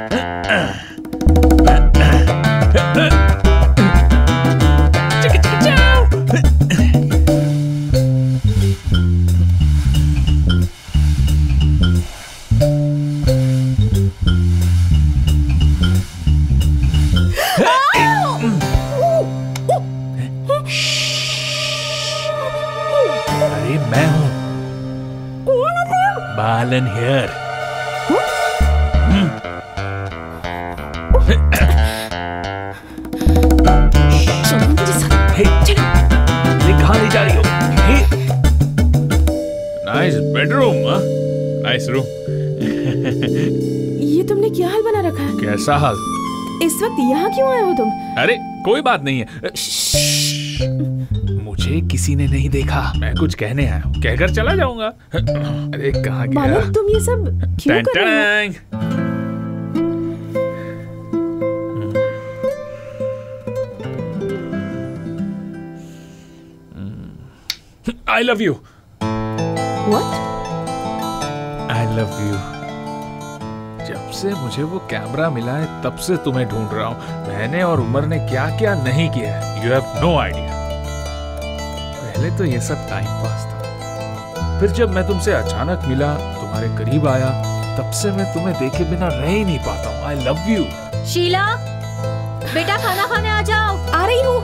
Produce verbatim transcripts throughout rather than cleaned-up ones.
Balan Nayar. Hey, कहाँ ले जा रही हो? Nice bedroom, nice room. ये तुमने क्या हाल बना रखा है? कैसा हाल? इस वक्त यहाँ क्यों आए हो तुम? अरे कोई बात नहीं है, मुझे किसी ने नहीं देखा, मैं कुछ कहने आया हूँ, कहकर चला जाऊंगा। अरे कहाँ गया? बालन, तुम ये सब क्यों कर रहे हो? I love you. What? I love you. जब से मुझे वो कैमरा मिला है तब से तुम्हें ढूंढ रहा हूँ। मैंने और उमर ने क्या क्या नहीं किया है, यू हैव नो आइडिया। पहले तो ये सब टाइम पास था, फिर जब मैं तुमसे अचानक मिला, तुम्हारे करीब आया, तब से मैं तुम्हें देखे बिना रह ही नहीं पाता हूँ। आई लव यू। शीला बेटा, खाना खाने आ जाओ। आ रही हूँ।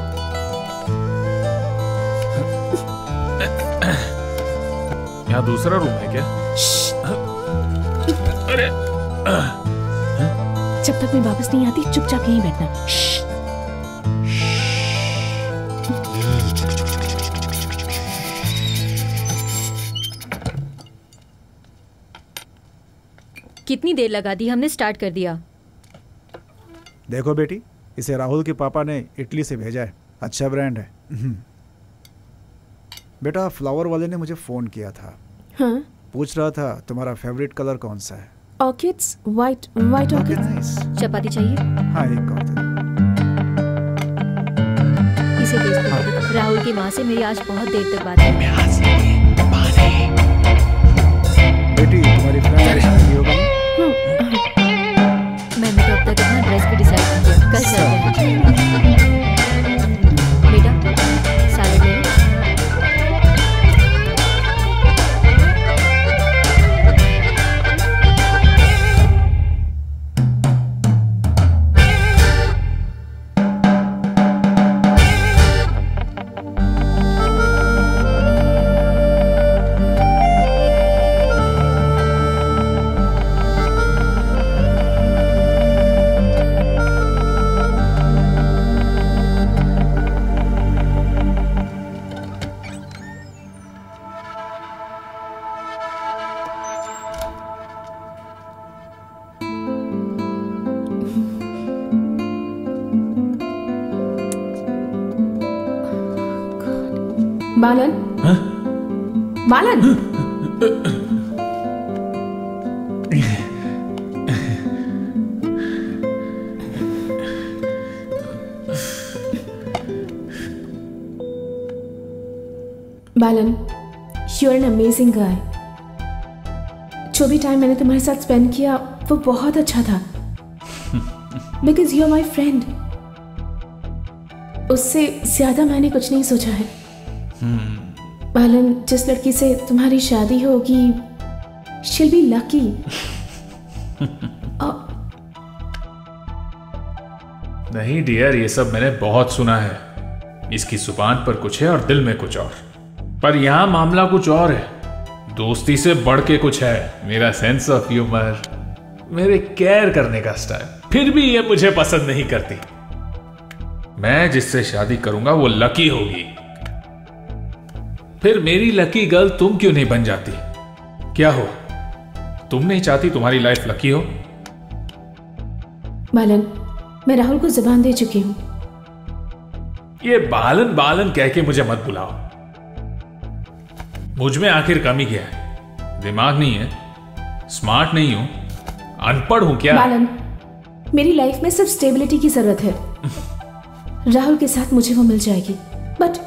यहाँ दूसरा रूम है क्या? अरे जब तक मैं वापस नहीं आती चुपचाप यहीं बैठना। कितनी देर लगा दी, हमने स्टार्ट कर दिया। देखो बेटी, इसे राहुल के पापा ने इटली से भेजा है, अच्छा ब्रांड है। बेटा, फ्लावर वाले ने मुझे फोन किया था। हाँ? पूछ रहा था तुम्हारा फेवरेट कलर कौन सा है। Orchids, white white orchids. चपाती चाहिए? हाँ, एक और दे। इसे भेज दो। राहुल की माँ से मेरी आज बहुत देर तक बात है। बेटी, तुम्हारी फ्रेंड होगा। मैंने तो अब तक अपना ड्रेस भी डिसाइड कर लिया, कल चलते हैं। बेटा सैलड ले लो। बालन, हाँ? Balan, Balan, you are an amazing guy. जो भी टाइम मैंने तुम्हारे साथ स्पेंड किया वो बहुत अच्छा था, because you are my friend. उससे ज्यादा मैंने कुछ नहीं सोचा है। बालन, जिस लड़की से तुम्हारी शादी होगी, शी विल बी लकी। नहीं डियर, ये सब मैंने बहुत सुना है। इसकी जुबान पर कुछ है और दिल में कुछ और, पर यहाँ मामला कुछ और है। दोस्ती से बढ़ के कुछ है। मेरा सेंस ऑफ ह्यूमर, मेरे केयर करने का स्टाइल, फिर भी ये मुझे पसंद नहीं करती। मैं जिससे शादी करूंगा वो लकी होगी। फिर मेरी लकी गर्ल तुम क्यों नहीं बन जाती? क्या हो, तुम नहीं चाहती तुम्हारी लाइफ लकी हो? बालन, मैं राहुल को जुबान दे चुकी हूं। ये बालन बालन कह के मुझे मत बुलाओ। मुझ में आखिर कमी क्या है? दिमाग नहीं है? स्मार्ट नहीं हूं? अनपढ़ हूं क्या? बालन, मेरी लाइफ में सिर्फ स्टेबिलिटी की जरूरत है। राहुल के साथ मुझे वो मिल जाएगी, but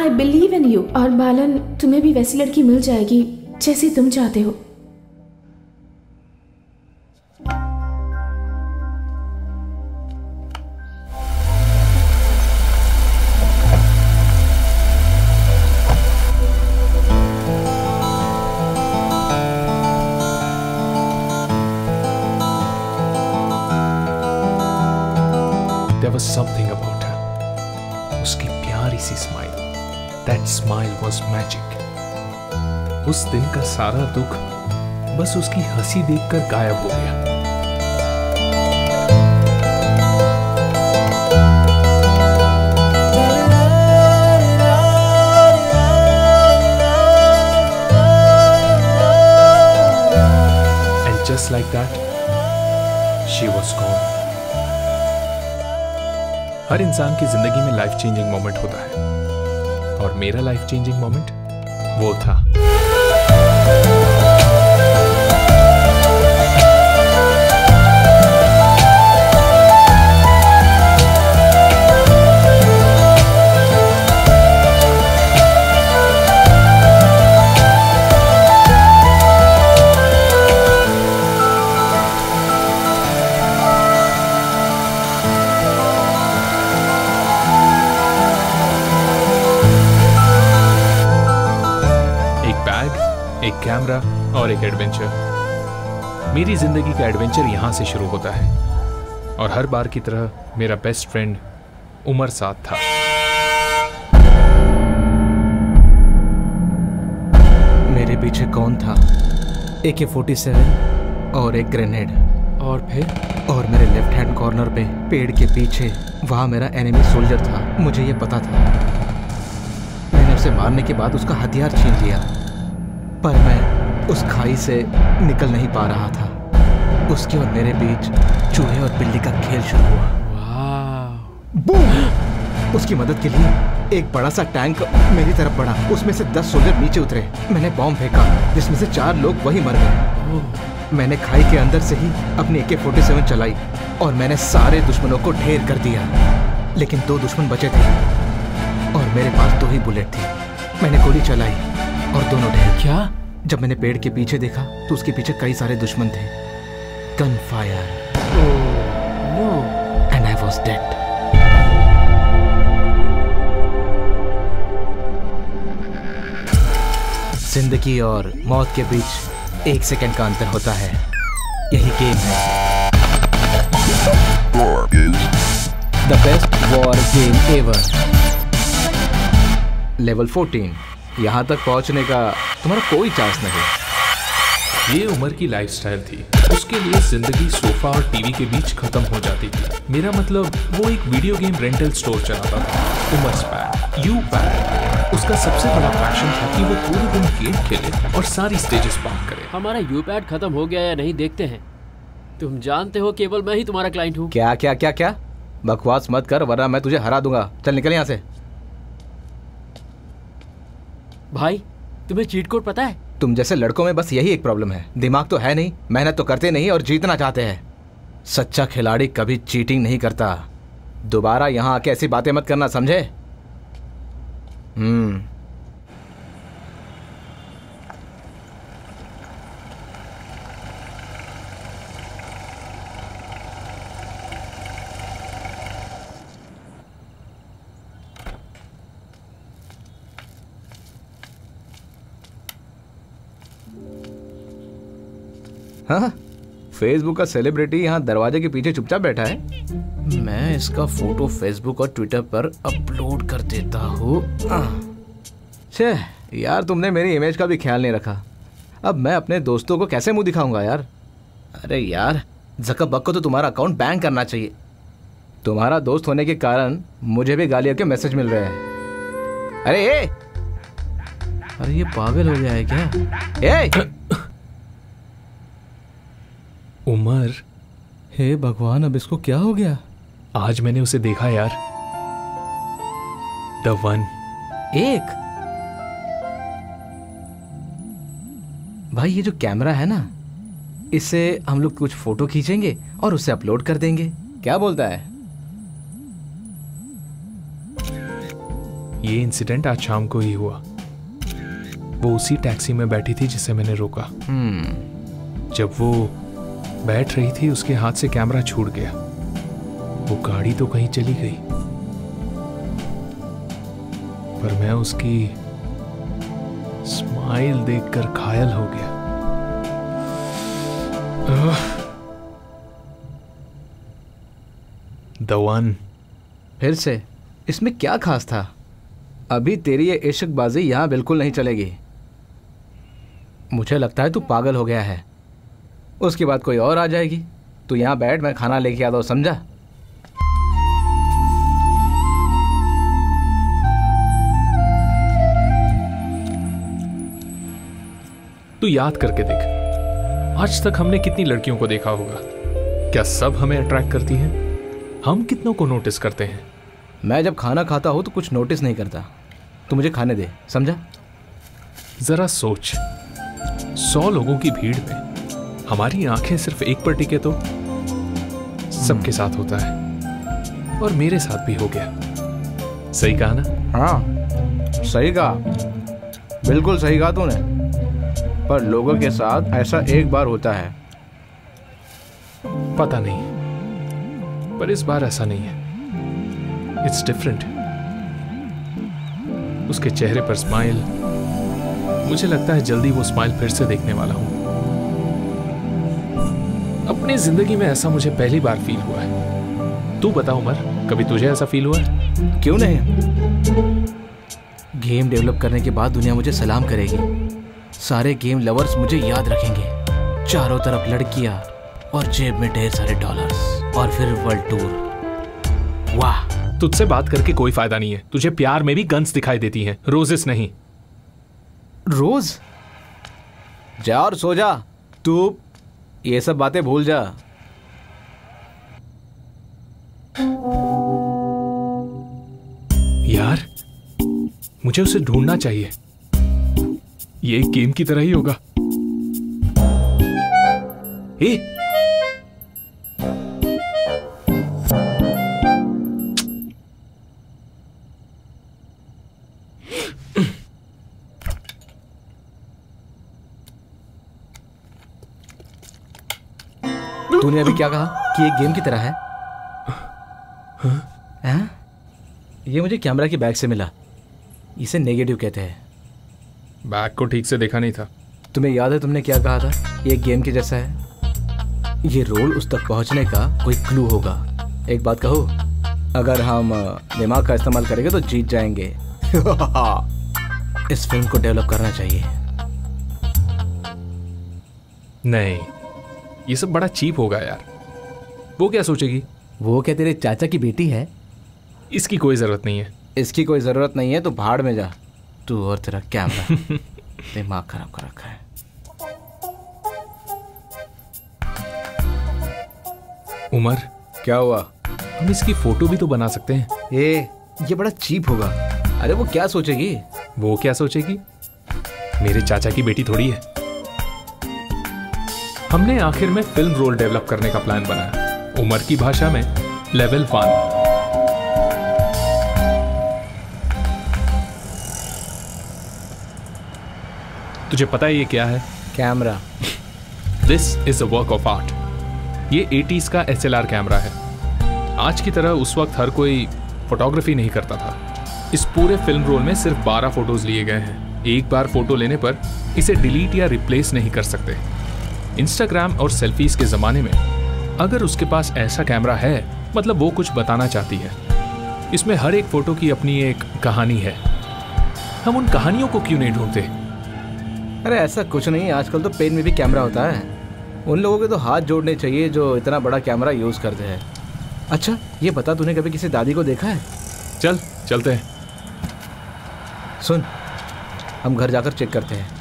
I believe in you। और बालन, तुम्हें भी वैसी लड़की मिल जाएगी जैसी तुम चाहते हो। was something about her. उसकी प्यारी सी smile, that smile was magic. उस दिन का सारा दुख बस उसकी हंसी देखकर गायब हो गया. Just like that, she was gone. हर इंसान की जिंदगी में लाइफ चेंजिंग मोमेंट होता है और मेरा लाइफ चेंजिंग मोमेंट वो था. एक कैमरा और एक एडवेंचर. मेरी जिंदगी का एडवेंचर यहाँ से शुरू होता है और हर बार की तरह मेरा बेस्ट फ्रेंड उमर साथ था. मेरे पीछे कौन था? ए के सैंतालीस और एक ग्रेनेड और फिर और मेरे लेफ्ट हैंड कॉर्नर पे पेड़ के पीछे वहाँ मेरा एनिमी सोल्जर था. मुझे ये पता था. मैंने उसे मारने के बाद उसका हथियार छीन लिया पर मैं उस खाई से निकल नहीं पा रहा था. उसके और मेरे बीच चूहे और बिल्ली का खेल शुरू हुआ. वाह! बूम! उसकी मदद के लिए एक बड़ा सा टैंक मेरी तरफ बढ़ा. उसमें से दस सोल्जर नीचे उतरे. मैंने बॉम्ब फेंका जिसमें से चार लोग वहीं मर गए. मैंने खाई के अंदर से ही अपनी ए के सैंतालीस चलाई और मैंने सारे दुश्मनों को ढेर कर दिया. लेकिन दो दुश्मन बचे थे और मेरे पास दो ही बुलेट थी. मैंने गोली चलाई और दोनों ढेर. क्या? जब मैंने पेड़ के पीछे देखा तो उसके पीछे कई सारे दुश्मन थे. Gun fire. No. And I was dead. जिंदगी और मौत के बीच एक सेकंड का अंतर होता है. यही गेम है. The best war game ever. Level fourteen. यहाँ तक पहुँचने का तुम्हारा कोई चांस नहीं. ये उमर की लाइफस्टाइल थी. उसके लिए जिंदगी सोफा और टीवी के बीच खत्म हो जाती थी. मेरा मतलब वो एक वीडियो गेम रेंटल स्टोर चलाता था. उमर्स पैन यू पैन उसका सबसे बड़ा पैशन था कि वो पूरे दिन गेम खेले और सारी स्टेजेस पार करे. हमारा यू पैड खत्म हो गया या नहीं देखते हैं. तुम जानते हो केवल मैं ही तुम्हारा क्लाइंट हूँ. क्या क्या क्या क्या बकवास मत कर वरना मैं तुझे हरा दूंगा. चल निकल यहाँ से. भाई तुम्हें चीट कोड पता है? तुम जैसे लड़कों में बस यही एक प्रॉब्लम है. दिमाग तो है नहीं, मेहनत तो करते नहीं और जीतना चाहते हैं. सच्चा खिलाड़ी कभी चीटिंग नहीं करता. दोबारा यहाँ आके ऐसी बातें मत करना समझे. हम्म हाँ, फेसबुक का सेलिब्रिटी यहाँ दरवाजे के पीछे चुपचाप बैठा है. मैं इसका फोटो फेसबुक और ट्विटर पर अपलोड कर देता हूँ. छे यार तुमने मेरी इमेज का भी ख्याल नहीं रखा. अब मैं अपने दोस्तों को कैसे मुंह दिखाऊंगा यार. अरे यार जकबक को तो तुम्हारा अकाउंट बैन करना चाहिए. तुम्हारा दोस्त होने के कारण मुझे भी गालियों के मैसेज मिल रहे हैं. अरे ए! अरे ये पागल हो गया है क्या? ए! उमर. हे भगवान अब इसको क्या हो गया? आज मैंने उसे देखा यार. The one. एक भाई ये जो कैमरा है ना इससे हम लोग कुछ फोटो खींचेंगे और उसे अपलोड कर देंगे. क्या बोलता है? ये इंसिडेंट आज शाम को ही हुआ. वो उसी टैक्सी में बैठी थी जिसे मैंने रोका. hmm. जब वो बैठ रही थी उसके हाथ से कैमरा छूट गया. वो गाड़ी तो कहीं चली गई पर मैं उसकी स्माइल देखकर घायल हो गया. The one. फिर से इसमें क्या खास था? अभी तेरी ये इश्कबाजी यहाँ बिल्कुल नहीं चलेगी। मुझे लगता है तू पागल हो गया है। उसके बाद कोई और आ जाएगी। तू यहाँ बैठ, मैं खाना लेके आता हूँ, समझा? तू याद करके देख, आज तक हमने कितनी लड़कियों को देखा होगा, क्या सब हमें अट्रैक्ट करती हैं? हम कितनों को नोटिस करते हैं? मैं जब खाना खाता हूँ तो कुछ नोटिस नहीं करता। तू मुझे खाने दे, समझा? जरा सोच, सौ लोगों की भीड़ में हमारी आंखें सिर्फ एक पर टिके तो सबके साथ होता है, और मेरे साथ भी हो गया। सही कहा ना? हाँ, सही कहा, बिल्कुल सही कहा तूने। पर लोगों के साथ ऐसा एक बार होता है। पता नहीं, पर इस बार ऐसा नहीं है। It's different. उसके चेहरे पर स्माइल, मुझे लगता है जल्दी वो स्माइल फिर से देखने वाला हूं। अपनी जिंदगी में ऐसा मुझे पहली बार फील हुआ है। तू बता उमर, कभी तुझे ऐसा फील हुआ है? क्यों नहीं, गेम डेवलप करने के बाद दुनिया मुझे सलाम करेगी। सारे गेम लवर्स मुझे याद रखेंगे। चारों तरफ लड़कियां और जेब में ढेर सारे डॉलर्स और फिर वर्ल्ड टूर। वाह, तुझसे बात करके कोई फायदा नहीं है। तुझे प्यार में भी गन्स दिखाई देती हैं, रोजेस नहीं। रोज? जा और सो जा। तू ये सब बातें भूल जा। यार, मुझे उसे ढूंढना चाहिए। ये एक गेम की तरह ही होगा। ए! तूने अभी क्या कहा कि ये गेम की तरह है? हाँ? ये मुझे कैमरा के बैग से मिला। इसे नेगेटिव कहते हैं। बैग को ठीक से देखा नहीं था। तुम्हें याद है तुमने क्या कहा था? ये गेम के जैसा है। ये रोल उस तक पहुंचने का कोई क्लू होगा। एक बात कहो, अगर हम दिमाग का इस्तेमाल करेंगे तो जीत जाएंगे। इस फिल्म को डेवलप करना चाहिए। नहीं, ये सब बड़ा चीप होगा यार। वो क्या सोचेगी? वो क्या तेरे चाचा की बेटी है? इसकी कोई ज़रूरत नहीं है। इसकी कोई ज़रूरत नहीं है तो भाड़ में जा। तू और तेरा कैमरा, दिमाग खराब कर रखा है। उमर, क्या हुआ? हम इसकी फोटो भी तो बना सकते हैं। ए, ये बड़ा चीप होगा। अरे वो क्या सोचेगी? वो क्या सोचेगी? मेरे चाचा की बेटी थोड़ी है। हमने आखिर में फिल्म रोल डेवलप करने का प्लान बनाया। उमर की भाषा में लेवल वन। तुझे पता है ये क्या है? Camera. This is a work of art. ये एटीज़ का एस एल आर कैमरा है। आज की तरह उस वक्त हर कोई फोटोग्राफी नहीं करता था। इस पूरे फिल्म रोल में सिर्फ बारह फोटोज लिए गए हैं। एक बार फोटो लेने पर इसे डिलीट या रिप्लेस नहीं कर सकते। इंस्टाग्राम और सेल्फीज के ज़माने में अगर उसके पास ऐसा कैमरा है, मतलब वो कुछ बताना चाहती है। इसमें हर एक फ़ोटो की अपनी एक कहानी है। हम उन कहानियों को क्यों नहीं ढूंढते? अरे ऐसा कुछ नहीं, आजकल तो पेन में भी कैमरा होता है। उन लोगों के तो हाथ जोड़ने चाहिए जो इतना बड़ा कैमरा यूज़ करते हैं। अच्छा ये बता, तूने कभी किसी दादी को देखा है? चल चलते हैं। सुन, हम घर जाकर चेक करते हैं।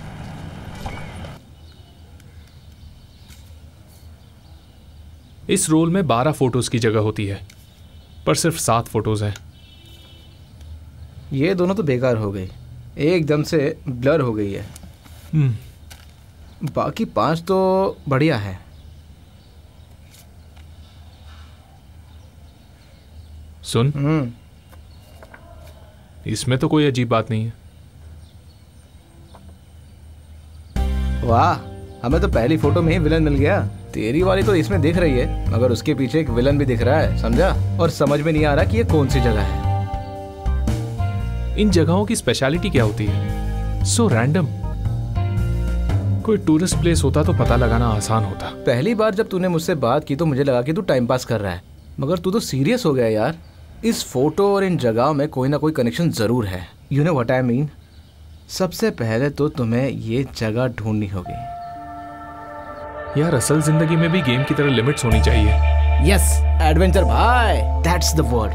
इस रोल में बारह फोटोज़ की जगह होती है, पर सिर्फ सात फोटोज़ हैं। ये दोनों तो बेकार हो गई, एकदम से ब्लर हो गई है। बाकी पांच तो बढ़िया है। सुन, इसमें तो कोई अजीब बात नहीं है। वाह, हमें तो पहली फोटो में ही विलन मिल गया। तेरी वाली तो इसमें दिख रही है, मगर उसके पीछे एक विलन भी दिख रहा है, समझा? और समझ में नहीं आ रहा कि ये कौन सी जगह है। इन जगहों की स्पेशलिटी क्या होती है? So random. कोई टूरिस्ट प्लेस होता तो पता लगाना आसान होता। पहली बार जब तूने मुझसे बात की तो मुझे लगा कि तू टाइम पास कर रहा है, मगर तू तो सीरियस हो गया यार। इस फोटो और इन जगह में कोई ना कोई कनेक्शन ज़रूर है। You know what I mean. सबसे पहले तो तुम्हें ये जगह ढूंढनी होगी। यार असल जिंदगी में भी गेम की तरह लिमिट्स होनी चाहिए। यस एडवेंचर भाई, दैट्स द वर्ड।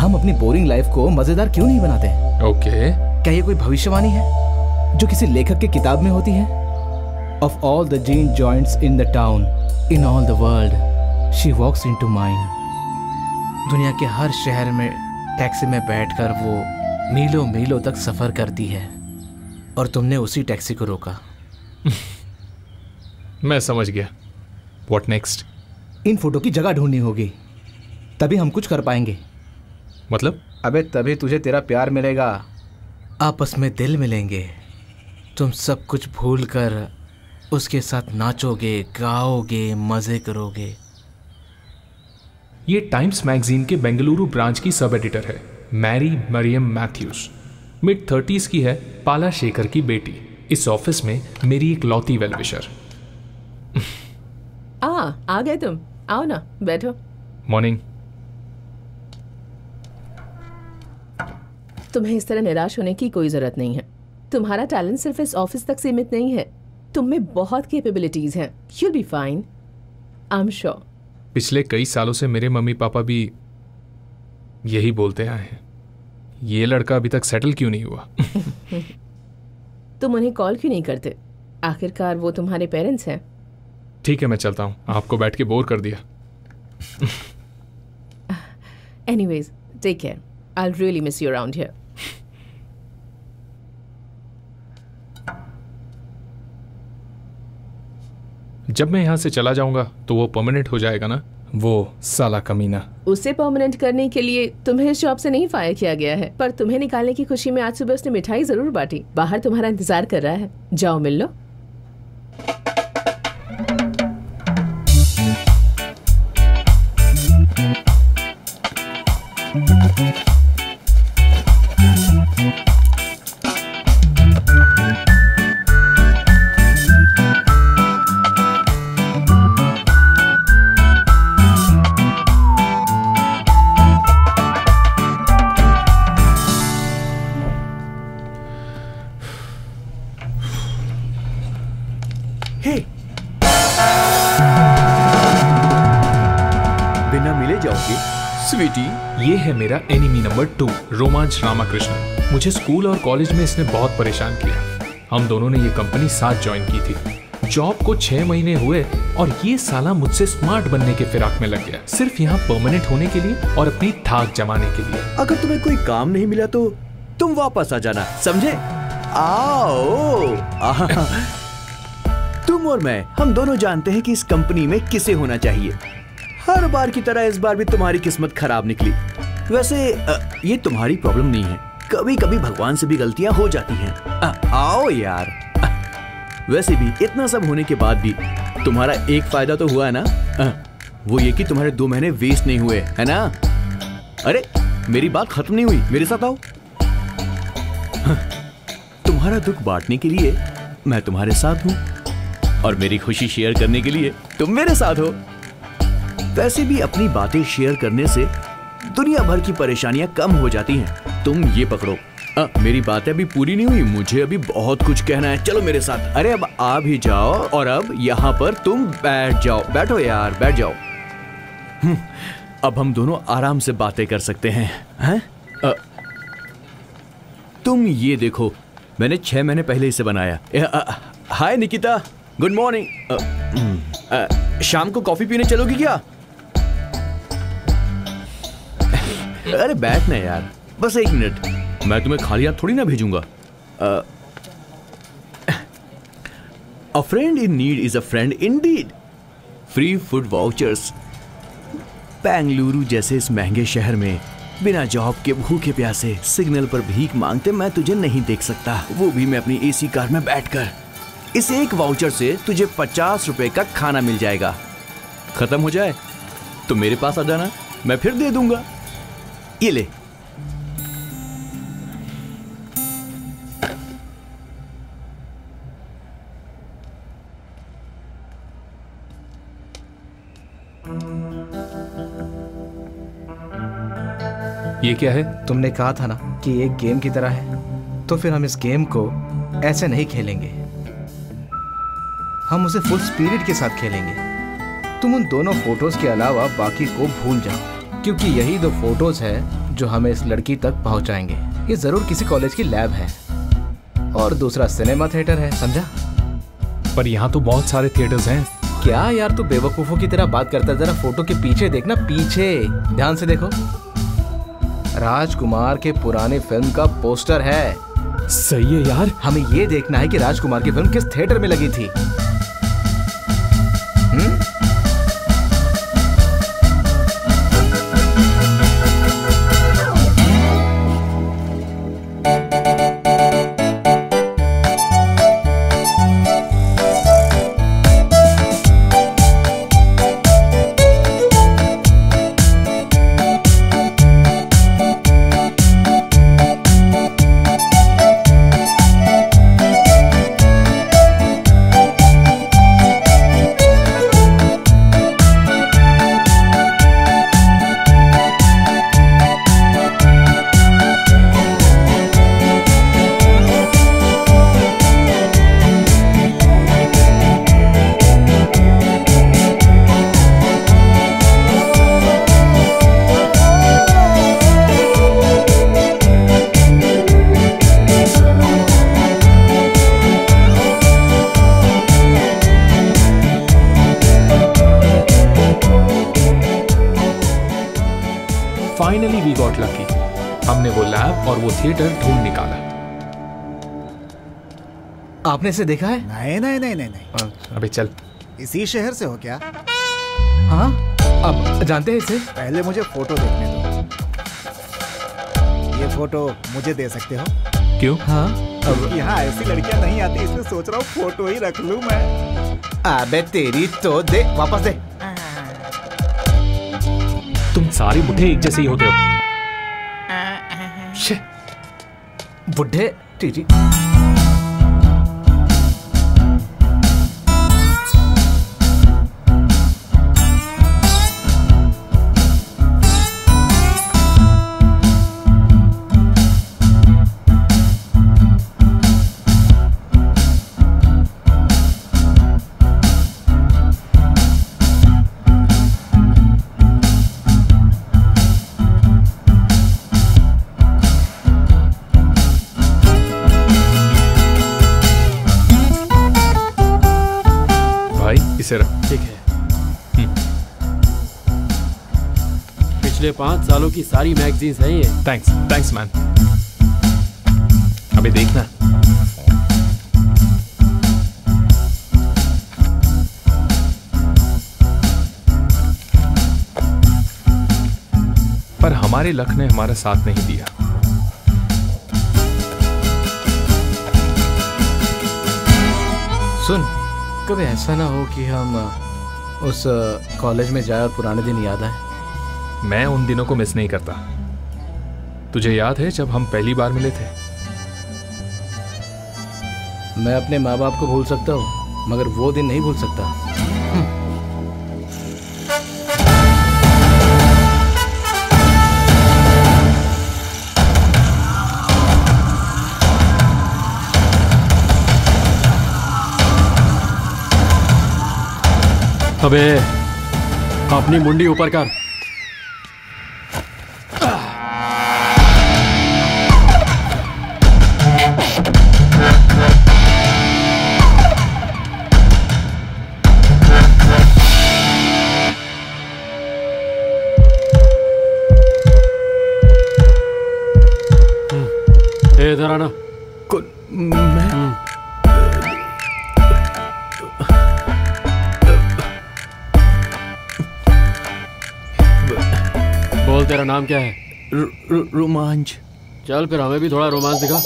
हम अपनी बोरिंग लाइफ को मजेदार क्यों नहीं बनाते? Okay okay. क्या ये कोई भविष्यवाणी है जो किसी लेखक की किताब में होती है? Of all the gin joints in the town in all the world she walks into mine. दुनिया के हर शहर में टैक्सी में बैठकर वो मीलों मीलों तक सफ़र करती है और तुमने उसी टैक्सी को रोका। मैं समझ गया। What next? इन फोटो की जगह ढूंढनी होगी, तभी हम कुछ कर पाएंगे। मतलब? अबे तभी तुझे तेरा प्यार मिलेगा, आपस में दिल मिलेंगे, तुम सब कुछ भूलकर उसके साथ नाचोगे, गाओगे, मज़े करोगे। ये टाइम्स मैगजीन के बेंगलुरु ब्रांच की सब एडिटर है Mary Mariam Mathews. Mid thirties की है, पाला शेखर की बेटी। इस ऑफिस में मेरी एक लौती वेलविशर। आ, आ गए तुम, आओ ना बैठो। मॉर्निंग। तुम्हें इस तरह निराश होने की कोई जरूरत नहीं है। तुम्हारा टैलेंट सिर्फ इस ऑफिस तक सीमित नहीं है, तुम में बहुत कैपेबिलिटीज हैं। You'll be fine, I am sure. पिछले कई सालों से मेरे मम्मी पापा भी यही बोलते आए हैं, ये लड़का अभी तक सेटल क्यों नहीं हुआ। तुम उन्हें कॉल क्यों नहीं करते? आखिरकार वो तुम्हारे पेरेंट्स हैं। ठीक है, मैं चलता हूँ, आपको बैठ के बोर कर दिया। Anyways take care, I will really miss you around here. जब मैं यहाँ से चला जाऊंगा तो वो परमानेंट हो जाएगा ना, वो साला कमीना। उसे परमानेंट करने के लिए तुम्हें इस जॉब से नहीं फायर किया गया है, पर तुम्हें निकालने की खुशी में आज सुबह उसने मिठाई जरूर बांटी। बाहर तुम्हारा इंतजार कर रहा है, जाओ मिल लो। ये है मेरा एनिमी नंबर टू रोमांच रामाकृष्णन। मुझे स्कूल और कॉलेज में इसने बहुत परेशान किया। हम दोनों ने ये कंपनी साथ ज्वाइन की थी। जॉब को छह महीने हुए और ये साला मुझसे स्मार्ट बनने के फिराक में लग गया, सिर्फ यहाँ परमानेंट होने के लिए और अपनी थाक जमाने के लिए। अगर तुम्हें कोई काम नहीं मिला तो तुम वापस आ जाना, समझे? आओ। तुम और मैं, हम दोनों जानते हैं कि इस कंपनी में किसे होना चाहिए। हर बार की तरह इस बार भी तुम्हारी किस्मत खराब निकली। वैसे ये तुम्हारी प्रॉब्लम नहीं है, कभी कभी भगवान से भी गलतियां हो जाती हैं। आओ यार। वैसे भी इतना सब होने के बाद भी तुम्हारा एक फायदा तो हुआ है ना, वो ये कि तुम्हारे दो महीने वेस्ट नहीं हुए, है ना? अरे मेरी बात खत्म नहीं हुई, मेरे साथ आओ। तुम्हारा दुख बांटने के लिए मैं तुम्हारे साथ हूँ और मेरी खुशी शेयर करने के लिए तुम मेरे साथ हो। वैसे भी अपनी बातें शेयर करने से दुनिया भर की परेशानियां कम हो जाती हैं। तुम ये पकड़ो। आ, मेरी बातें अभी पूरी नहीं हुई, मुझे अभी बहुत कुछ कहना है, चलो मेरे साथ। अरे अब आ भी जाओ और अब यहाँ पर तुम बैठ जाओ। बैठो यार, बैठ जाओ। अब हम दोनों आराम से बातें कर सकते हैं, हैं? आ, तुम ये देखो, मैंने छह महीने पहले इसे बनाया। Hi Nikita, good morning. शाम को कॉफी पीने चलोगी क्या? अरे बैठ ना यार, बस एक मिनट, मैं तुम्हें खाली हाथ थोड़ी ना भेजूंगा। A friend in need is a friend indeed. Free food vouchers. Bengaluru जैसे इस महंगे शहर में बिना जॉब के भूखे प्यासे सिग्नल पर भीख मांगते मैं तुझे नहीं देख सकता, वो भी मैं अपनी एसी कार में बैठकर। इस एक वाउचर से तुझे पचास रुपए का खाना मिल जाएगा। खत्म हो जाए तो मेरे पास आ जाना, मैं फिर दे दूंगा। ये ले। ये क्या है? तुमने कहा था ना कि ये गेम की तरह है, तो फिर हम इस गेम को ऐसे नहीं खेलेंगे, हम उसे फुल स्पिरिट के साथ खेलेंगे। तुम उन दोनों फोटोज के अलावा बाकी को भूल जाओ, क्योंकि यही दो फोटोज हैं जो हमें इस लड़की तक पहुंचाएंगे। ये जरूर किसी कॉलेज की लैब है और दूसरा सिनेमा थिएटर है, समझा? पर यहाँ तो बहुत सारे थिएटर्स हैं। क्या यार तू बेवकूफों की तरह बात करता है? जरा फोटो के पीछे देखना, पीछे ध्यान से देखो, राजकुमार के पुराने फिल्म का पोस्टर है। सही है यार, हमें ये देखना है कि राजकुमार की फिल्म किस थिएटर में लगी थी। आपने इसे देखा है? नहीं नहीं नहीं नहीं नहीं। अबे चल, इसी शहर से हो क्या? हाँ, अब जानते हैं इसे। पहले मुझे फोटो देखने दो। ये फोटो मुझे दे सकते हो? क्यों? हाँ, अब यहाँ ऐसी लड़कियाँ नहीं आती, इसलिए सोच रहा हूँ फोटो ही रख लूँ मैं। अबे तेरी तो, दे वापस दे। तुम सारी बुढ़े एक जैसे ही होते हो। बुढ़े तेरी। पिछले पांच सालों की सारी मैगजीन्स हैं ये। Thanks, thanks man. अबे देखना, पर हमारे लक ने हमारा साथ नहीं दिया। सुन, कभी ऐसा ना हो कि हम उस कॉलेज में जाए और पुराने दिन याद आए। मैं उन दिनों को मिस नहीं करता। तुझे याद है जब हम पहली बार मिले थे? मैं अपने माँ बाप को भूल सकता हूँ, मगर वो दिन नहीं भूल सकता। अबे अपनी मुंडी ऊपर कर। इधर आना। मैं बोल, तेरा नाम क्या है? रोमांच। चल फिर हमें भी थोड़ा रोमांच दिखा।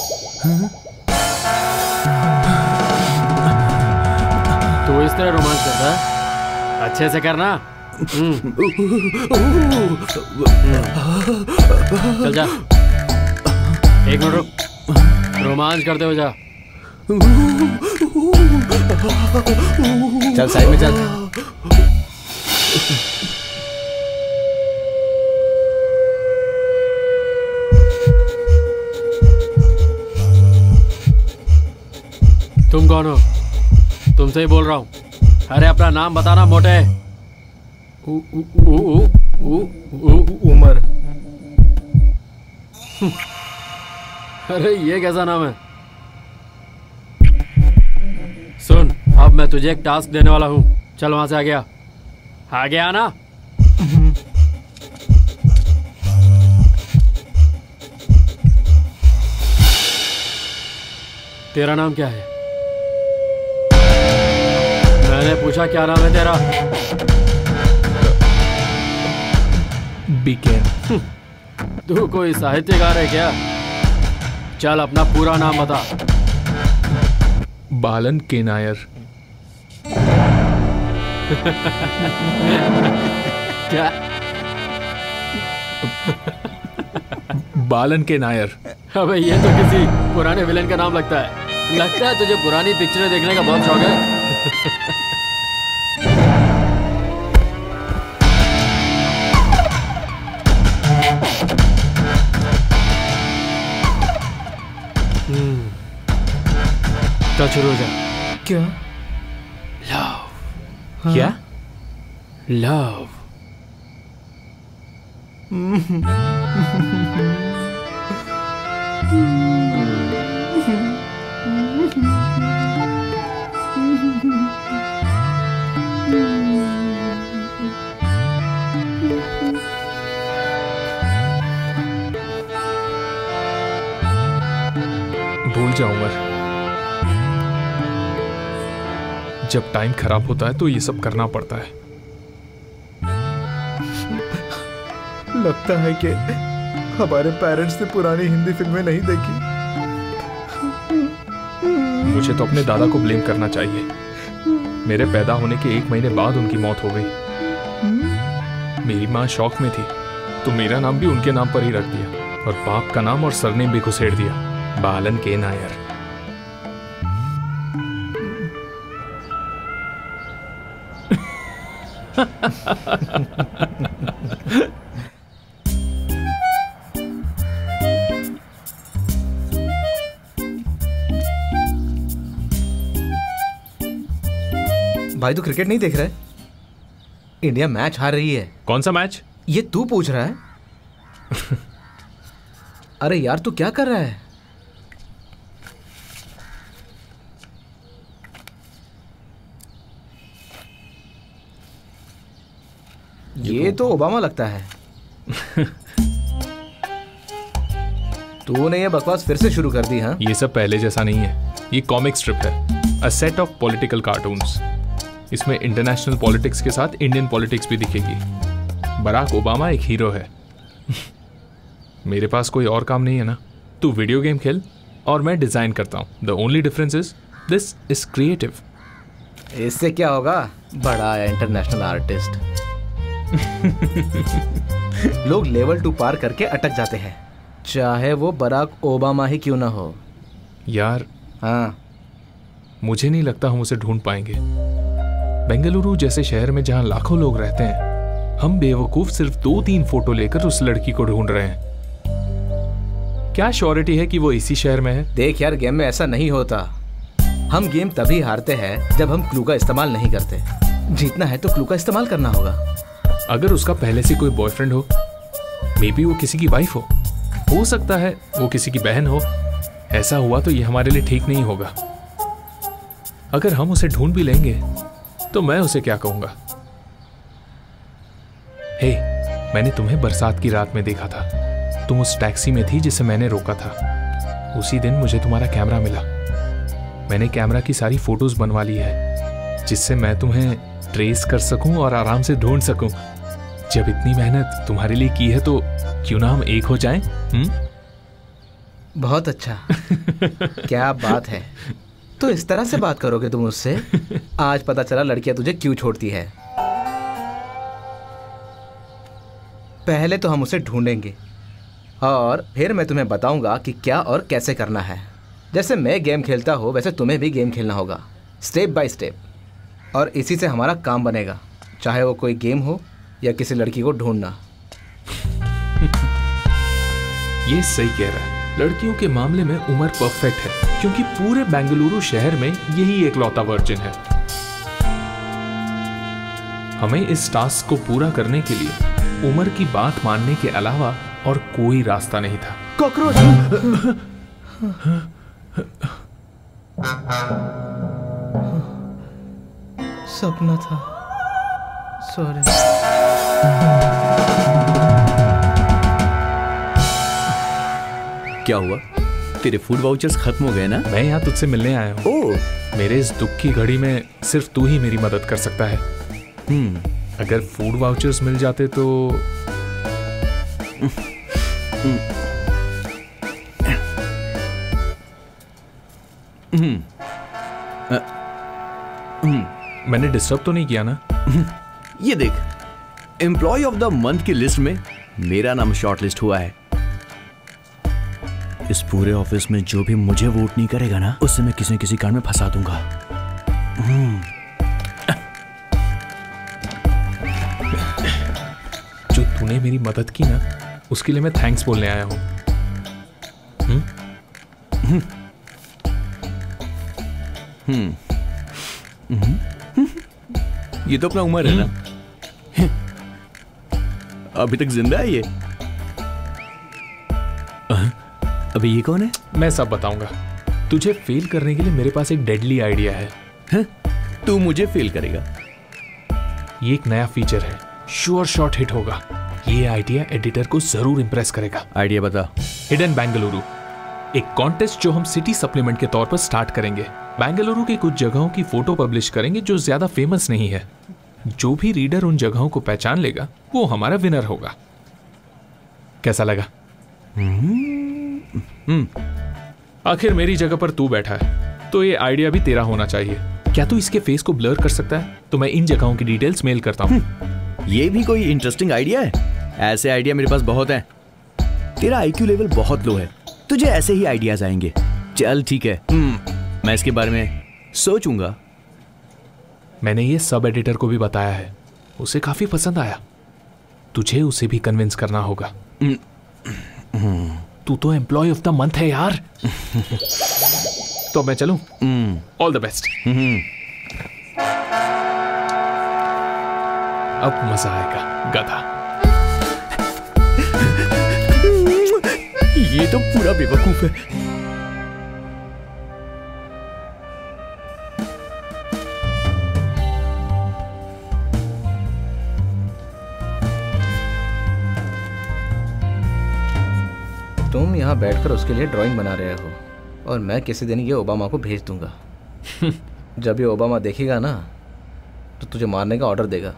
तू इस तरह रोमांच करता है? अच्छे से करना। चल जा, एक मिनट रुक, रोमांच करते हो जा। चल साइड में चल। तुम कौन हो? तुमसे ही बोल रहा हूँ। अरे अपना नाम बताना मोटे। उ, उ, उ, उ, उ, उ, उमर। अरे ये कैसा नाम है? सुन, अब मैं तुझे एक टास्क देने वाला हूँ, चल वहां से आ गया आ गया ना। तेरा नाम क्या है? मैंने पूछा क्या नाम है तेरा? बीके। तू कोई साहित्यकार है क्या? चल अपना पूरा नाम बता। बालन के नायर। क्या? बालन के नायर। अबे ये तो किसी पुराने विलेन का नाम लगता है। लगता है तुझे पुरानी पिक्चरें देखने का बहुत शौक है। hmm. तो शुरू हो जा। क्या? लव। हाँ? क्या? लव। भूल जाऊंगा। जब टाइम खराब होता है तो ये सब करना पड़ता है। लगता है कि हमारे पेरेंट्स ने पुरानी हिंदी फिल्में नहीं देखी। मुझे तो अपने दादा को ब्लेम करना चाहिए। मेरे पैदा होने के एक महीने बाद उनकी मौत हो गई। मेरी माँ शौक में थी तो मेरा नाम भी उनके नाम पर ही रख दिया और बाप का नाम और सरनेम भी घुसेड़ दिया, बालन के नायर। भाई तू क्रिकेट नहीं देख रहा है? इंडिया मैच हार रही है। कौन सा मैच? ये तू पूछ रहा है? अरे यार तू क्या कर रहा है? ये तो ओबामा लगता है। तूने ये बकवास फिर से शुरू कर दी। हाँ, ये सब पहले जैसा नहीं है। ये कॉमिक स्ट्रिप है, a set of political cartoons. इसमें इंटरनेशनल पॉलिटिक्स के साथ इंडियन पॉलिटिक्स भी दिखेगी। बराक ओबामा एक हीरो है। मेरे पास कोई और काम नहीं है ना। तू वीडियो गेम खेल और मैं डिजाइन करता हूँ। The only difference is this is creative. इससे क्या होगा? बड़ा इंटरनेशनल आर्टिस्ट। लोग लेवल टू पार करके अटक जाते हैं, चाहे वो बराक ओबामा ही क्यों ना हो। यार हाँ, मुझे नहीं लगता हम उसे ढूंढ पाएंगे। बेंगलुरु जैसे शहर में जहाँ लाखों लोग रहते हैं, हम बेवकूफ सिर्फ दो तीन फोटो लेकर उस लड़की को ढूंढ रहे हैं। क्या श्योरिटी है कि वो इसी शहर में है? देख यार, गेम में ऐसा नहीं होता। हम गेम तभी हारते हैं जब हम क्लू का इस्तेमाल नहीं करते। जीतना है तो क्लू का इस्तेमाल करना होगा। अगर उसका पहले से कोई बॉयफ्रेंड हो, मे बी वो किसी की वाइफ हो, हो सकता है वो किसी की बहन हो। ऐसा हुआ तो ये हमारे लिए ठीक नहीं होगा। अगर हम उसे ढूंढ भी लेंगे तो मैं उसे क्या कहूँगा? हे, मैंने तुम्हें बरसात की रात में देखा था। तुम उस टैक्सी में थी जिसे मैंने रोका था। उसी दिन मुझे तुम्हारा कैमरा मिला। मैंने कैमरा की सारी फोटोज बनवा ली है, जिससे मैं तुम्हें ट्रेस कर सकूं और आराम से ढूंढ सकूं। जब इतनी मेहनत तुम्हारे लिए की है तो क्यों ना हम एक हो जाएं? हुँ? बहुत अच्छा। क्या बात है। तो इस तरह से बात करोगे तुम उससे? आज पता चला लड़कियां तुझे क्यों छोड़ती है। पहले तो हम उसे ढूंढेंगे और फिर मैं तुम्हें बताऊंगा कि क्या और कैसे करना है। जैसे मैं गेम खेलता हूँ वैसे तुम्हें भी गेम खेलना होगा, स्टेप बाय स्टेप। और इसी से हमारा काम बनेगा, चाहे वो कोई गेम हो या किसी लड़की को ढूंढना। ये सही कह रहा है। लड़कियों के मामले में उमर परफेक्ट है, क्योंकि पूरे बेंगलुरु शहर में यही एकलौता वर्जिन है। हमें इस टास्क को पूरा करने के लिए उमर की बात मानने के अलावा और कोई रास्ता नहीं था। कॉकरोच! सपना था, सॉरी। क्या हुआ? तेरे फूड वाउचर्स खत्म हो गए ना? मैं यहाँ तुझसे मिलने आया हूँ। ओह, मेरे इस दुख की घड़ी में सिर्फ तू ही मेरी मदद कर सकता है। हम्म, अगर फूड वाउचर्स मिल जाते तो। मैंने डिस्टर्ब तो नहीं किया ना? ये देख, एम्प्लॉय ऑफ द मंथ की लिस्ट में मेरा नाम शॉर्टलिस्ट हुआ है। इस पूरे ऑफिस में जो भी मुझे वोट नहीं करेगा ना, उससे मैं किसी किसी कारण में फंसा दूंगा। जो तूने मेरी मदद की ना, उसके लिए मैं थैंक्स बोलने आया हूं। हम्म हम्म हम्म हम्म ये तो अपना उमर है ना, अभी तक जिंदा है ये। अबे ये कौन है? मैं सब बताऊंगा। तुझे फेल करने के लिए मेरे पास एक डेडली आइडिया है। है? तू मुझे फेल करेगा? ये एक नया फीचर है, श्योर शॉट हिट होगा। ये आइडिया एडिटर को जरूर इंप्रेस करेगा। आइडिया बता। हिडन बेंगलुरु, एक कॉन्टेस्ट जो हम सिटी सप्लीमेंट के तौर पर स्टार्ट करेंगे। बेंगलुरु की कुछ जगहों की फोटो पब्लिश करेंगे जो ज्यादा फेमस नहीं है। जो भी रीडर उन जगहों को पहचान लेगा वो हमारा विनर होगा। कैसा लगा? हम्म, आखिर मेरी जगह पर तू बैठा है तो ये आइडिया भी तेरा होना चाहिए। क्या तू इसके फेस को ब्लर कर सकता है? तो मैं इन जगहों की डिटेल्स मेल करता हूँ। ये भी कोई इंटरेस्टिंग आइडिया है। ऐसे आइडिया मेरे पास बहुत हैं। तेरा आईक्यू लेवल बहुत लो है, तुझे ऐसे ही आइडियाज आएंगे। चल ठीक है, मैं इसके बारे में सोचूंगा। मैंने ये सब एडिटर को भी बताया है, उसे काफी पसंद आया। तुझे उसे भी कन्विंस करना होगा। तू तो एम्प्लॉय ऑफ द मंथ है यार। तो मैं चलूं? All the best. अब मजा आएगा गधा। ये तो पूरा बेवकूफ है। तुम यहाँ बैठकर उसके लिए ड्राइंग बना रहे हो और मैं किसी दिन ये ओबामा को भेज दूंगा। जब ये ओबामा देखेगा ना तो तुझे मारने का ऑर्डर देगा।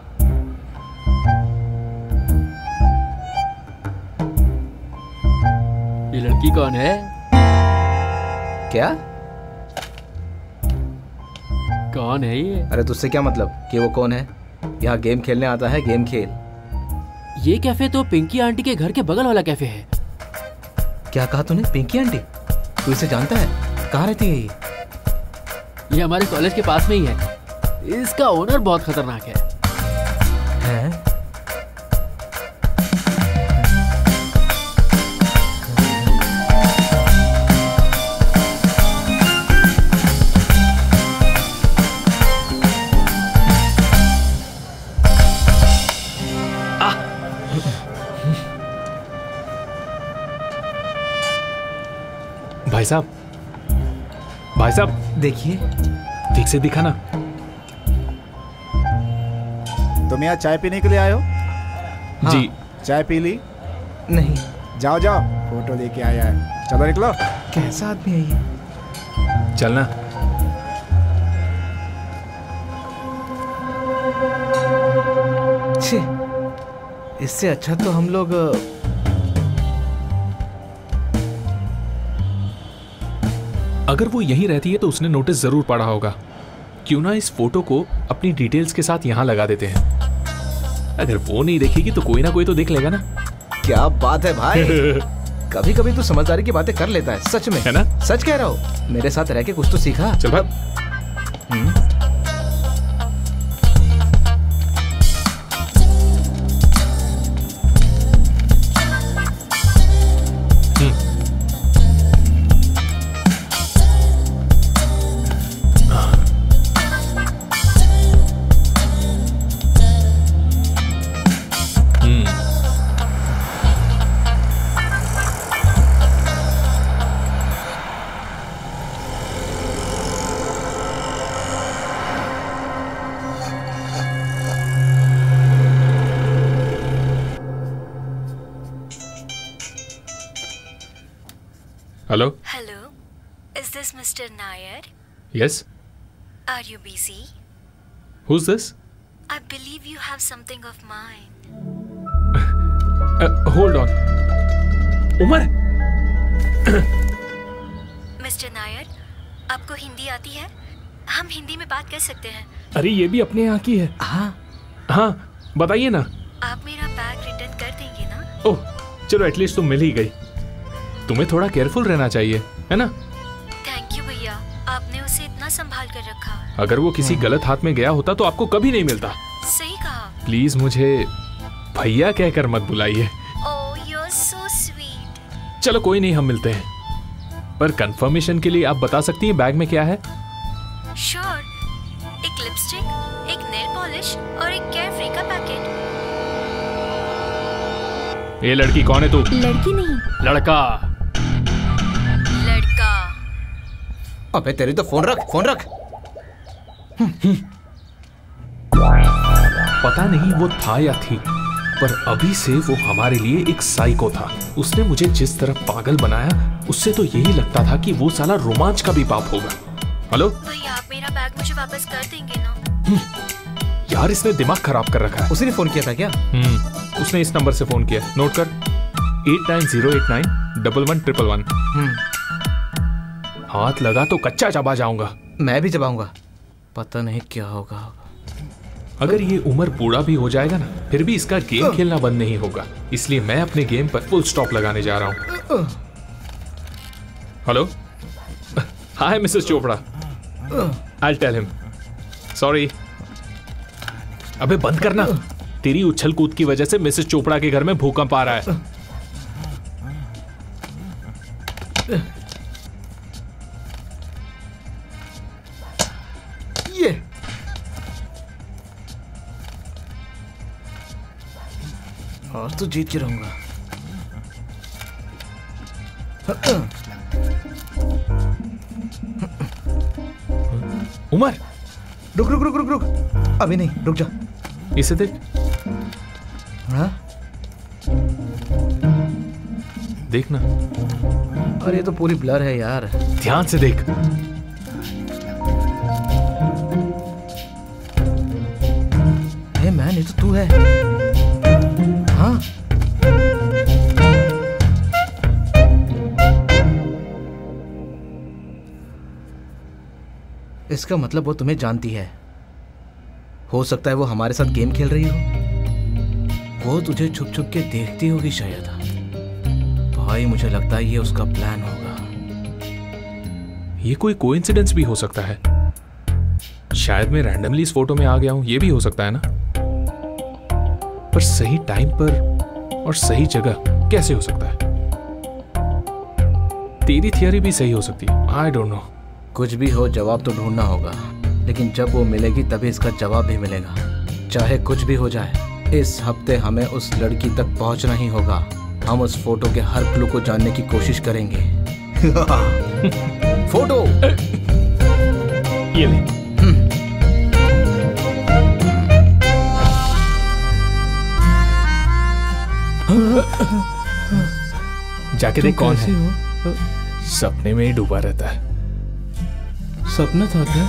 ये लड़की कौन है? क्या कौन है ये? अरे तुझसे क्या मतलब कि वो कौन है। यहाँ गेम खेलने आता है, गेम खेल। ये कैफे तो पिंकी आंटी के घर के बगल वाला कैफे है। क्या कहा तूने? पिंकी आंटी? तू इसे जानता है? कहाँ रहती है ये? ये हमारे कॉलेज के पास में ही है। इसका ओनर बहुत खतरनाक है। हैं? भाई साहब, भाई साहब देखिए। ठीक से दिखा ना। तुम यहाँ चाय पीने के लिए आए हो? हाँ। जी। चाय पी ली? नहीं। जाओ जाओ, फोटो लेके आया है, चलो निकलो। कैसा आदमी है ये? चलना। छी, इससे अच्छा तो हम लोग। अगर वो यहीं रहती है तो उसने नोटिस जरूर पढ़ा होगा। क्यों ना इस फोटो को अपनी डिटेल्स के साथ यहाँ लगा देते हैं। अगर वो नहीं देखेगी तो कोई ना कोई तो देख लेगा ना। क्या बात है भाई। कभी कभी तो समझदारी की बातें कर लेता है, सच में, है ना? सच कह रहा हूँ, मेरे साथ रह के कुछ तो सीखा। चल भाई। Hello? Hello. Is this Mister Nayar? Yes. Are you busy? Who's this? I believe you have something of mine. Uh, hold on. Umar. Mister Nayar, आपको हिंदी आती है? हम हिंदी में बात कर सकते हैं। अरे ये भी अपने यहाँ की है। हाँ हाँ बताइए ना। आप मेरा बैग रिटर्न कर देंगे ना? ओह चलो एटलीस्ट तुम मिल ही गई। तुम्हें थोड़ा केयरफुल रहना चाहिए है ना? थैंक यू भैया, आपने उसे इतना संभाल कर रखा। अगर वो किसी गलत हाथ में गया होता तो आपको कभी नहीं मिलता। सही कहा। प्लीज मुझे भैया कहकर मत बुलाइए। Oh you are so sweet. चलो कोई नहीं, हम मिलते हैं। पर कंफर्मेशन के लिए आप बता सकती हैं बैग में क्या है? श्योर, एक लिपस्टिक, एक नेल पॉलिश और एक केयरफ्री का पैकेट। ये लड़की कौन है तू? लड़की नहीं, लड़का। लड़का। अबे तेरी तो फोन रख, फोन रख। पता नहीं वो था या थी, पर अभी से वो हमारे लिए एक साइको था। उसने मुझे जिस तरह पागल बनाया उससे तो यही लगता था कि वो साला रोमांच का भी बाप होगा। हेलो भैया, आप मेरा बैग मुझे वापस कर देंगे ना? यार इसने दिमाग खराब कर रखा है। उसने फोन किया था क्या? हम्म, उसने इस नंबर से फोन किया, नोट कर। Eight nine zero eight nine double one triple one. हाथ लगा तो कच्चा चबा जाऊंगा। मैं भी चबाऊंगा, पता नहीं क्या होगा। अगर ये उम्र बूढ़ा भी हो जाएगा ना फिर भी इसका गेम खेलना बंद नहीं होगा, इसलिए मैं अपने गेम पर फुल स्टॉप लगाने जा रहा हूँ। Hello, hi Mrs Chopra. I tell him sorry. अबे बंद करना, तेरी उछल कूद की वजह से मिसेस चोपड़ा के घर में भूकंप आ रहा है। और तो जीत के रहूंगा। उमर रुक रुक रुक रुक रुक अभी नहीं, रुक जा। इसे देख। हाँ देख ना। अरे ये तो पूरी ब्लर है यार। ध्यान से देख। हे मैन, ये तो तू है। हाँ इसका मतलब वो तुम्हें जानती है। हो सकता है वो हमारे साथ गेम खेल रही हो। वो तुझे छुप छुप के देखती होगी शायद। भाई मुझे लगता है ये उसका प्लान होगा। ये कोई कोइंसिडेंस भी हो सकता है। शायद मैं रैंडमली इस फोटो में आ गया हूं, ये भी हो सकता है ना। पर सही टाइम पर और सही जगह कैसे हो सकता है? तेरी थियरी भी सही हो सकती है। I don't know. कुछ भी हो जवाब तो ढूंढना होगा, लेकिन जब वो मिलेगी तभी इसका जवाब भी मिलेगा। चाहे कुछ भी हो जाए इस हफ्ते हमें उस लड़की तक पहुंचना ही होगा। हम उस फोटो के हर क्लू को जानने की कोशिश करेंगे। फोटो ये ले। जाके देख कौन है। हो? सपने में ही डूबा रहता है। सपना था क्या?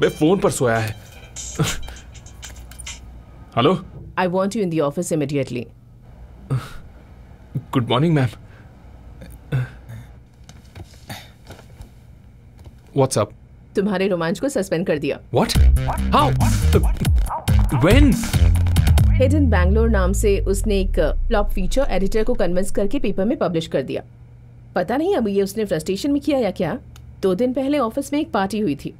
मैं फोन पर सोया है। Hello, I want you in the office immediately. Good morning ma'am. What's up? तुम्हारे रोमांच को सस्पेंड कर दिया। What? How? When? Hidden Bangalore नाम से उसने एक फ्लॉप फीचर एडिटर को कन्विंस करके पेपर में पब्लिश कर दिया। पता नहीं अब ये उसने फ्रस्ट्रेशन में किया या क्या। दो दिन पहले ऑफिस में एक पार्टी हुई थी।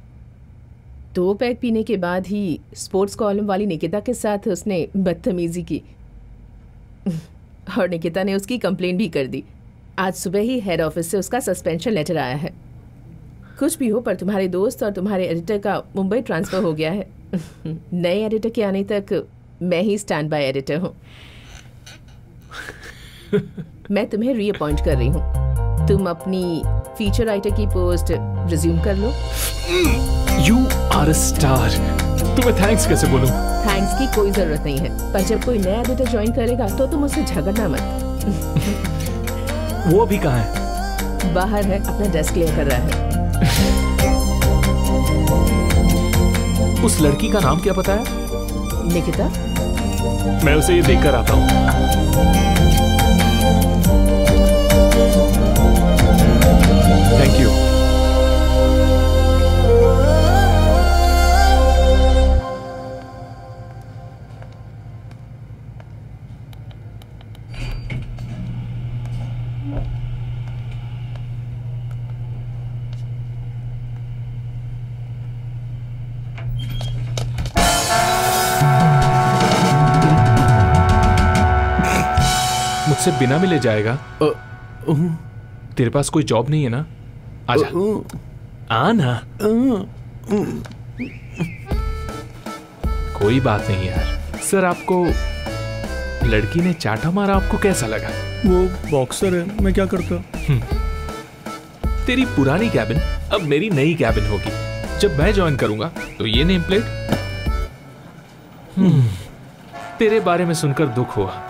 दो पैक पीने के बाद ही स्पोर्ट्स कॉलम वाली निकिता के साथ उसने बदतमीजी की और निकिता ने उसकी कंप्लेंट भी कर दी। आज सुबह ही हेड ऑफिस से उसका सस्पेंशन लेटर आया है। कुछ भी हो पर तुम्हारे दोस्त और तुम्हारे एडिटर का मुंबई ट्रांसफर हो गया है। नए एडिटर के आने तक मैं ही स्टैंड बाय एडिटर हूँ। मैं तुम्हें रीअपॉइंट कर रही हूँ। तुम अपनी फीचर राइटर की पोस्ट रिज्यूम कर लो। You are a star. तुम्हें थैंक्स कैसे बोलूं? थैंक्स की कोई जरूरत नहीं है, पर जब कोई नया बेटा ज्वाइन करेगा तो तुम उससे झगड़ना मत। वो भी कहाँ है? बाहर है, अपना डेस्क क्लियर कर रहा है। उस लड़की का नाम क्या पता है? निकिता। मैं उसे ये देखकर आता हूँ। Thank you. मुझसे बिना मिले जाएगा? तेरे पास कोई जॉब नहीं है ना? आजा, आना। कोई बात नहीं यार। सर, आपको लड़की ने चाटा मारा, आपको कैसा लगा? वो बॉक्सर है, मैं क्या करता। तेरी पुरानी कैबिन अब मेरी नई कैबिन होगी। जब मैं ज्वाइन करूंगा तो ये नेम प्लेट। तेरे बारे में सुनकर दुख हुआ,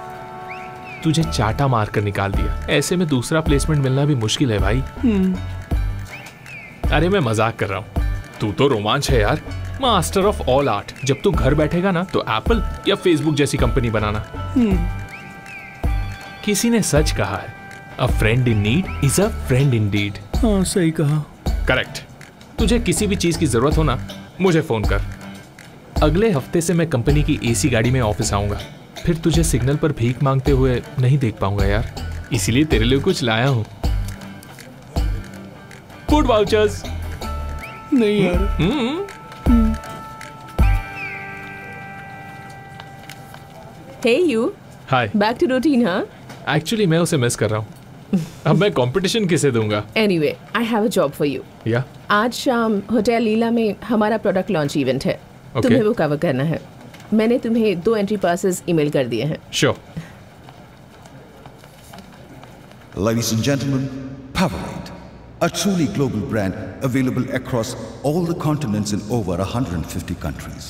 तुझे चाटा मार कर निकाल दिया। ऐसे में दूसरा प्लेसमेंट मिलना भी मुश्किल है भाई। अरे मैं मजाक कर रहा हूँ, तू तो रोमांच है यार, मास्टर ऑफ ऑल आर्ट। जब तू घर बैठेगा ना तो एप्पल या फेसबुक जैसी कंपनी बनाना। किसी ने सच कहा है, a friend in need is a friend indeed. हाँ, सही कहा। करेक्ट। तुझे किसी भी चीज की जरूरत हो ना, मुझे फोन कर। अगले हफ्ते से मैं कंपनी की एसी गाड़ी में ऑफिस आऊंगा, फिर तुझे सिग्नल पर भीख मांगते हुए नहीं देख पाऊंगा यार। इसीलिए तेरे लिए कुछ लाया हूँ, फूड वाउचर्स। नहीं यार। Hey you. Hi. Back to routine. हाँ, एक्चुअली मैं उसे मिस कर रहा हूँ। अब मैं कंपटीशन किसे दूंगा? Anyway, I have a job for you. Yeah? आज शाम होटल लीला में हमारा प्रोडक्ट लॉन्च इवेंट है। okay. तुम्हें वो कवर करना है। मैंने तुम्हें दो एंट्री पासेस ईमेल कर दिए हैं। Sure. Ladies and gentleman, power eight, a truly global brand available across all the continents in over one hundred fifty countries.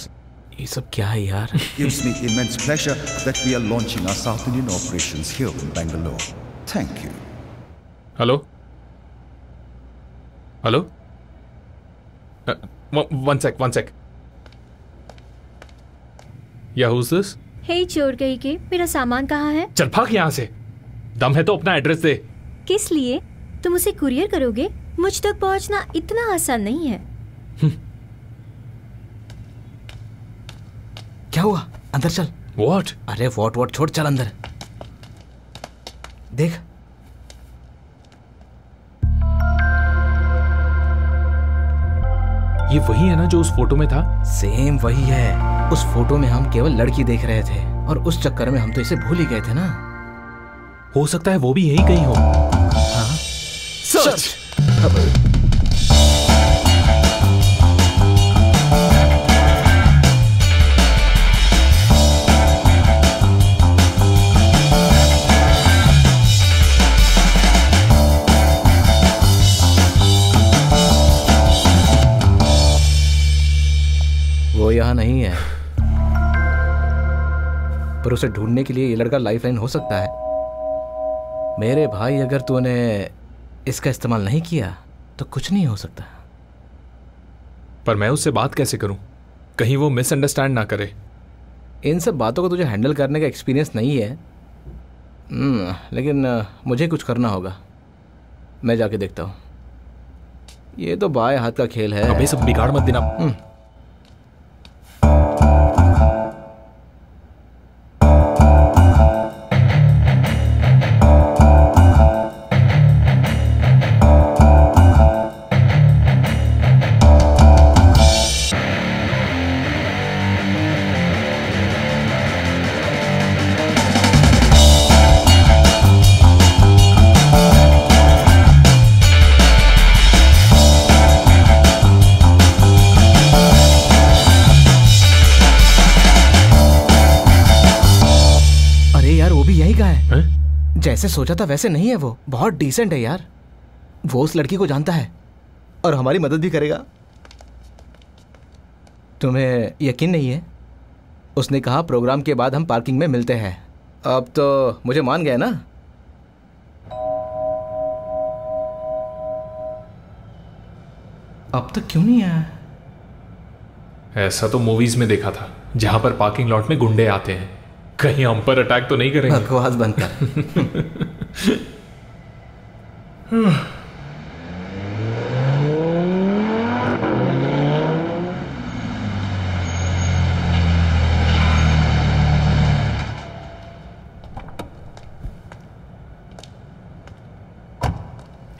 ये सब क्या है यार? Gives me immense pleasure that we are launching our South Indian operations here in Bangalore. Thank you. Hello? Hello? Uh, one sec, one sec. Yeah, who's this? Hey, चोर गई के, मेरा सामान कहाँ है? चल भाग यहाँ से। दम है तो अपना एड्रेस दे। किस लिए? तुम उसे कुरियर करोगे? मुझ तक पहुंचना इतना आसान नहीं है। क्या हुआ? अंदर चल। What? अरे what what छोड़, चल अंदर। देख। ये वही है ना जो उस फोटो में था? सेम वही है। उस फोटो में हम केवल लड़की देख रहे थे और उस चक्कर में हम तो इसे भूल ही गए थे ना। हो सकता है वो भी यही कहीं हो। Search. वो यहाँ नहीं है, पर उसे ढूंढने के लिए ये लड़का लाइफलाइन हो सकता है। मेरे भाई, अगर तूने इसका इस्तेमाल नहीं किया तो कुछ नहीं हो सकता। पर मैं उससे बात कैसे करूं? कहीं वो मिसअंडरस्टैंड ना करे। इन सब बातों को तुझे हैंडल करने का एक्सपीरियंस नहीं है। हम्म, लेकिन मुझे कुछ करना होगा। मैं जाके देखता हूं। ये तो बाएं हाथ का खेल है। अबे सब बिगाड़ मत देना। जैसे सोचा था वैसे नहीं है, वो बहुत डिसेंट है यार। वो उस लड़की को जानता है और हमारी मदद भी करेगा। तुम्हें यकीन नहीं है? उसने कहा प्रोग्राम के बाद हम पार्किंग में मिलते हैं। अब तो मुझे मान गए ना? अब तक क्यों नहीं आया? ऐसा तो मूवीज में देखा था, जहां पर पार्किंग लॉट में गुंडे आते हैं। कहीं हम पर अटैक तो नहीं करेंगे? बकवास बनकर।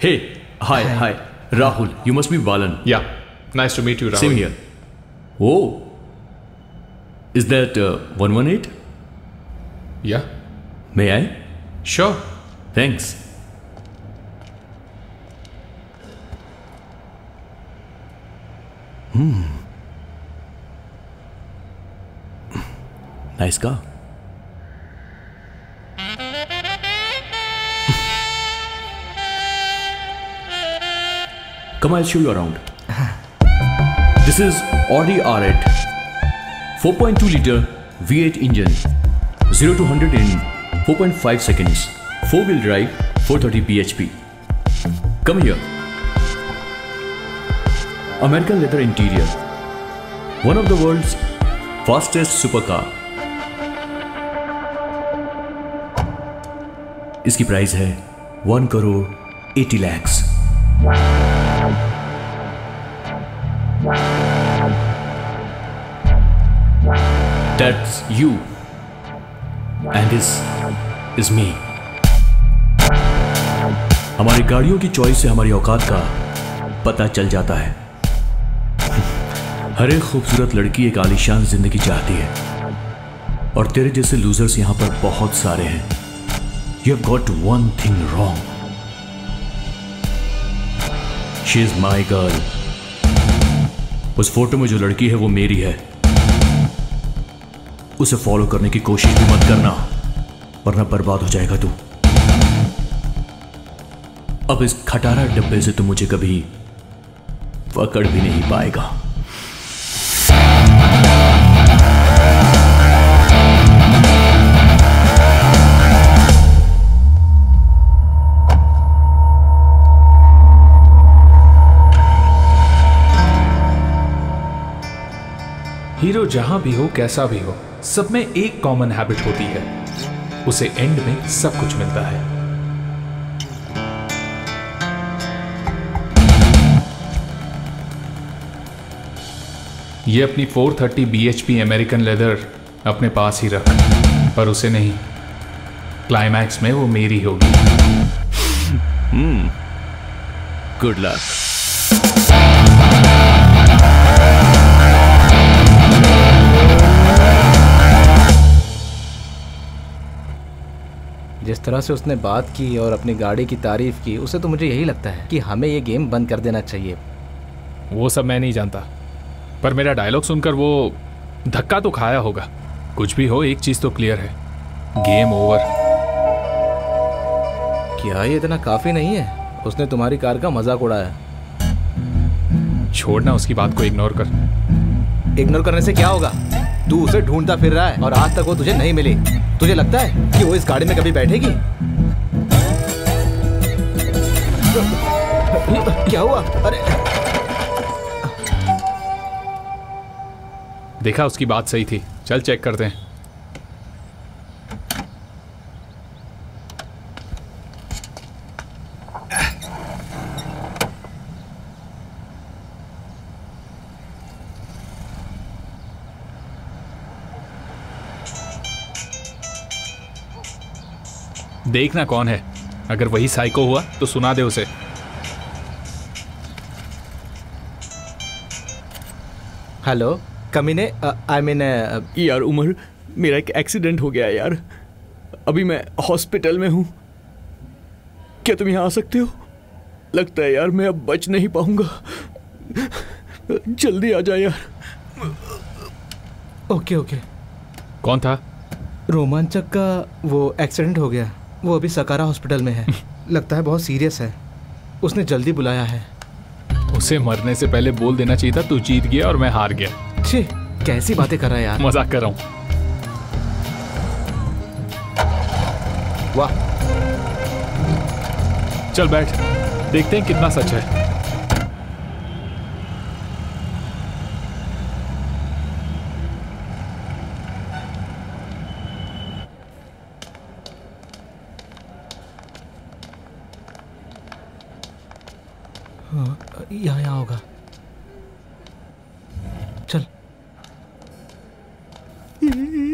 Hey, hi, hi, hi, Rahul. You must be Balan. Yeah, nice to meet you, Rahul. Same here. Oh, is that one one eight? Yeah. May I? Sure. Thanks. Hmm. Nice car. Come, I'll show you around. This is Audi R eight, four point two liter V eight engine, zero to one hundred in four point five seconds, four-wheel drive, four hundred thirty B H P. Come here. American leather interior, one of the world's fastest supercar. इसकी price है one crore eighty lakhs. That's you, and this is me. हमारी गाड़ियों की choice से हमारी औकात का पता चल जाता है। हर एक खूबसूरत लड़की एक आलीशान जिंदगी चाहती है, और तेरे जैसे लूजर्स यहां पर बहुत सारे हैं। You have got one thing wrong. She is my girl. उस फोटो में जो लड़की है वो मेरी है। उसे फॉलो करने की कोशिश भी मत करना, वरना बर्बाद हो जाएगा तू। अब इस खटारा डब्बे से तू मुझे कभी पकड़ भी नहीं पाएगा। हीरो जहां भी हो, कैसा भी हो, सब में एक कॉमन हैबिट होती है, उसे एंड में सब कुछ मिलता है। ये अपनी four thirty B H P American leather अपने पास ही रख, पर उसे नहीं। क्लाइमैक्स में वो मेरी होगी। Hmm, good luck. जिस तरह से उसने बात की और अपनी गाड़ी की तारीफ की, उसे तो मुझे यही लगता है कि हमें ये गेम बंद कर देना चाहिए। वो सब मैं नहीं जानता, पर मेरा डायलॉग सुनकर वो धक्का तो खाया होगा। कुछ भी हो, एक चीज़ तो क्लियर है, गेम ओवर। क्या ये इतना काफ़ी नहीं है? उसने तुम्हारी कार का मजाक उड़ाया। छोड़ना, उसकी बात को इग्नोर कर। इग्नोर करने से क्या होगा? तू उसे ढूंढता फिर रहा है और आज तक वो तुझे नहीं मिली। तुझे लगता है कि वो इस गाड़ी में कभी बैठेगी? क्या हुआ? अरे देखा, उसकी बात सही थी। चल चेक करते हैं। देखना कौन है, अगर वही साइको हुआ तो सुना दे उसे। हेलो कमीने, आई मीन यार उमर, मेरा एक एक्सीडेंट हो गया यार। अभी मैं हॉस्पिटल में हूँ। क्या तुम यहाँ आ सकते हो? लगता है यार मैं अब बच नहीं पाऊंगा। जल्दी आ जाए यार। Okay okay. कौन था? रोमांचक का वो एक्सीडेंट हो गया। वो अभी सकारा हॉस्पिटल में है। लगता है बहुत सीरियस है। उसने जल्दी बुलाया है। उसे मरने से पहले बोल देना चाहिए था तू जीत गया और मैं हार गया। छी, कैसी बातें कर रहा है यार। मजाक कर रहा हूँ। वाह, चल बैठ, देखते हैं कितना सच है। यहाँ यहाँ होगा, चल।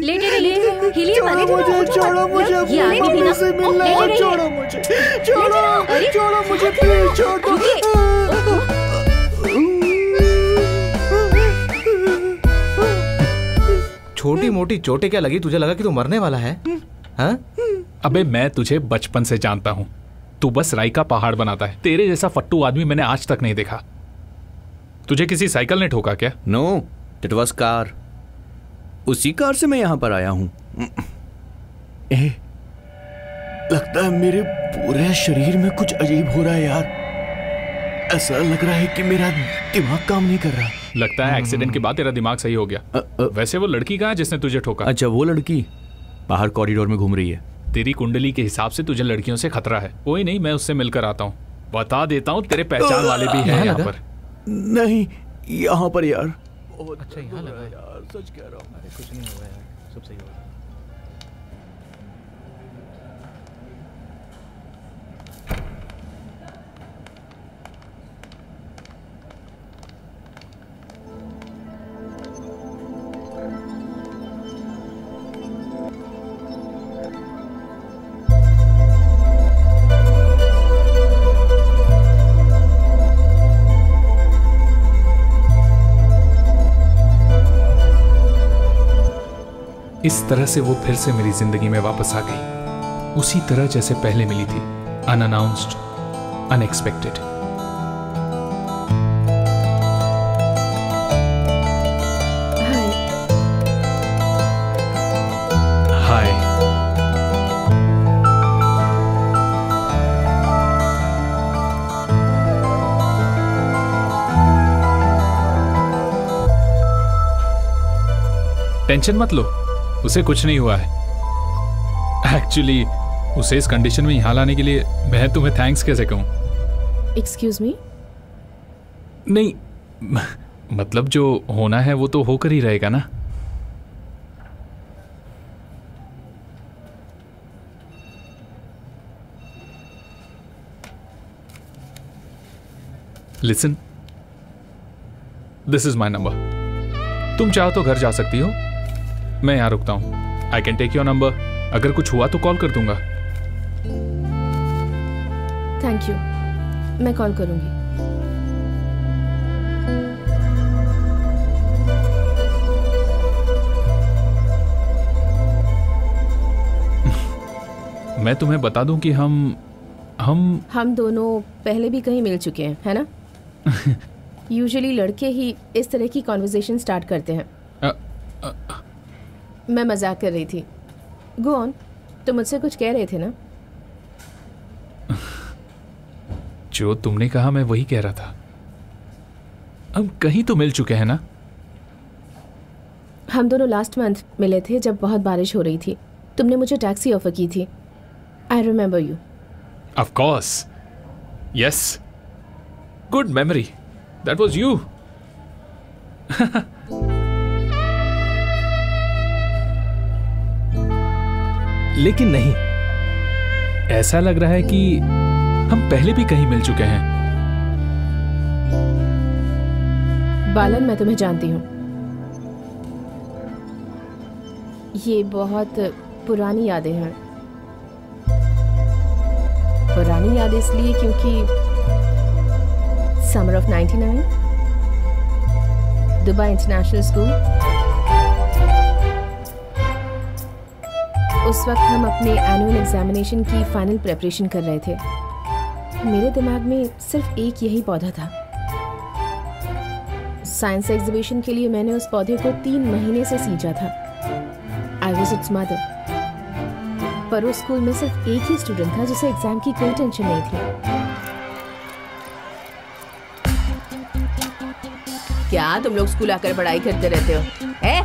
लेटे ले, हिलिए मत, मुझे छोड़ो, मुझे मुझे से मिलना है, छोड़ो मुझे, छोड़ो छोड़ो मुझे, प्लीज छोड़ो। छोटी मोटी चोटें क्या लगी, तुझे लगा कि तू मरने वाला है? हाँ, अबे मैं तुझे बचपन से जानता हूँ, तू बस राई का पहाड़ बनाता है। तेरे जैसा फट्टू आदमी मैंने आज तक नहीं देखा। तुझे किसी साइकिल ने ठोका क्या? No, it was car. उसी कार से मैं यहाँ पर आया हूँ। लगता है मेरे पूरे शरीर में कुछ अजीब हो रहा है यार। ऐसा लग रहा है कि मेरा दिमाग काम नहीं कर रहा। लगता है एक्सीडेंट के बाद तेरा दिमाग सही हो गया। आ, आ, वैसे वो लड़की कहाँ है जिसने तुझे ठोका? अच्छा, वो लड़की बाहर कॉरिडोर में घूम रही है। तेरी कुंडली के हिसाब से तुझे लड़कियों से खतरा है। कोई नहीं, मैं उससे मिलकर आता हूँ। बता देता हूँ, तेरे पहचान वाले भी हैं यहाँ पर। नहीं, यहाँ पर यार। अच्छा, यहाँ लगा यार, सच कह रहा हूँ। कुछ नहीं हुआ यार, सब सही हो गया। इस तरह से वो फिर से मेरी जिंदगी में वापस आ गई, उसी तरह जैसे पहले मिली थी, अनअनाउंस्ड, अनएक्सपेक्टेड। हाय, टेंशन मत लो, उसे कुछ नहीं हुआ है। एक्चुअली उसे इस कंडीशन में यहाँ लाने के लिए मैं तुम्हें थैंक्स कैसे कहूँ। Excuse me? नहीं, मतलब जो होना है वो तो होकर ही रहेगा ना। Listen, this is my number. तुम चाहो तो घर जा सकती हो, मैं यहाँ रुकता हूँ। I can take your number, अगर कुछ हुआ तो कॉल कर दूंगा। थैंक यू, मैं कॉल करूंगी। मैं तुम्हें बता दूं कि हम हम हम दोनों पहले भी कहीं मिल चुके हैं, है ना? यूजुअली लड़के ही इस तरह की कॉन्वर्जेशन स्टार्ट करते हैं। आ, आ, मैं मजाक कर रही थी। गो ऑन, तुम मुझसे कुछ कह रहे थे ना? जो तुमने कहा मैं वही कह रहा था। अब कहीं तो मिल चुके हैं ना? हम दोनों लास्ट मंथ मिले थे जब बहुत बारिश हो रही थी। तुमने मुझे टैक्सी ऑफर की थी। I remember you. Of course, yes, good memory, that was you. लेकिन नहीं, ऐसा लग रहा है कि हम पहले भी कहीं मिल चुके हैं। बालन, मैं तुम्हें जानती हूँ। ये बहुत पुरानी यादें हैं। पुरानी यादें इसलिए क्योंकि summer of ninety nine, Dubai international school. उस वक्त हम अपने एनुअल एग्जामिनेशन की फाइनल प्रेपरेशन कर रहे थे। मेरे दिमाग में सिर्फ एक यही पौधा था। साइंस एग्जीबिशन के लिए मैंने उस पौधे को तीन महीने से सींचा था। I was its mother. पर उस स्कूल में सिर्फ एक ही स्टूडेंट था जिसे एग्जाम की कोई टेंशन नहीं थी। क्या तुम लोग स्कूल आकर पढ़ाई करते रहते हो? है?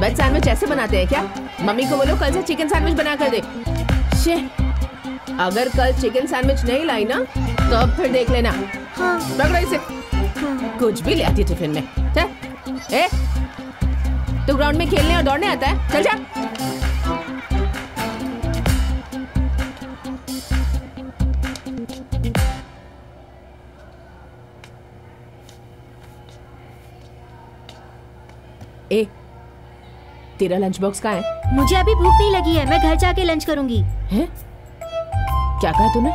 वेज सैंडविच ऐसे बनाते हैं क्या? मम्मी को बोलो कल से चिकन सैंडविच बना कर दे। अगर कल चिकन सैंडविच नहीं लाई ना तो अब फिर देख लेना। हाँ। पकड़ो इसे। हाँ। कुछ भी ले आती टिफिन में। ए, तू ग्राउंड में खेलने और दौड़ने आता है? चल जा। ए, तेरा लंच बॉक्स कहाँ है? मुझे अभी भूख नहीं लगी है, मैं घर जाके लंच करूंगी। है? क्या कहा तूने?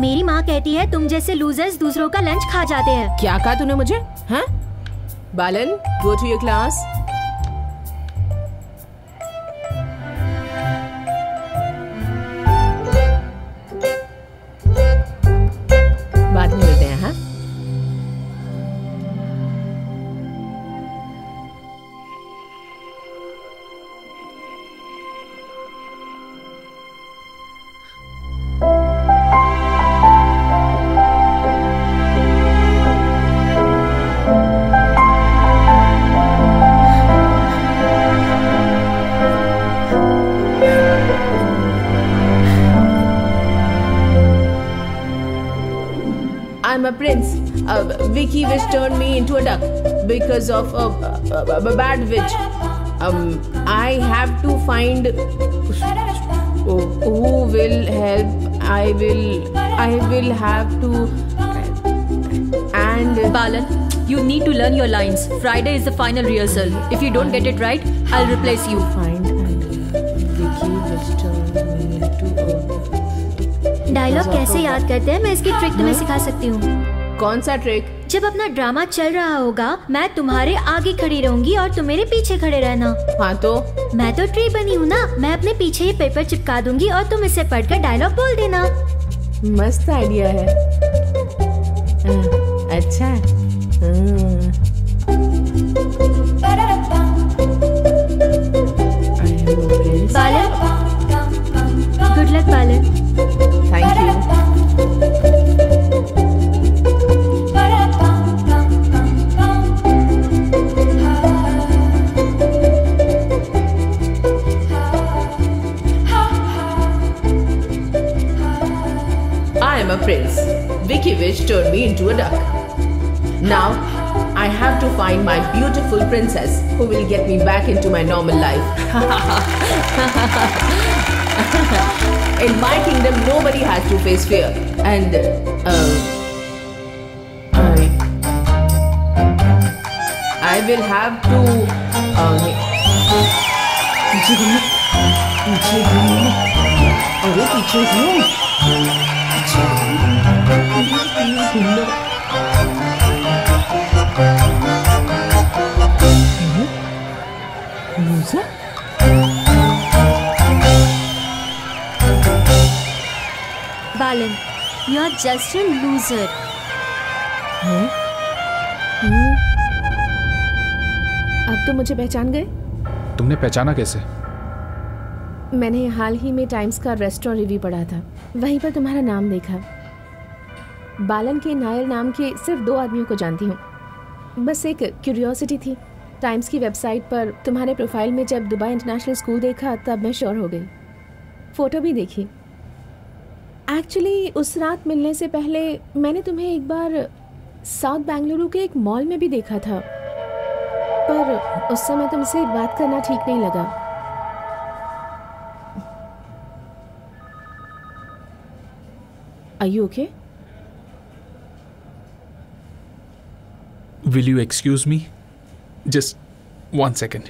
मेरी माँ कहती है तुम जैसे लूजर्स दूसरों का लंच खा जाते हैं। क्या कहा तूने मुझे? हाँ? Balan, go to your class. बाद में मिलते हैं। हाँ? Prince, uh, Vicky witch turned me into a duck because of a, a, a, a bad witch. Um, I have to find who will help. I will, I will have to. And Balan, you need to learn your lines. Friday is the final rehearsal. If you don't get it right, I'll replace you. Find and Vicky witch turned me into a. Dialogue कैसे याद करते हैं मैं इसकी trick तुम्हें सिखा सकती हूँ। कौन सा ट्रिक? जब अपना ड्रामा चल रहा होगा मैं तुम्हारे आगे खड़ी रहूंगी और तुम मेरे पीछे खड़े रहना। हाँ तो? मैं तो ट्री बनी हूँ ना, मैं अपने पीछे ये पेपर चिपका दूंगी और तुम इसे पढ़कर डायलॉग बोल देना। मस्त आइडिया है। अच्छा Balan, good luck Balan. Thank you. I am a prince. Vicky Witch turned me into a duck. Now, I have to find my beautiful princess who will get me back into my normal life. In my kingdom, nobody has to face fear, and uh, I, I will have to. Uh, पीछे घूमो, पीछे घूमो, अरे पीछे घूमो, पीछे घूमो, घूमो। मूसा Balan, you're just a loser. Hmm? Hmm? अब तो मुझे पहचान गए? तुमने पहचाना कैसे? मैंने हाल ही में टाइम्स का रेस्टोरेंट रिव्यू पढ़ा था, वहीं पर तुम्हारा नाम देखा। बालन के नायर नाम के सिर्फ दो आदमियों को जानती हूँ, बस एक क्यूरियोसिटी थी। टाइम्स की वेबसाइट पर तुम्हारे प्रोफाइल में जब दुबई इंटरनेशनल स्कूल देखा तब मैं श्योर हो गई। फोटो भी देखी। एक्चुअली उस रात मिलने से पहले मैंने तुम्हें एक बार साउथ बेंगलुरु के एक मॉल में भी देखा था, पर उस समय तुमसे बात करना ठीक नहीं लगा। Are you okay? Will you excuse me just one second?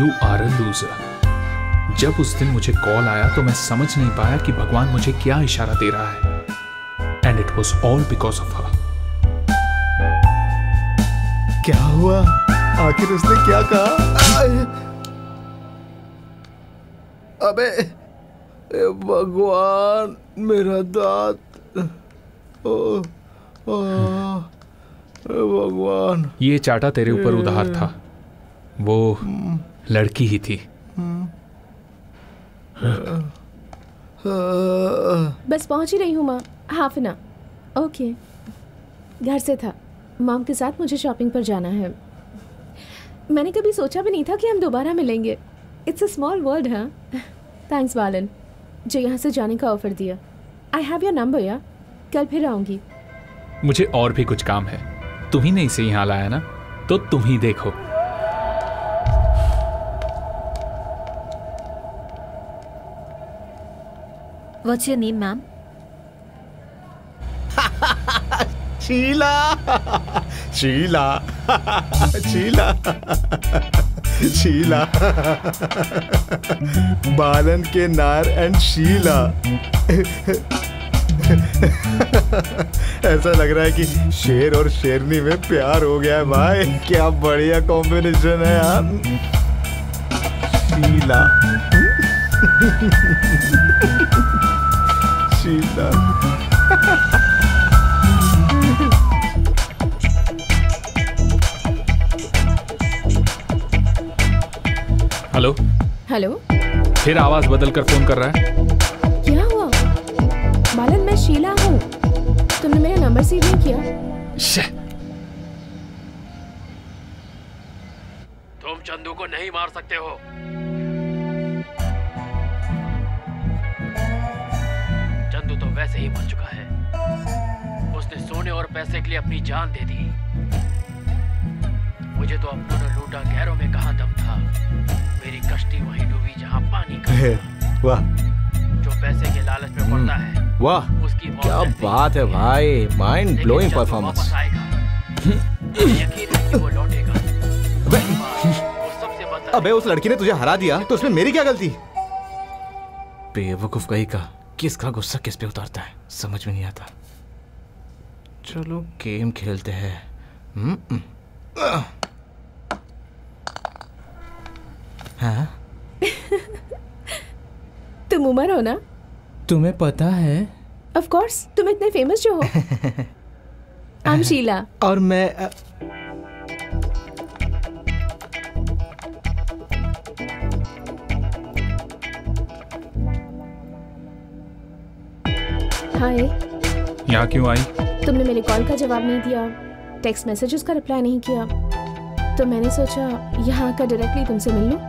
You are a loser. जब उस दिन मुझे कॉल आया तो मैं समझ नहीं पाया कि भगवान मुझे क्या इशारा दे रहा है, and it was all because of her. क्या हुआ? आखिर उसने क्या कहा? अबे भगवान मेरा दांत, ओ, ओ, भगवान। ये चाटा तेरे ऊपर उधार था, वो लड़की ही थी। बस पहुंच ही रही हूँ माँ, हाफ एन आवर। ओके, घर से था, माम के साथ मुझे शॉपिंग पर जाना है। मैंने कभी सोचा भी नहीं था कि हम दोबारा मिलेंगे। It's a small world. हाँ, थैंक्स बालन जो यहाँ से जाने का ऑफर दिया। आई हैव योर नंबर यार, कल फिर आऊँगी। मुझे और भी कुछ काम है, तुम्ही ने इसे यहाँ लाया ना, तो तुम ही देखो। What's your name, ma'am? Sheila, Sheila, Sheila, Sheila, बालन के नार एंड शीला। ऐसा लग रहा है कि शेर और शेरनी में प्यार हो गया है भाई। क्या बढ़िया कॉम्बिनेशन है यार, शीला। शीला। हेलो हेलो, फिर आवाज बदलकर फोन कर रहा है। क्या हुआ बालन, मैं शीला हूँ, तुमने मेरा नंबर सेव नहीं किया। तुम चंदू को नहीं मार सकते हो। चंदू तो वैसे ही मर चुका है, उसने सोने और पैसे के लिए अपनी जान दे दी। मुझे तो अपनों ने लूटा, गैरों में कहाँ दम था। मेरी कश्ती वहीं डूबी जहाँ पानी का। वाह, जो पैसे के लालच में पड़ता है, वाह उसकी क्या बात है भाई, माइंड ब्लोइंग परफॉर्मेंस। यकीन है कि वो लौटेगा। अबे वो सबसे बदला। अबे उस लड़की ने तुझे हरा दिया तो उसमें मेरी क्या गलती? बेवकूफ कहीं का, किसका गुस्सा किस पे उतारता है समझ में नहीं आता। चलो गेम खेलते हैं। हाँ? तुम उमर हो ना? तुम्हें पता है? Of course, तुम इतने फेमस जो हो। I'm Sheila। और मैं आ... हाय। यहाँ क्यों आई? तुमने मेरे कॉल का जवाब नहीं दिया, टेक्स्ट मैसेजेस का रिप्लाई नहीं किया, तो मैंने सोचा यहाँ आकर डायरेक्टली तुमसे मिल लूँ।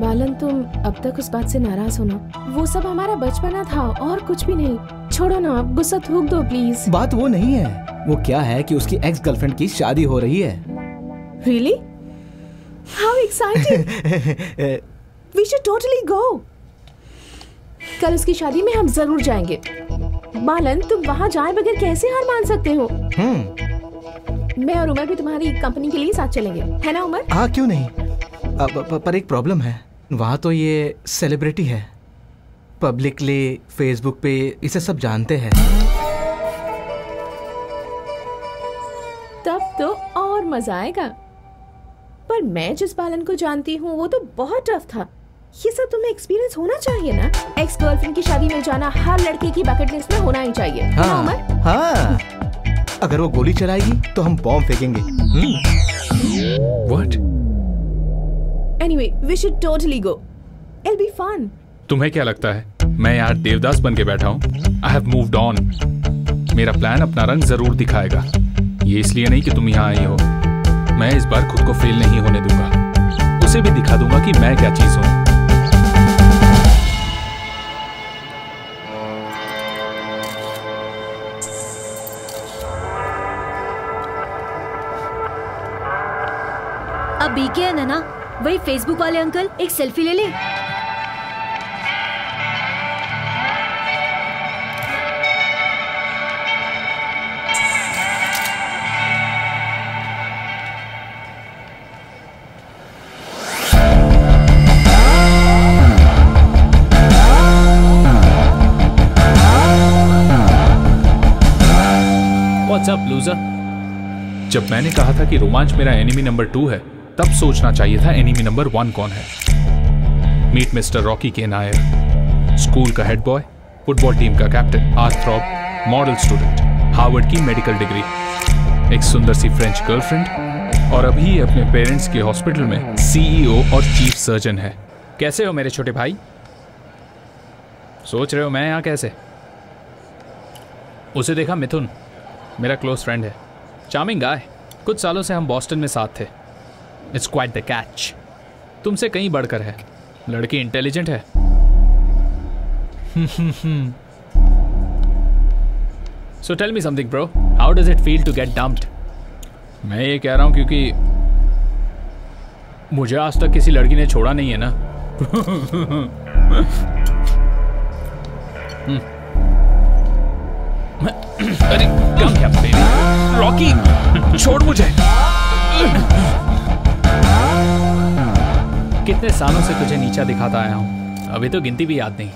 बालन, तुम अब तक उस बात से नाराज हो ना, वो सब हमारा बचपना था और कुछ भी नहीं। छोड़ो ना, गुस्सा थूक दो प्लीज। बात वो नहीं है, वो क्या है कि उसकी एक्स गर्लफ्रेंड की शादी हो रही है। Really? How exciting! We should totally go. कल उसकी शादी में हम जरूर जाएंगे। बालन, तुम वहाँ जाए बगैर कैसे हार मान सकते हो? hmm. मैं और उमर भी तुम्हारी कंपनी के लिए साथ चलेंगे, है ना उमर? हाँ, क्यों नहीं। अब पर एक प्रॉब्लम है, वहाँ तो ये सेलिब्रिटी है, पब्लिकली फेसबुक पे इसे सब जानते हैं। तब तो और मजा आएगा। पर मैं जिस बालन को जानती हूँ वो तो बहुत टफ था। ये सब तुम्हें एक्सपीरियंस होना चाहिए ना। एक्स गर्लफ्रेंड की शादी में जाना हर लड़के की बकेट लिस्ट में होना ही चाहिए। हाँ, उमर? हाँ। अगर वो गोली चलाएगी तो हम बॉम्ब फेंकेंगे। What? Anyway, we should totally go. It'll be fun. तुम्हें क्या लगता है मैं यार देवदास बन के बैठा हूँ? I have moved on. मेरा प्लान अपना रंग जरूर दिखाएगा। ये इसलिए नहीं कि तुम यहाँ आई हो, मैं इस बार खुद को फेल नहीं होने दूंगा। उसे भी दिखा दूंगा कि मैं क्या चीज हूँ। अब बीके है ना, वही फेसबुक वाले अंकल, एक सेल्फी ले ले। What's up loser? जब मैंने कहा था कि रोमांच मेरा एनिमी नंबर टू है, तब सोचना चाहिए था एनिमी नंबर वन कौन है। Meet mister Rocky K Nair, school का हेड बॉय, फुटबॉल टीम का कैप्टन, आर्थ्रॉप मॉडल स्टूडेंट, हार्वर्ड की मेडिकल डिग्री, एक सुंदर सी फ्रेंच गर्लफ्रेंड और अभी अपने पेरेंट्स के हॉस्पिटल में सीईओ और चीफ सर्जन है। कैसे हो मेरे छोटे भाई? सोच रहे हो मैं यहाँ कैसे? उसे देखा? मिथुन मेरा क्लोज फ्रेंड है, चार्मिंग गाय। कुछ सालों से हम बॉस्टन में साथ थे। इट्स क्वाइट द कैच, तुमसे कहीं बढ़कर है। लड़की इंटेलिजेंट है। So tell me something bro, how does it feel to get dumped? मैं ये कह रहा हूँ क्योंकि मुझे आज तक किसी लड़की ने छोड़ा नहीं है ना। अरे कम क्या बेबी, रॉकी छोड़ मुझे। कितने सालों से तुझे नीचा दिखाता आया हूँ, अभी तो गिनती भी याद नहीं।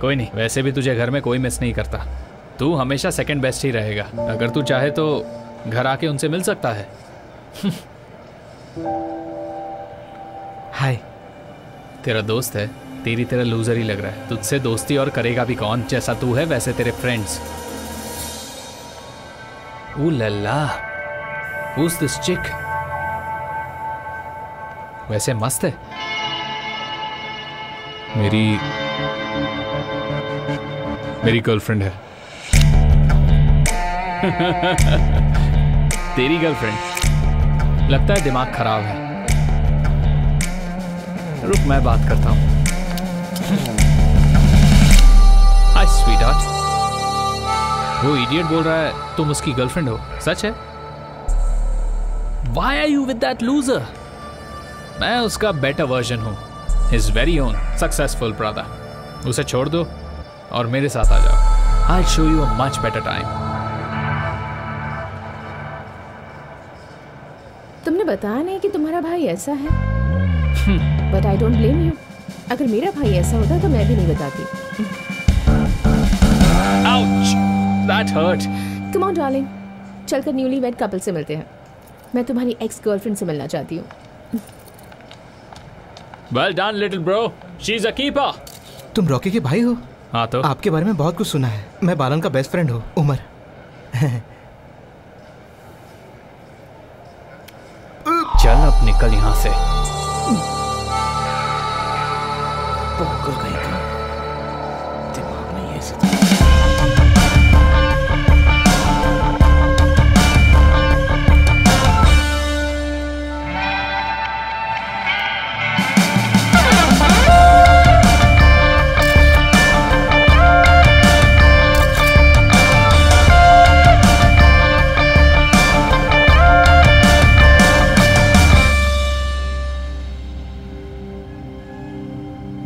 कोई नहीं, वैसे भी तुझे घर में कोई मिस नहीं करता, तू हमेशा सेकंड बेस्ट ही रहेगा। अगर तू चाहे तो घर आके उनसे मिल सकता है। हाय, तेरा दोस्त है। तेरी तरह लूजर ही लग रहा है, तुझसे दोस्ती और करेगा भी कौन? जैसा तू है वैसे तेरे फ्रेंड्स। ओ लल्ला, who's this chick? वैसे मस्त है। मेरी मेरी गर्लफ्रेंड है। तेरी गर्लफ्रेंड? लगता है दिमाग खराब है। रुक मैं बात करता हूँ। हाय स्वीटहार्ट। वो इडियट बोल रहा है तुम उसकी गर्लफ्रेंड हो, सच है? Why are you with that loser? मैं उसका बेटर वर्जन हूँ, his very own successful brother. उसे छोड़ दो और मेरे साथ आ जाओ। I show you a much better time. तुमने बताया नहीं कि तुम्हारा भाई ऐसा है, but I don't blame you. अगर मेरा भाई ऐसा होता तो मैं भी नहीं बताती। Ouch, that hurt. Come on, darling, चलकर न्यूली वेड कपल से मिलते हैं। मैं तुम्हारी एक्स गर्लफ्रेंड से मिलना चाहती हूँ। Well done, little bro. She's a keeper. तुम रॉकी के भाई हो? हाँ तो? आपके बारे में बहुत कुछ सुना है। मैं बालन का बेस्ट फ्रेंड हूँ, उमर। चल अब निकल यहाँ से। पकड़ गई क्या? दिमाग नहीं है इसका।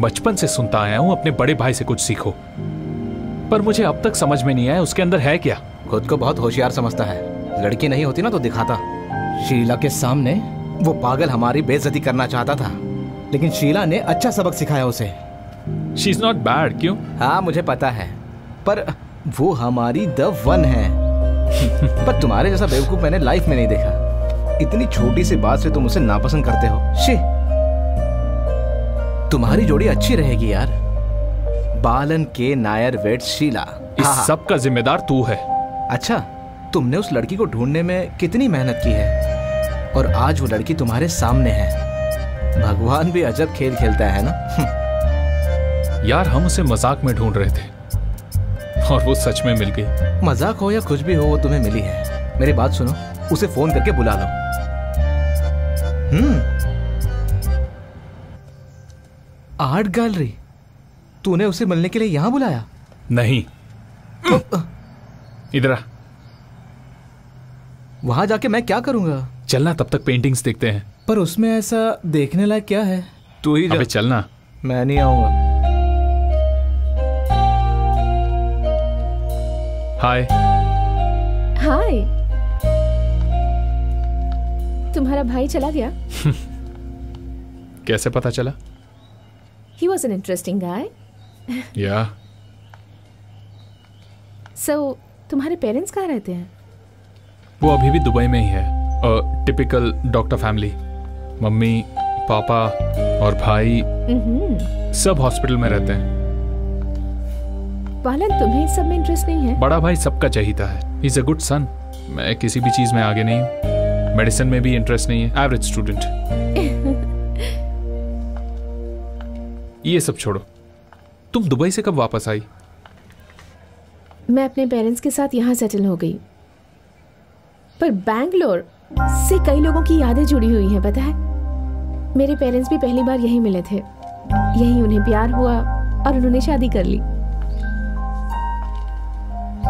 बचपन से सुनता आया हूँ अपने बड़े भाई से कुछ सीखो, पर मुझे अब तक समझ में नहीं आया उसके अंदर है क्या। खुद को बहुत होशियार समझता है, लड़की नहीं होती ना तो दिखाता। शीला के सामने वो पागल हमारी बेइज्जती करना चाहता था, लेकिन शीला ने अच्छा सबक सिखाया उसे। She is not bad. क्यों? हाँ मुझे पता है, पर वो हमारी द वन है। पर तुम्हारे जैसा बेवकूफ मैंने लाइफ में नहीं देखा। इतनी छोटी सी बात से तुम उसे नापसंद करते हो। शी तुम्हारी जोड़ी अच्छी रहेगी यार, बालन के नायर वेट शीला। इस हाँ। सब का जिम्मेदार तू है। अच्छा, तुमने उस लड़की को ढूंढने में कितनी मेहनत की है और आज वो लड़की तुम्हारे सामने है। भगवान भी अजब खेल खेलता है ना। यार हम उसे मजाक में ढूंढ रहे थे और वो सच में मिल गई। मजाक हो या कुछ भी हो, वो तुम्हें मिली है। मेरी बात सुनो, उसे फोन करके बुला लो। हम्म आर्ट गैलरी? तूने उसे मिलने के लिए यहां बुलाया? नहीं, इधर आ। वहां जाके मैं क्या करूंगा? चलना, तब तक पेंटिंग्स देखते हैं। पर उसमें ऐसा देखने लायक क्या है? तू ही जा। चलना। मैं नहीं आऊंगा। हाय। हाय, तुम्हारा भाई चला गया? कैसे पता चला? He was an interesting guy. Yeah. So, तुम्हारे पेरेंट्स कहाँ रहते हैं? वो अभी भी दुबई में ही है। अ टिपिकल डॉक्टर फैमिली, मम्मी पापा और भाई mm-hmm. सब हॉस्पिटल में रहते हैं। बालन, तुम्हें सब में इंटरेस्ट नहीं है? बड़ा भाई सबका चाहता है, he is a good son. मैं किसी भी चीज में आगे नहीं हूँ, मेडिसिन में भी इंटरेस्ट नहीं है, एवरेज स्टूडेंट। ये सब छोड़ो, तुम दुबई से कब वापस आई? मैं अपने पेरेंट्स के साथ यहाँ सेटल हो गई, पर बैंगलोर से कई लोगों की यादें जुड़ी हुई हैं, पता है? मेरे पेरेंट्स भी पहली बार यहीं मिले थे, यहीं उन्हें प्यार हुआ और उन्होंने शादी कर ली।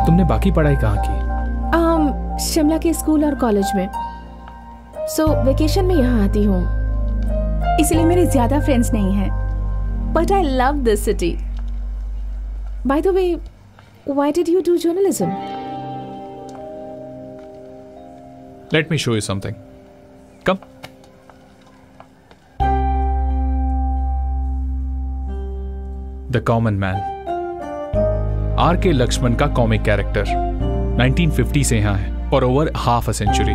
तुमने बाकी पढ़ाई कहाँ की? आम, शिमला के स्कूल और कॉलेज में। सो वेकेशन में यहाँ आती हूँ, इसलिए मेरे ज्यादा फ्रेंड्स नहीं हैं, but I love this city. By the way, why did you do journalism? Let me show you something. Come. The common man, R K Laxman का कॉमिक कैरेक्टर, नाइनटीन फिफ्टी से यहाँ है और ओवर हाफ अ सेंचुरी।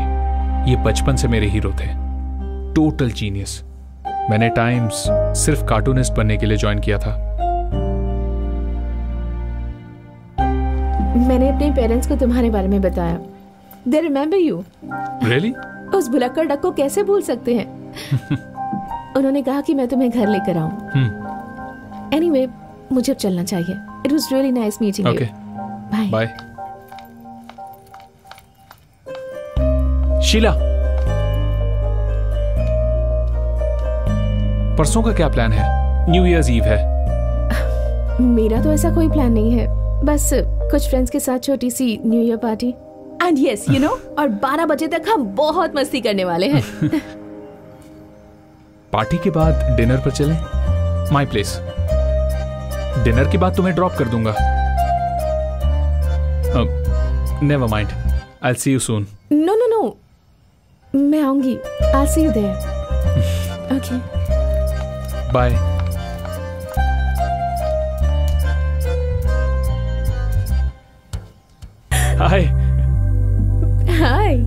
ये बचपन से मेरे hero थे, टोटल जीनियस। मैंने टाइम्स सिर्फ कार्टूनिस्ट बनने के लिए ज्वाइन किया था। मैंने अपने पेरेंट्स को तुम्हारे बारे में बताया। They remember you. Really? उस भुलक्कड़ डक को कैसे भूल सकते हैं? उन्होंने कहा कि मैं तुम्हें घर लेकर आऊं। एनीवे, मुझे अब चलना चाहिए। It was really nice meeting you. Okay. Bye. Bye. Sheila, परसों का क्या प्लान है? न्यू ईयर्स ईव है। मेरा तो ऐसा कोई प्लान नहीं है, बस कुछ फ्रेंड्स के साथ छोटी सी new year party. And yes, you know, और बारह बजे तक हम बहुत मस्ती करने वाले हैं। पार्टी के बाद डिनर पर चलें? My place. डिनर के बाद तुम्हें ड्रॉप कर दूंगा। Never mind, I will see you soon. No no no, मैं आऊंगी, I will see you there. Okay, bye. Hi hi,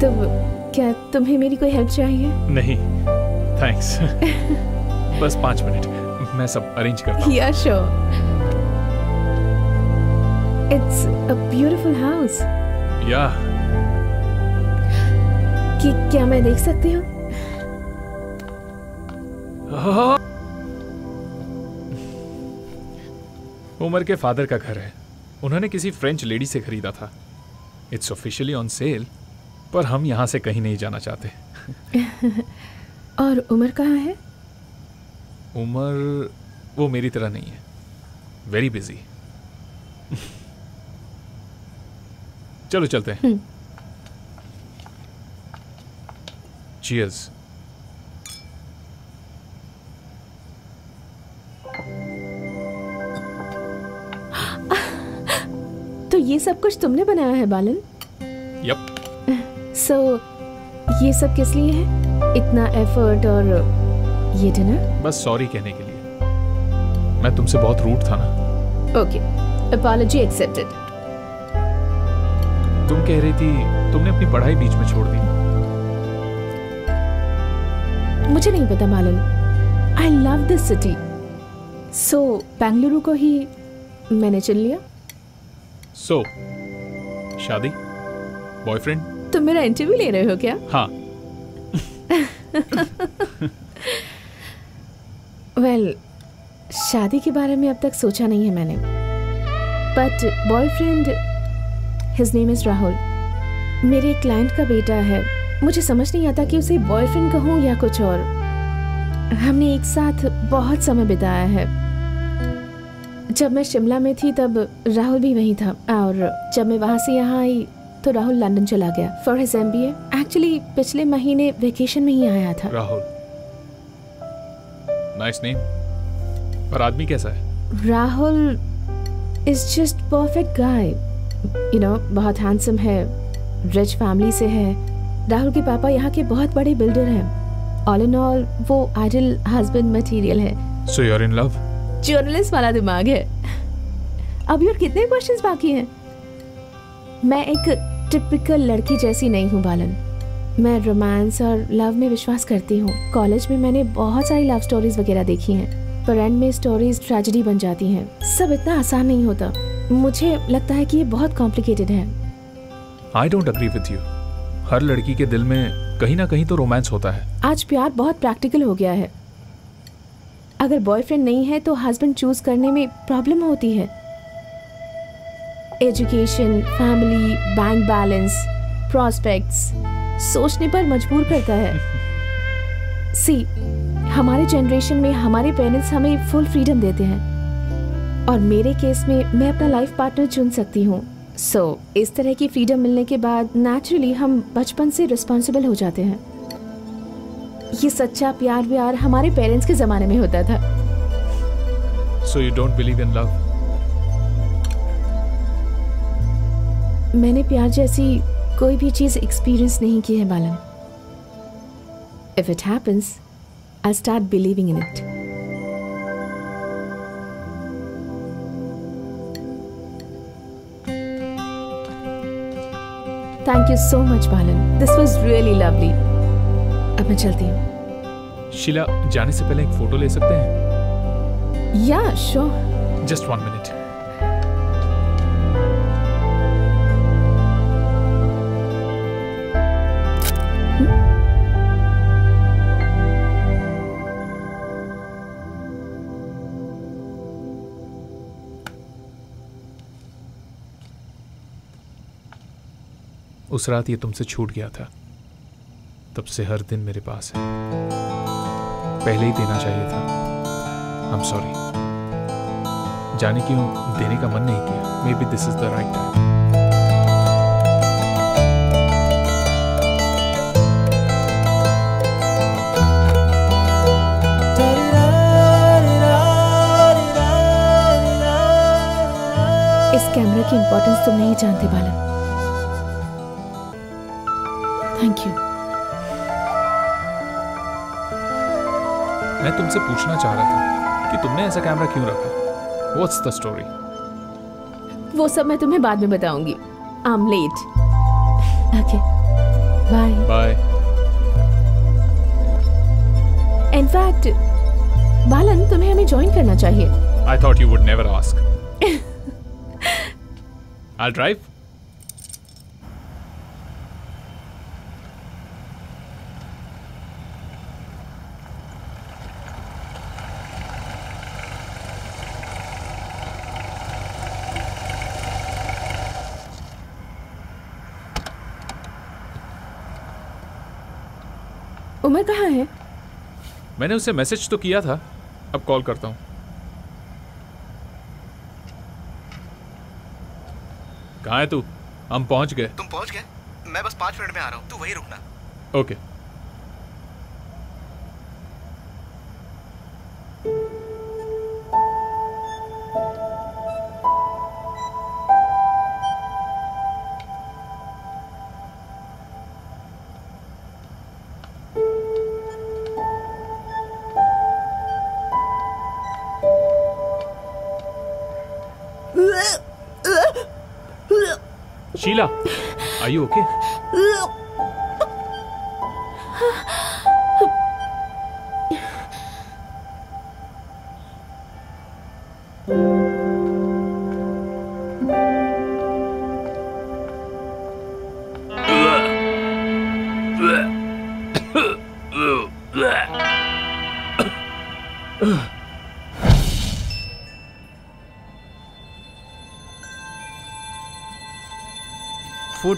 तो क्या तुम्हें मेरी कोई हेल्प चाहिए? नहीं, थैंक्स। बस पाँच मिनट, मैं सब अरेंज करता हूँ। Yeah sure. It's a beautiful house. Yeah. कि क्या मैं देख सकती हूँ? उमर के फादर का घर है, उन्होंने किसी फ्रेंच लेडी से खरीदा था। इट्स ऑफिशियली ऑन सेल, पर हम यहाँ से कहीं नहीं जाना चाहते। और उमर कहाँ है? उमर, वो मेरी तरह नहीं है, वेरी बिजी। चलो चलते हैं। चीयर्स। तो ये सब कुछ तुमने बनाया है बालन? यप। सो so, ये सब किस लिए है? इतना एफर्ट और ये डिनर? बस सॉरी कहने के लिए। मैं तुमसे बहुत रूड था ना। Okay, apology accepted. तुम कह रही थी तुमने अपनी पढ़ाई बीच में छोड़ दी। मुझे नहीं पता Malan, I love this city, so Bengaluru को ही मैंने चुन लिया। सो so, शादी, बॉयफ्रेंड? तुम मेरा इंटरव्यू ले रहे हो क्या? हाँ। वेल, well, शादी के बारे में अब तक सोचा नहीं है मैंने, but boyfriend, his name is Rahul, मेरे क्लाइंट का बेटा है। मुझे समझ नहीं आता कि उसे बॉयफ्रेंड कहूँ या कुछ और। हमने एक साथ बहुत समय बिताया है। जब मैं शिमला में थी तब राहुल भी वहीं था, और जब मैं वहाँ से यहाँ आई तो राहुल लंदन चला गया फॉर हिज एमबीए। एक्चुअली पिछले महीने वेकेशन में ही आया था। राहुल, नाइस नेम, पर आदमी कैसा है? Rahul is just perfect guy, you know, बहुत हैंडसम है, रिच फैमिली से है। राहुल के पापा यहाँ के बहुत बड़े बिल्डर हैं। ऑल इन ऑल वो आइडल हस्बैंड मटेरियल है। So you are in love? Journalist वाला दिमाग है। अभी और कितने क्वेश्चंस बाकी हैं? मैं एक टिपिकल लड़की जैसी नहीं हूँ बालन, मैं रोमांस और लव में विश्वास करती हूँ। कॉलेज में मैंने बहुत सारी लव स्टोरीज वगैरह देखी हैं, पर एंड में स्टोरीज ट्रेजेडी बन जाती हैं। सब इतना आसान नहीं होता। मुझे लगता है कि ये बहुत कॉम्प्लिकेटेड है। I don't agree with you. हर लड़की के दिल में कहीं ना कहीं तो रोमांस होता है। आज प्यार बहुत प्रैक्टिकल हो गया है। अगर बॉयफ्रेंड नहीं है तो हस्बैंड चूज करने में प्रॉब्लम होती है। Education, family, bank balance, prospects सोचने पर मजबूर करता है। सी, हमारे जनरेशन में हमारे पेरेंट्स हमें फुल फ्रीडम देते हैं और मेरे केस में मैं अपना लाइफ पार्टनर चुन सकती हूँ। सो so, इस तरह की फ्रीडम मिलने के बाद नेचुरली हम बचपन से रिस्पॉन्सिबल हो जाते हैं। ये सच्चा प्यार व्यार हमारे पेरेंट्स के जमाने में होता था। So you don't believe in love? मैंने प्यार जैसी कोई भी चीज एक्सपीरियंस नहीं की है बालन। If it happens, I'll start believing in it. Thank you so much, Balan. This was really lovely. अब मैं चलती हूँ। शीला, जाने से पहले एक फोटो ले सकते हैं? या श्योर। Just one minute. उस रात ये तुमसे छूट गया था, तब से हर दिन मेरे पास है। पहले ही देना चाहिए था। I am sorry. जाने क्यों देने का मन नहीं किया। Maybe this is the right time. इस कैमरा की इंपॉर्टेंस तुम नहीं जानते बालन। Thank you. मैं तुमसे पूछना चाह रहा था कि तुमने ऐसा कैमरा क्यों रखा? What's the story? वो सब मैं तुम्हें बाद में बताऊंगी। I'm late. Okay. Bye. Bye. In fact, बालन तुम्हें हमें join करना चाहिए। I thought you would never ask. I'll drive. Umar कहाँ है? मैंने उसे मैसेज तो किया था, अब कॉल करता हूँ। कहाँ है तू? हम पहुँच गए। तुम पहुँच गए? मैं बस पाँच मिनट में आ रहा हूँ, तू वहीं रुकना। Okay. Sheila, are you okay?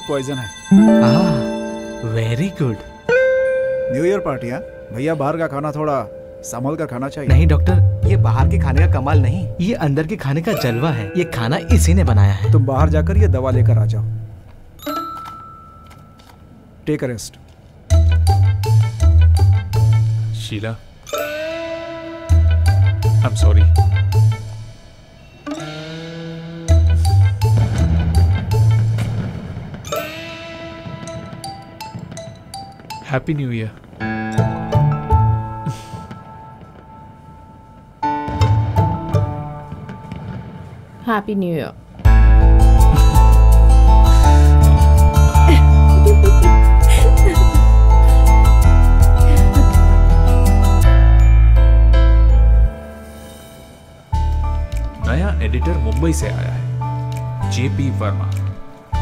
Poison है। Ah, very good. New year party है भैया, बाहर का खाना थोड़ा संभल कर खाना चाहिए। नहीं डॉक्टर, ये बाहर के खाने का कमाल नहीं, ये अंदर के खाने का जलवा है। ये खाना इसी ने बनाया है। तुम बाहर जाकर ये दवा लेकर आ जाओ। Take a rest. Sheila, I am sorry. Happy new year. Happy new year. Mumbai से आया है। JP Verma,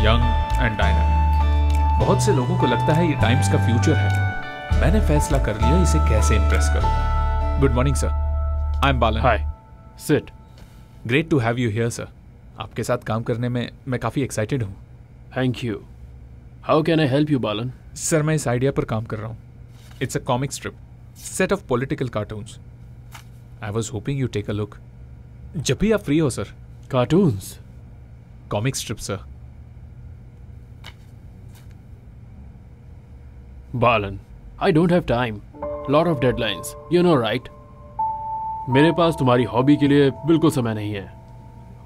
young and dynamic. बहुत से लोगों को लगता है ये टाइम्स का फ्यूचर है। मैंने फैसला कर लिया इसे कैसे इंप्रेस करूं। Good morning sir, I am Balan. Hi, sit. Great to have you here sir. आपके साथ काम करने में मैं काफ़ी एक्साइटेड हूँ। Thank you. How can I help you Balan? Sir, मैं इस आइडिया पर काम कर रहा हूँ। It's a comic strip, set of political cartoons. I was hoping you take a look जब भी आप फ्री हो sir. Cartoons? Comic strip sir. Balan, I don't have time, lot of deadlines, you know right. मेरे पास तुम्हारी hobby के लिए बिल्कुल समय नहीं है,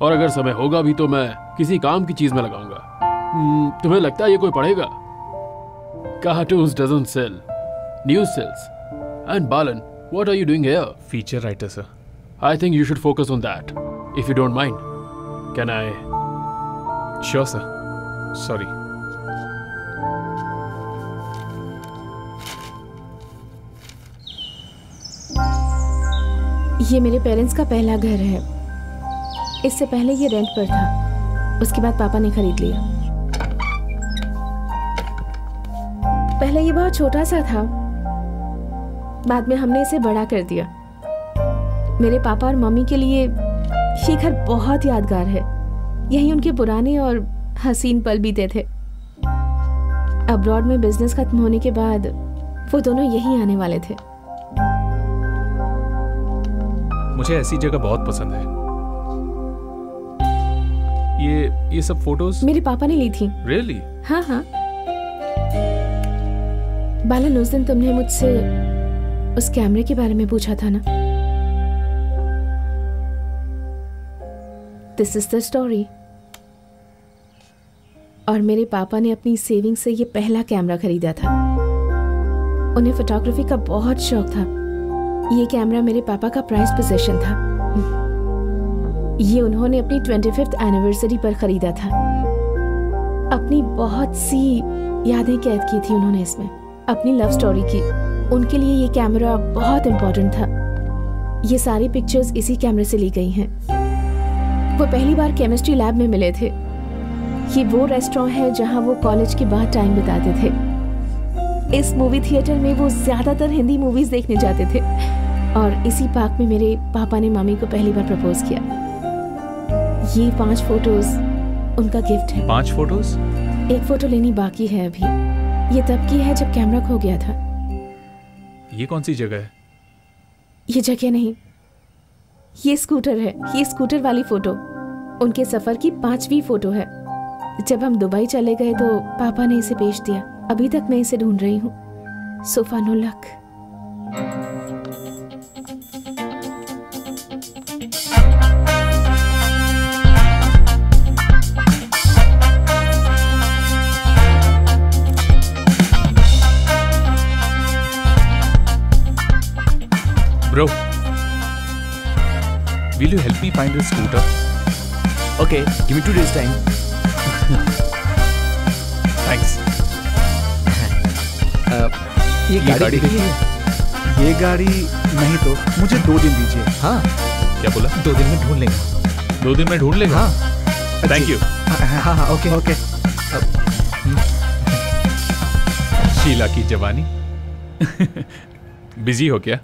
और अगर समय होगा भी तो मैं किसी काम की चीज में लगाऊंगा। तुम्हें लगता है ये कोई पढ़ेगा? Cartoons doesn't sell, news sells. And Balan, what are you doing here? Feature writer sir. I think you should focus on that, if you don't mind. Can I? Sure, sir. Sorry. ये मेरे पेरेंट्स का पहला घर है। इससे पहले ये rent पर था, उसके बाद पापा ने खरीद लिया। पहले ये बहुत छोटा सा था, बाद में हमने इसे बड़ा कर दिया। मेरे पापा और मम्मी के लिए ये घर बहुत यादगार है। यही उनके पुराने और हसीन पल बीते थे। अब्रॉड में बिजनेस खत्म होने के बाद वो दोनों यहीं आने वाले थे। मुझे ऐसी जगह बहुत पसंद है। ये ये सब फोटोज मेरे पापा ने ली थी। रियली? हाँ हाँ। बालन, उस दिन तुमने मुझसे उस कैमरे के बारे में पूछा था ना। This is the story. और मेरे पापा ने अपनी सेविंग से ये पहला कैमरा खरीदा था। उन्हें फोटोग्राफी का बहुत शौक था। ये कैमरा मेरे पापा का प्राइज पोजीशन था। ये उन्होंने अपनी पच्चीसवीं एनिवर्सरी पर खरीदा था। अपनी बहुत सी यादें कैद की थी उन्होंने इसमें, अपनी लव स्टोरी की। उनके लिए ये कैमरा बहुत इम्पोर्टेंट था। ये सारी पिक्चर्स इसी कैमरे से ली गई हैं। वो पहली बार केमिस्ट्री लैब में मिले थे। ये वो रेस्टोरेंट है जहां वो कॉलेज के बाद टाइम बिताते थे। इस मूवी थिएटर में वो ज्यादातर हिंदी मूवीज देखने जाते थे, और इसी पार्क में मेरे पापा ने मम्मी को पहली बार प्रपोज किया। ये पांच फोटोज उनका गिफ्ट है। पांच फोटोज? एक फोटो लेनी बाकी है अभी। ये तब की है जब कैमरा खो गया था। ये कौन सी जगह है? ये जगह नहीं, ये स्कूटर है। ये स्कूटर वाली फोटो उनके सफर की पांचवी फोटो है। जब हम दुबई चले गए तो पापा ने इसे बेच दिया। अभी तक मैं इसे ढूंढ रही हूँ। सुफानुल्लाह। Bro, will you help me find this scooter? Okay, give me two days time. Thanks. uh, ये गाड़ी, गाड़ी देखिए। ये गाड़ी नहीं तो मुझे दो दिन दीजिए। हाँ, क्या बोला? दो दिन में ढूंढ लेंगे। दो दिन में ढूंढ लेंगे। हाँ, थैंक यू। हाँ हाँ, ओके ओके। शीला की जवानी। बिजी हो क्या?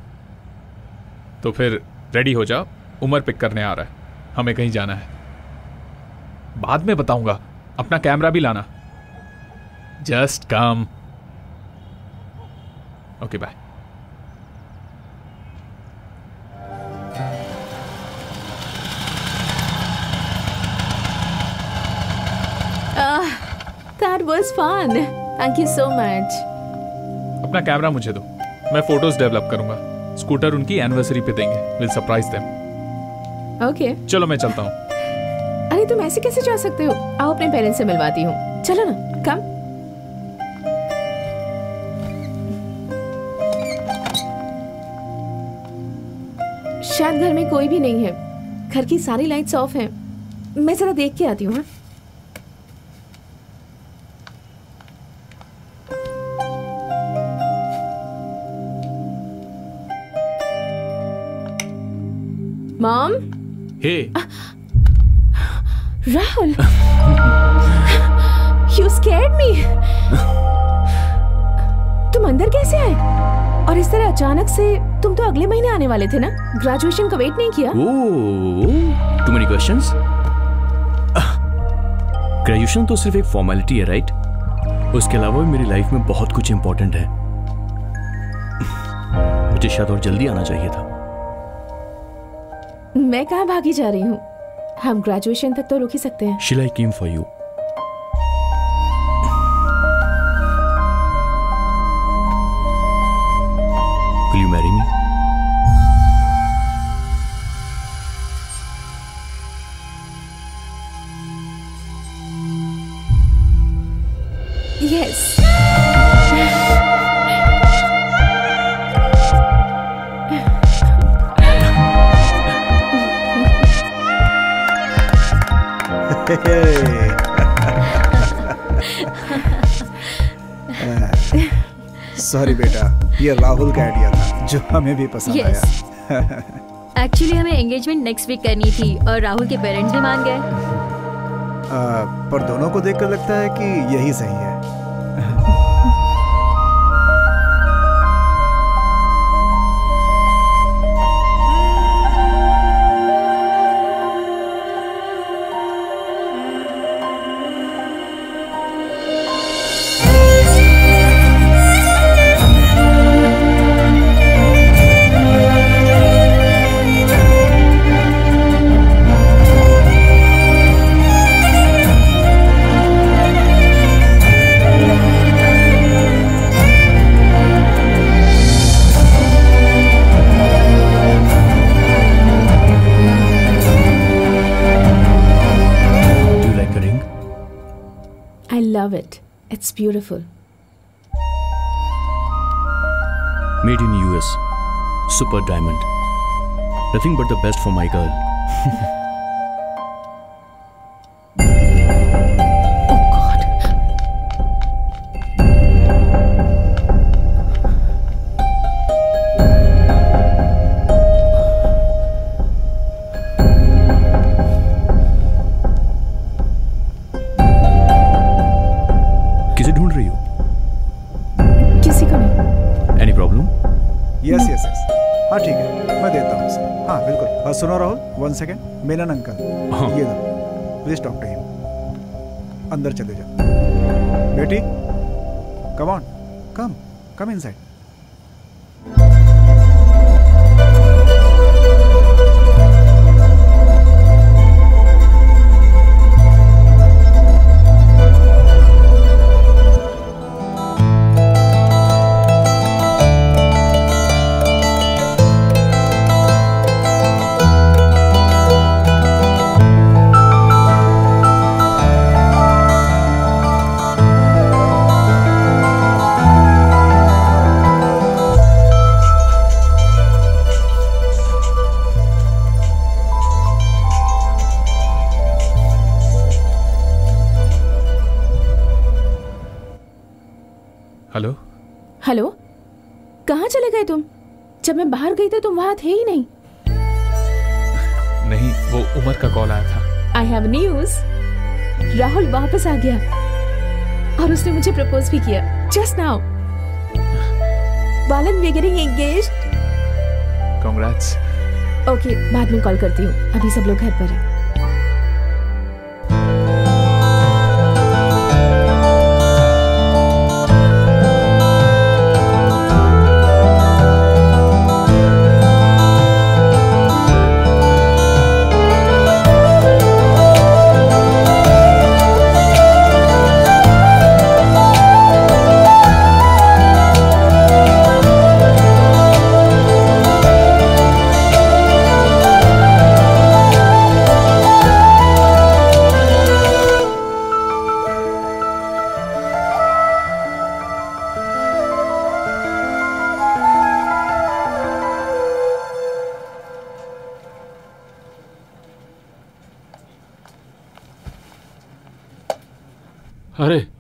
तो फिर रेडी हो जाओ, उमर पिक करने आ रहा है, हमें कहीं जाना है। बाद में बताऊंगा, अपना कैमरा भी लाना। Just come. Okay bye. That was fun, thank you so much. अपना कैमरा मुझे दो, मैं फोटोज डेवलप करूंगा। स्कूटर उनकी एनिवर्सरी पे देंगे। Will surprise them. Okay okay. चलो मैं चलता हूँ। अरे तुम ऐसे कैसे जा सकते हो? आओ, अपने पेरेंट्स से मिलवाती हूँ। चलो ना, कम। शायद घर में कोई भी नहीं है। घर की सारी लाइट्स ऑफ हैं। मैं जरा देख के आती हूँ। हाँ, mom. Hey hey. Rahul, you scared me. तुम अंदर कैसे आए? और इस तरह अचानक से? तुम तो अगले महीने आने वाले थे ना? ग्रेजुएशन का वेट नहीं किया? Oh, too many questions. Graduation तो सिर्फ एक फॉर्मेलिटी है, राइट? उसके अलावा भी मेरी लाइफ में बहुत कुछ इम्पोर्टेंट है. मुझे शायद और जल्दी आना चाहिए था. मैं कहाँ भागी जा रही हूँ? हम ग्रेजुएशन तक तो रुक ही सकते हैं. Sheila, I came for you. Will you marry me? Yes. Sorry बेटा, ये राहुल का आइडिया था जो हमें भी पसंद yes. आया. एक्चुअली हमें एंगेजमेंट नेक्स्ट वीक करनी थी और राहुल के पेरेंट्स भी मान गए. uh, पर दोनों को देखकर लगता है कि यही सही है. It. It's beautiful. Made in U S. Super diamond. Nothing but the best for my girl. Oh God. Yes yes yes हाँ ठीक है, मैं देता हूँ उसे. हाँ बिल्कुल. हाँ सुनो Rahul, one second. Menon uncle, ये दो प्लीज. Talk to him. अंदर चले जाओ बेटी. Come on, come come inside. Hello hello, कहाँ चले गए तुम? जब मैं बाहर गई थी तुम वहाँ थे ही नहीं. नहीं, वो उमर का कॉल आया था. I have news. राहुल वापस आ गया और उसने मुझे प्रपोज भी किया just now. Balan, we are getting engaged. Congrats. Okay, बाद में कॉल करती हूँ, अभी सब लोग घर पर हैं.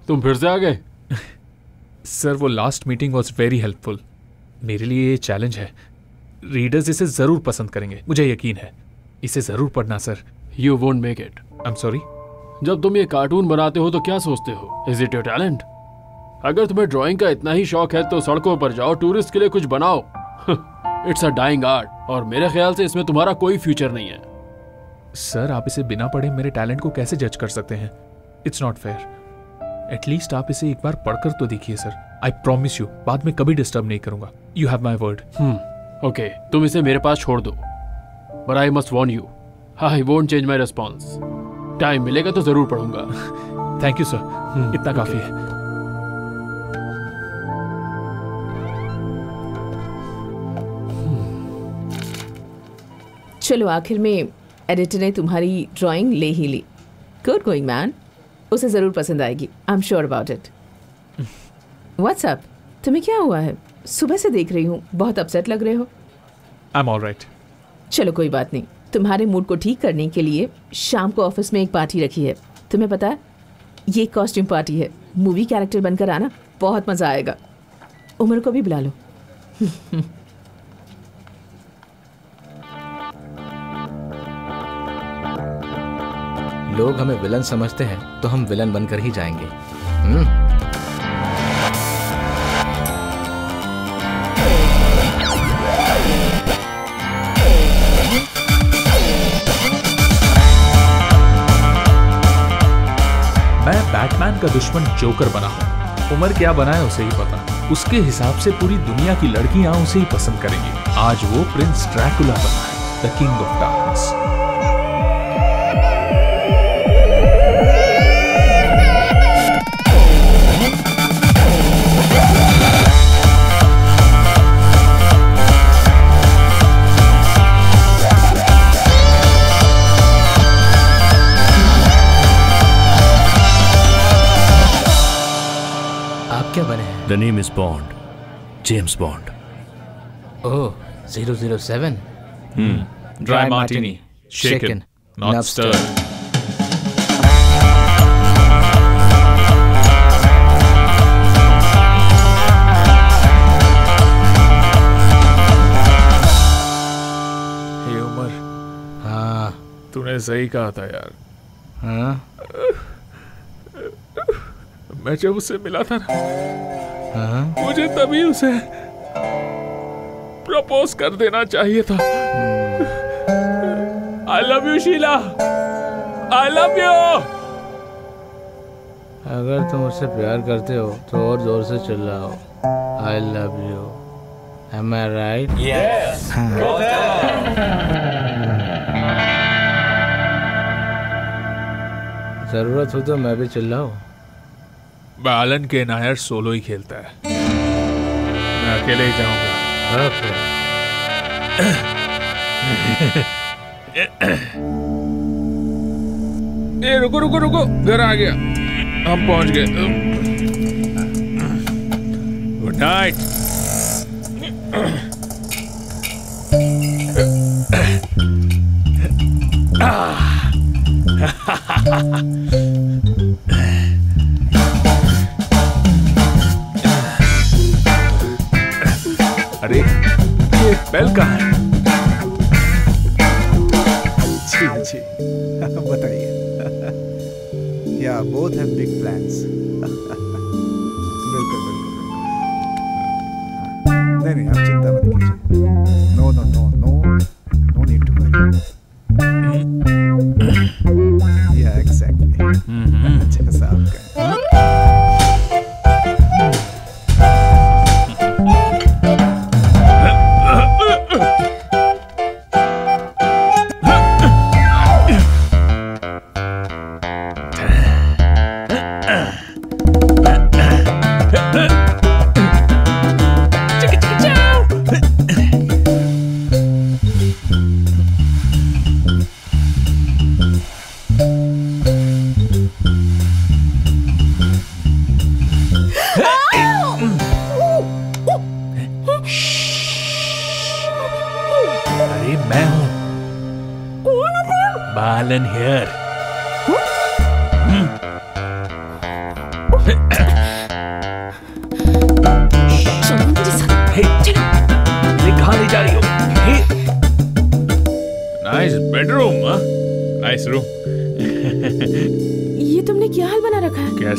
तुम फिर से आ गए? सर, वो last meeting was very helpful. मेरे लिए ये चैलेंज है. रीडर्स इसे ज़रूर पसंद करेंगे, मुझे यकीन है. इसे ज़रूर पढ़ना sir. You won't make it. I am sorry. जब तुम ये कार्टून बनाते हो तो क्या सोचते हो, इज इट योर टैलेंट? अगर तुम्हें ड्राइंग का इतना ही शौक है तो सड़कों पर जाओ, टूरिस्ट के लिए कुछ बनाओ। इट्स अ डाइंग आर्ट और मेरे ख्याल से इसमें तुम्हारा कोई फ्यूचर नहीं है। सर, आप इसे बिना पढ़े मेरे टैलेंट को कैसे जज कर सकते हैं? It's not fair. एटलीस्ट आप इसे एक बार पढ़कर तो देखिए सर। आई प्रॉमिस यू बाद में कभी डिस्टर्ब नहीं करूंगा। You have my word. Okay, तुम इसे मेरे पास छोड़ दो, but I must warn you, I won't change my response. Time मिलेगा तो जरूर पढ़ूंगा। थैंक यू सर, इतना okay. काफी है। चलो, आखिर में एडिटर ने तुम्हारी ड्राइंग ले ही ली। गुड गोइंग मैन, उसे ज़रूर पसंद आएगी। I am sure about it. What's up, तुम्हें क्या हुआ है? सुबह से देख रही हूँ, बहुत अपसेट लग रहे हो। I am all right. चलो कोई बात नहीं, तुम्हारे मूड को ठीक करने के लिए शाम को ऑफिस में एक पार्टी रखी है। तुम्हें पता है ये कॉस्ट्यूम पार्टी है, मूवी कैरेक्टर बनकर आना, बहुत मज़ा आएगा। उमर को भी बुला लो। लोग हमें विलन समझते हैं तो हम विलन बनकर ही जाएंगे। मैं बैटमैन का दुश्मन जोकर बना हूँ। उमर क्या बना है उसे ही पता। उसके हिसाब से पूरी दुनिया की लड़कियां उसे ही पसंद करेंगी। आज वो प्रिंस ड्रैकुला बना है, द किंग ऑफ डार्कनेस। क्या बने हैं? The name is Bond, James Bond. Oh, zero zero seven. Hmm. Dry, Dry martini, shaken, shaken, not, not stirred. stirred. Hey Umar. हाँ, तूने सही कहा था यार। हाँ, मैं जब उससे मिला था ना, हाँ? मुझे तभी उसे प्रपोज कर देना चाहिए था। I love you Sheela, I love you. अगर तुम उससे प्यार करते हो तो और जोर से चिल्लाओ, I love you. Am I right? Yes. जरूरत हो तो मैं भी चिल्लाऊं। बालन के नायर सोलो ही खेलता है, मैं अकेले ही जाऊंगा। ए रुको रुको रुको, घर आ गया, हम पहुंच गए। Good night. अरे ये बेल कहाँ है? जी जी बताइए। या बोथ हैव बिग प्लान्स। बिल्कुल बिल्कुल। नहीं नहीं, आप चिंता मत कीजिए। No no no no no need to worry. Yeah exactly, जैसा आप कहें।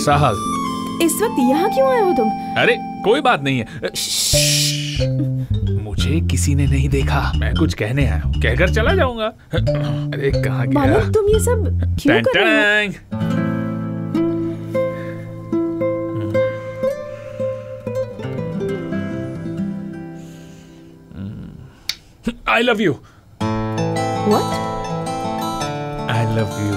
साहब, इस वक्त यहाँ क्यों आए हो तुम? अरे कोई बात नहीं है, मुझे किसी ने नहीं देखा, मैं कुछ कहने आया हूँ, कहकर चला जाऊंगा। अरे कहाँ गया? तुम ये सब क्यों कर रहे हो? I love you. What? I love you.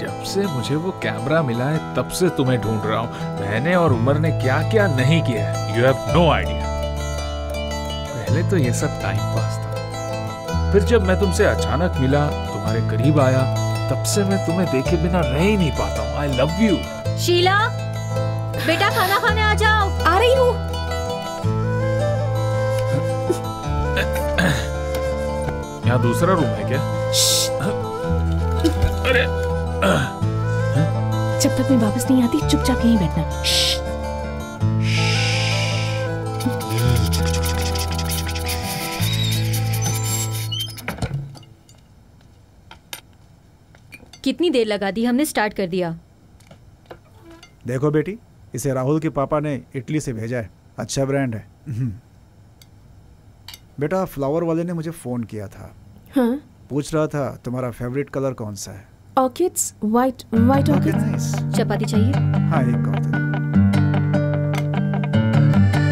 जब से मुझे वो कैमरा मिला है तब से तुम्हें ढूंढ रहा हूँ। मैंने और उमर ने क्या क्या नहीं किया है। You have no idea. पहले तो ये सब टाइम पास था, फिर जब मैं तुमसे अचानक मिला, तुम्हारे करीब आया, तब से मैं तुम्हें देखे बिना रह ही नहीं पाता हूँ। I love you. शीला, बेटा खाना खाने आ जाओ। आ रही हूँ। यहाँ दूसरा रूम है क्या? अरे जब तक मैं वापस नहीं आती चुपचाप यहीं बैठना। कितनी देर लगा दी, हमने स्टार्ट कर दिया। देखो बेटी, इसे राहुल के पापा ने इटली से भेजा है, अच्छा ब्रांड है। बेटा फ्लावर वाले ने मुझे फोन किया था। हाँ? पूछ रहा था तुम्हारा फेवरेट कलर कौन सा है। Orchids, white white orchids. चपाती चाहिए? हाँ एक कौन दे।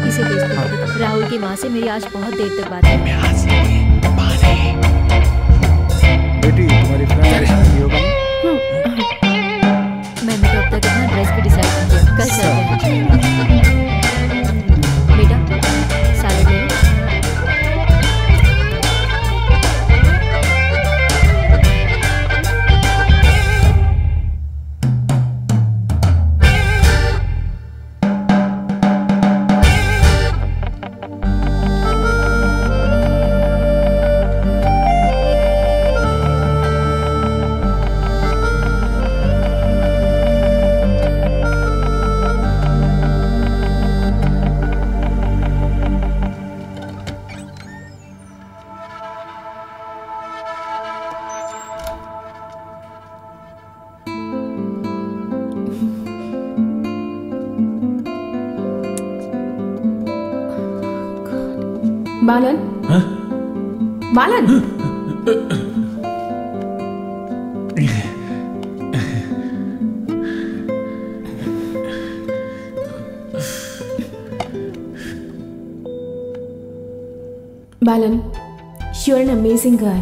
इसे भेज दो। राहुल की माँ से मेरी आज बहुत देर तक बात है। बेटी तुम्हारी फ्रेंड योगा। मैंने तो अब तक अपना ड्रेस भी डिसाइड किया, कल चलते हैं। बेटा सैलड ले लो। बालन, हाँ? Balan, Balan, you are an amazing guy.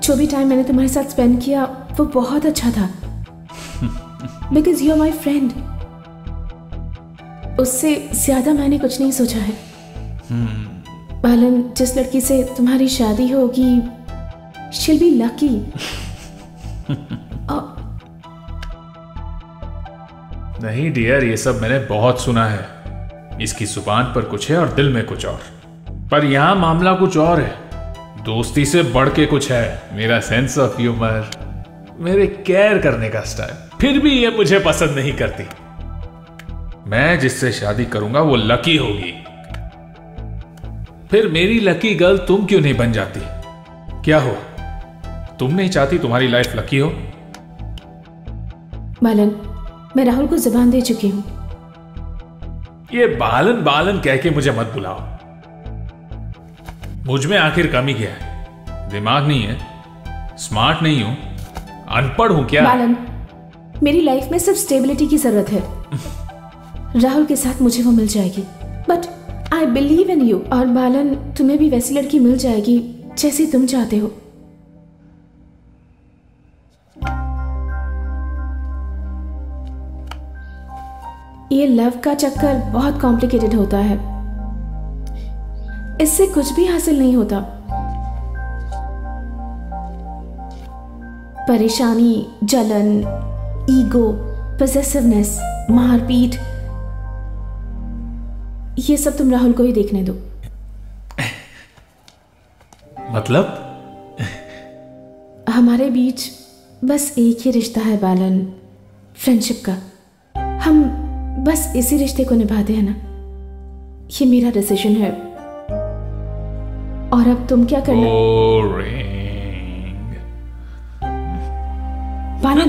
जो भी टाइम मैंने तुम्हारे साथ स्पेंड किया वो बहुत अच्छा था, because you are my friend. उससे ज्यादा मैंने कुछ नहीं सोचा है। बालन, जिस लड़की से तुम्हारी शादी होगी, she'll be lucky। नहीं डियर, ये सब मैंने बहुत सुना है। इसकी जुबान पर कुछ है और दिल में कुछ और, पर यहाँ मामला कुछ और है। दोस्ती से बढ़ के कुछ है। मेरा सेंस ऑफ ह्यूमर, मेरे केयर करने का स्टाइल, फिर भी ये मुझे पसंद नहीं करती। मैं जिससे शादी करूंगा वो लकी होगी। फिर मेरी लकी गर्ल तुम क्यों नहीं बन जाती? क्या हो, तुम नहीं चाहती तुम्हारी लाइफ लकी हो? बालन, मैं राहुल को जुबान दे चुकी हूं। ये बालन बालन कह के मुझे मत बुलाओ। मुझ में आखिर कमी क्या है? दिमाग नहीं है? स्मार्ट नहीं हूं? अनपढ़ हूं क्या? बालन, मेरी लाइफ में सिर्फ स्टेबिलिटी की जरूरत है। राहुल के साथ मुझे वो मिल जाएगी, but I believe in you। और बालन, तुम्हें भी वैसी लड़की मिल जाएगी जैसी तुम चाहते हो। ये लव का चक्कर बहुत कॉम्प्लिकेटेड होता है, इससे कुछ भी हासिल नहीं होता। परेशानी, जलन, ईगो, पजेसिवनेस, मारपीट, ये सब तुम राहुल को ही देखने दो। मतलब हमारे बीच बस एक ही रिश्ता है बालन, फ्रेंडशिप का। हम बस इसी रिश्ते को निभाते हैं ना। ये मेरा डिसीजन है। और अब तुम क्या करना? बालन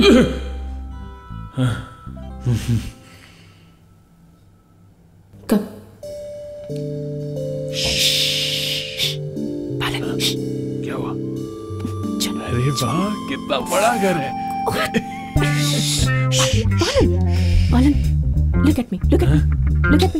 कब? क्या हुआ? अरे वाह, कितना बड़ा घर है। बालन, बालन, look at me, look at me, look at me.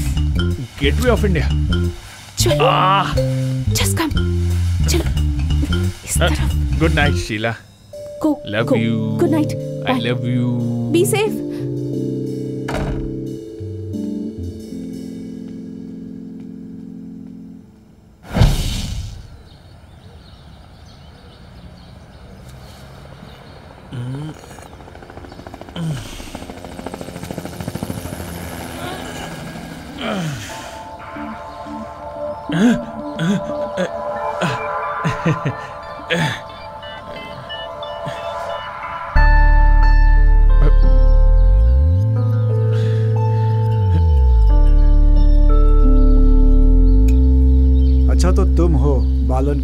Gateway of India. Just come, चलो इस तरफ। Good night Sheela. Go, love go. you. Good night. I Bye. love you. Be safe.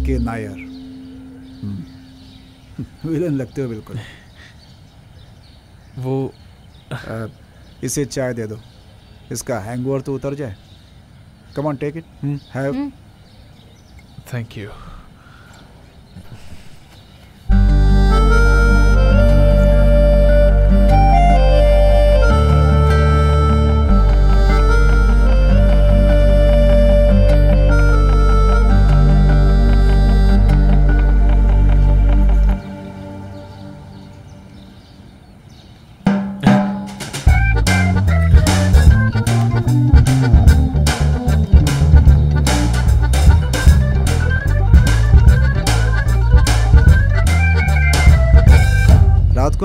के नायर, विलन लगते हो बिल्कुल। वो आ, इसे चाय दे दो, इसका हैंगओवर तो उतर जाए। Come on, take it, have. Thank you.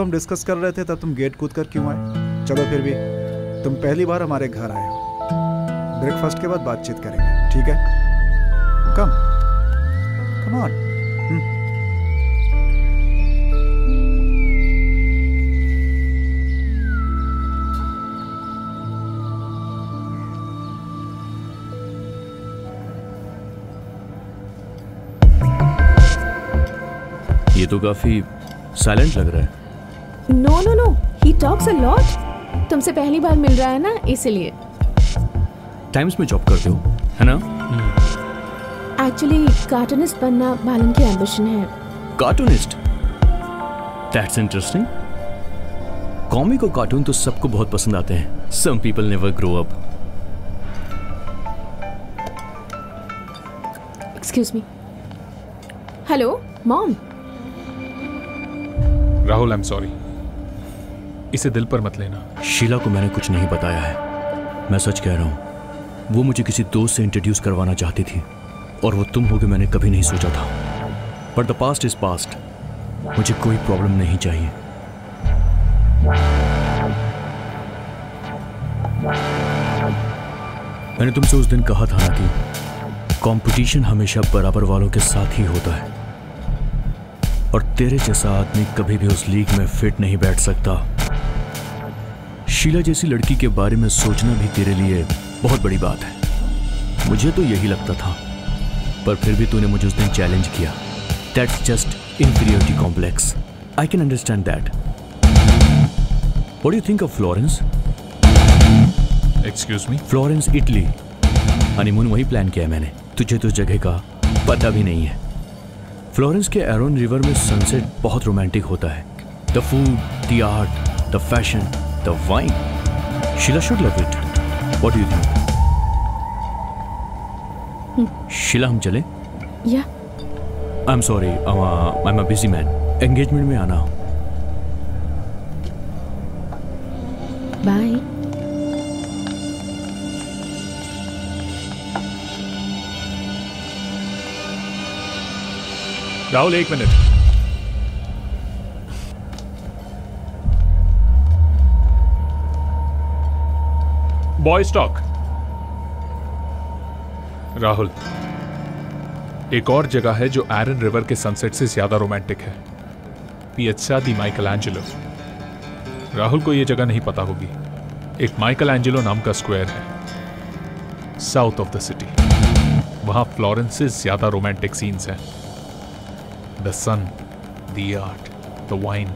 हम डिस्कस कर रहे थे तब तुम गेट कूद कर क्यों आए? चलो फिर भी तुम पहली बार हमारे घर आए हो, ब्रेकफास्ट के बाद बातचीत करेंगे, ठीक है? Come come on. ये तो काफी साइलेंट लग रहा है। No no no, he talks a lot. तुमसे पहली बार मिल रहा है ना, इसलिए। टाइम्स में जॉब करते हो, है ना? एक्चुअली कार्टूनिस्ट बनना बालन की एम्बिशन है। कार्टूनिस्ट? That's interesting. कॉमिक और कार्टून तो सबको बहुत पसंद आते हैं। Some people never grow up. Excuse me. Hello, mom. Rahul, I am sorry, इसे दिल पर मत लेना। शीला को मैंने कुछ नहीं बताया है, मैं सच कह रहा हूँ। वो मुझे किसी दोस्त से इंट्रोड्यूस करवाना चाहती थी और वो तुम होगे, मैंने कभी नहीं सोचा था। But the past is past, मुझे कोई प्रॉब्लम नहीं चाहिए। मैंने तुमसे उस दिन कहा था ना कि कॉम्पिटिशन हमेशा बराबर वालों के साथ ही होता है और तेरे जैसा आदमी कभी भी उस लीग में फिट नहीं बैठ सकता। शीला जैसी लड़की के बारे में सोचना भी तेरे लिए बहुत बड़ी बात है, मुझे तो यही लगता था। पर फिर भी तूने मुझे उस दिन चैलेंज किया। That's just inferiority complex, I can understand that. What do you think of Florence? Excuse me? Florence, Italy. Honeymoon वहीं प्लान किया मैंने, तुझे तो जगह का पता भी नहीं है। फ्लोरेंस के आर्नो रिवर में सनसेट बहुत रोमांटिक होता है। The food, the art, the fashion, the wine, Sheila should love it. What do you think? Sheila, हम चले? Yeah. I am sorry, I am a busy man, engagement में आना। बाय। राहुल, एक मिनट। Boy stock. राहुल, एक और जगह है जो आयरन रिवर के सनसेट से ज्यादा रोमांटिक है, पियाज़ाले माइकलांजेलो। राहुल को यह जगह नहीं पता होगी। एक माइकलांजेलो नाम का स्क्वायर है साउथ ऑफ द सिटी। वहां फ्लोरेंस से ज्यादा रोमांटिक सीन्स हैं। The sun, the art, the wine.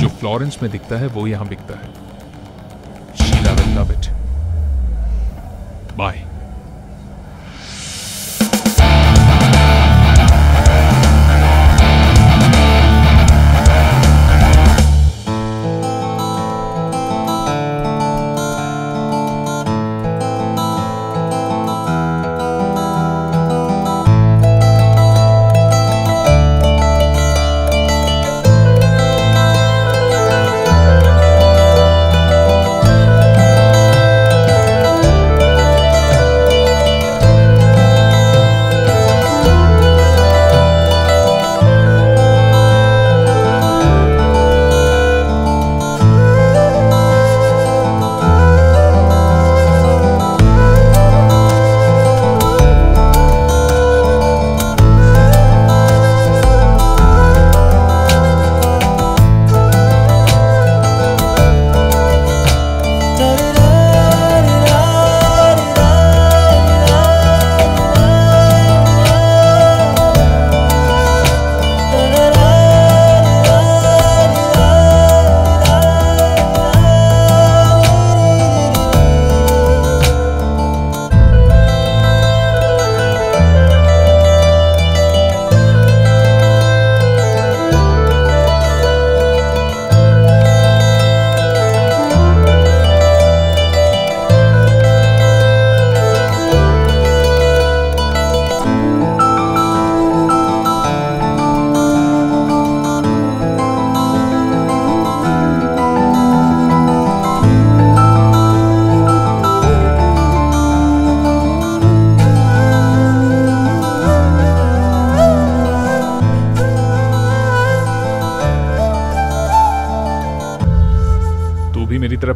जो फ्लोरेंस में दिखता है वो यहां बिकता है। Sheila will love it. Bye.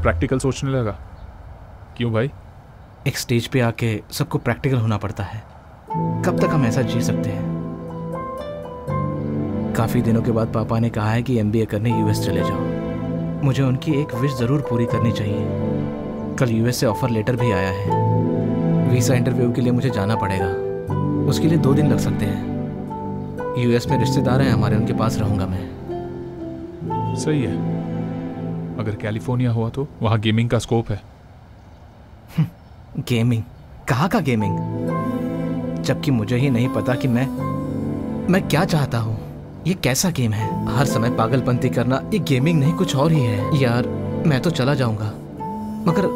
Practical सोचने लगा? क्यों भाई? एक स्टेज पे आके सबको प्रैक्टिकल होना पड़ता है। कब तक हम ऐसा जी सकते हैं? काफी दिनों के बाद पापा ने कहा है कि एमबीए करने यूएस चले जाओ। मुझे उनकी एक विश जरूर पूरी करनी चाहिए। कल यूएस से ऑफर लेटर भी आया है। वीसा इंटरव्यू के लिए मुझे जाना पड़ेगा। उसके लिए दो दिन लग सकते हैं। यूएस में रिश्तेदार हैं हमारे, उनके पास रहूंगा मैं। सही है। अगर कैलिफोर्निया हुआ तो वहाँ गेमिंग का स्कोप है। गेमिंग? कहाँ का गेमिंग? जबकि मुझे ही नहीं पता कि मैं मैं क्या चाहता हूँ। ये कैसा गेम है? हर समय पागलपंती करना, ये गेमिंग नहीं कुछ और ही है। यार मैं तो चला जाऊँगा, मगर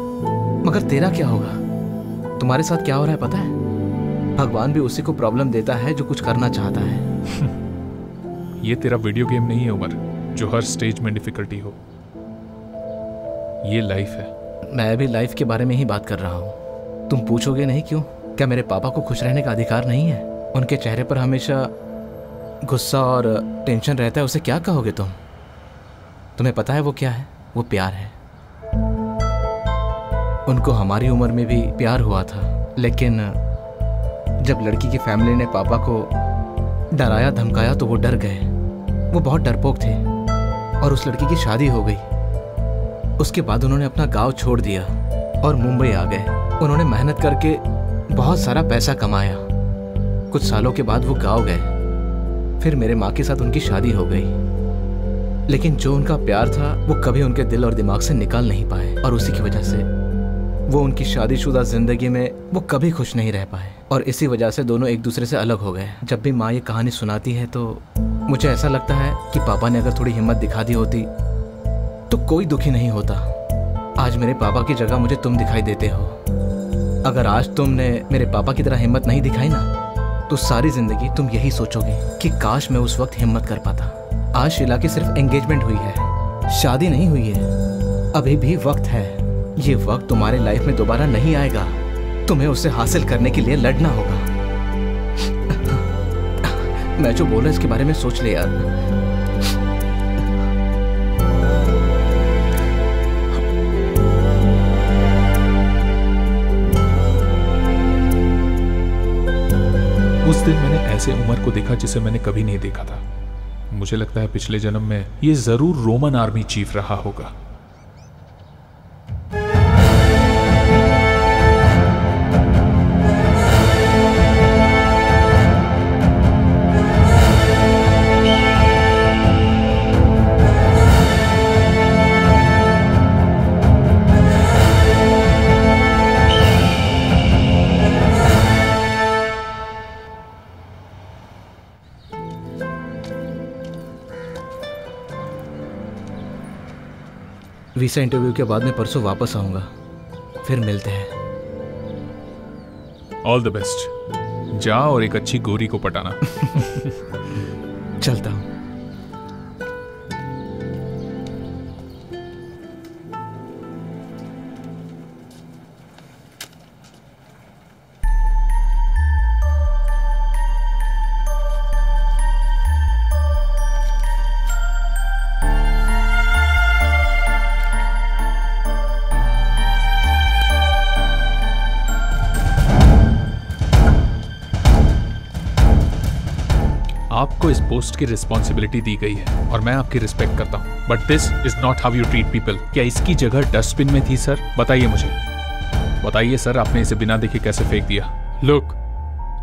मगर तेरा क्या होगा? तुम्हारे साथ क्या हो रहा है पता है? भगवान भी उसी को प्रॉब्लम देता है जो कुछ करना चाहता है। ये तेरा वीडियो गेम नहीं है उमर, जो हर स्टेज में डिफिकल्टी हो। ये लाइफ है। मैं भी लाइफ के बारे में ही बात कर रहा हूँ। तुम पूछोगे नहीं क्यों? क्या मेरे पापा को खुश रहने का अधिकार नहीं है? उनके चेहरे पर हमेशा गुस्सा और टेंशन रहता है, उसे क्या कहोगे तुम? तुम्हें पता है वो क्या है? वो प्यार है। उनको हमारी उम्र में भी प्यार हुआ था, लेकिन जब लड़की की फैमिली ने पापा को डराया धमकाया तो वो डर गए। वो बहुत डरपोक थे और उस लड़की की शादी हो गई। उसके बाद उन्होंने अपना गांव छोड़ दिया और मुंबई आ गए। उन्होंने मेहनत करके बहुत सारा पैसा कमाया। कुछ सालों के बाद वो गांव गए। फिर मेरे माँ के साथ उनकी शादी हो गई, लेकिन जो उनका प्यार था वो कभी उनके दिल और दिमाग से निकाल नहीं पाए, और उसी की वजह से वो उनकी शादीशुदा जिंदगी में वो कभी खुश नहीं रह पाए, और इसी वजह से दोनों एक दूसरे से अलग हो गए। जब भी माँ ये कहानी सुनाती है तो मुझे ऐसा लगता है कि पापा ने अगर थोड़ी हिम्मत दिखा दी होती तो कोई दुखी नहीं होता। आज मेरे पापा की जगह मुझे तुम दिखाई देते हो। अगर आज तुमने मेरे पापा की तरह हिम्मत नहीं दिखाई ना, तो सारी जिंदगी तुम यही सोचोगे कि काश मैं उस वक्त हिम्मत कर पाता। आज शीला की सिर्फ एंगेजमेंट हुई है, शादी नहीं हुई है। अभी भी वक्त है। ये वक्त तुम्हारे लाइफ में दोबारा नहीं आएगा। तुम्हें उसे हासिल करने के लिए लड़ना होगा। मैं जो बोला इसके बारे में सोच ले यार। उस दिन मैंने ऐसे उमर को देखा जिसे मैंने कभी नहीं देखा था। मुझे लगता है पिछले जन्म में ये जरूर रोमन आर्मी चीफ रहा होगा। वीसा इंटरव्यू के बाद मैं परसों वापस आऊंगा, फिर मिलते हैं। All the best. जा और एक अच्छी गोरी को पटाना। चलता हूं। आपको इस पोस्ट की रिस्पॉन्सिबिलिटी दी गई है और मैं आपकी रिस्पेक्ट करता हूँ, but this is not how you treat people. क्या इसकी जगह डस्टबिन में थी सर? बताइए मुझे, बताइए सर, आपने इसे बिना देखे कैसे फेंक दिया? Look,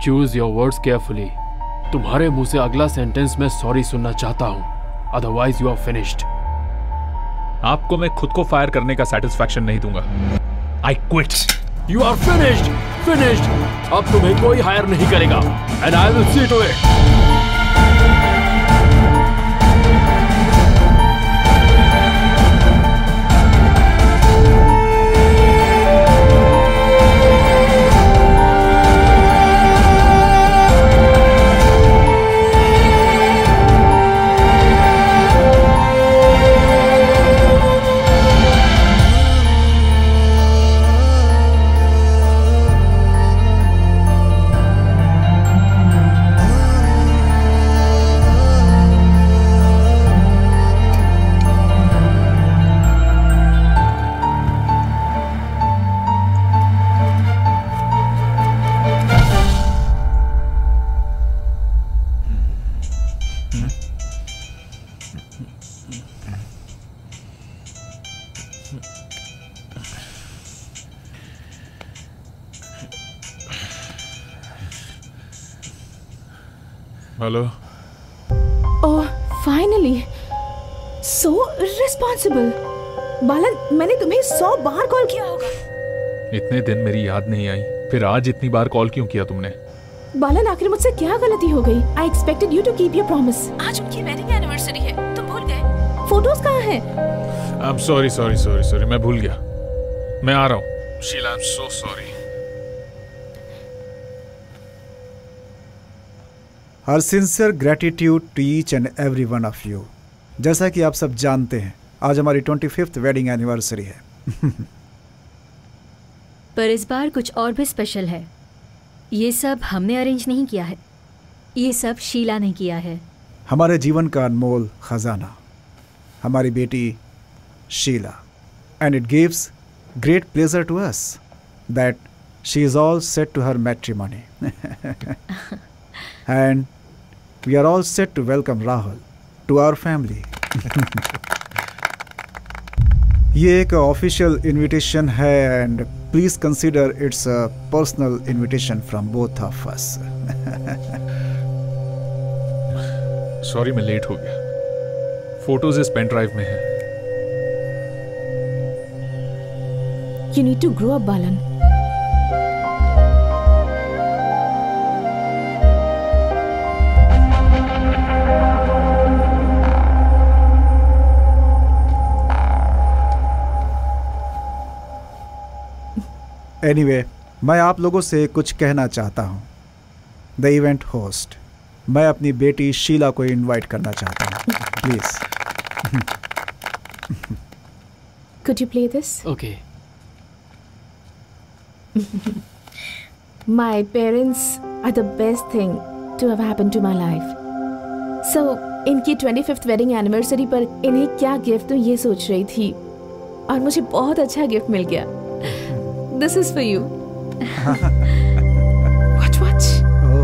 choose your words carefully. तुम्हारे मुंह से अगला सेंटेंस मैं सॉरी सुनना चाहता हूँ, अदरवाइज यू आर फिनिश्ड। आपको मैं खुद को फायर करने का सेटिस्फैक्शन नहीं दूंगा। I quit. You are finished, finished. अब तुम्हें कोई हायर नहीं करेगा and I will see to it. Hello. Oh finally, so responsible. Balan, मैंने तुम्हें सौ बार कॉल किया होगा। इतने दिन मेरी याद नहीं आई, फिर आज इतनी बार कॉल क्यों किया तुमने? बालन, आखिर मुझसे क्या गलती हो गई? I expected you to keep your promise. आज उनकी वेडिंग एनिवर्सरी है, तुम भूल गए। फोटोज कहाँ हैं? I am sorry sorry sorry sorry मैं भूल गया। मैं आ रहा हूँ। Sheila, I am so sorry. Our sincere gratitude to each and every one of you. जैसा कि आप सब जानते हैं, आज हमारी पच्चीसवीं वेडिंग एनिवर्सरी है। पर इस बार कुछ और भी स्पेशल है। ये सब हमने अरेंज नहीं किया है, ये सब शीला ने किया है। हमारे जीवन का अनमोल खजाना, हमारी बेटी Sheila. And it gives great pleasure to us that she is all set to her matrimony. And we are all set to welcome Rahul to our family. ये एक ऑफिशियल इनविटेशन है and please consider it's a personal invitation from both of us. Sorry मैं late हो गया। Photos इस pen drive में है। You need to grow up, Balan. Anyway, मैं आप लोगों से कुछ कहना चाहता हूँ। द इवेंट होस्ट, मैं अपनी बेटी शीला को इनवाइट करना चाहता हूँ, please. Could you play this? Okay. My parents are the best thing to have happened to my life. So इनकी पच्चीसवीं वेडिंग एनिवर्सरी पर इन्हें क्या गिफ्ट दूँ ये सोच रही थी और मुझे बहुत अच्छा गिफ्ट मिल गया। This is for you. Watch, watch. Oh.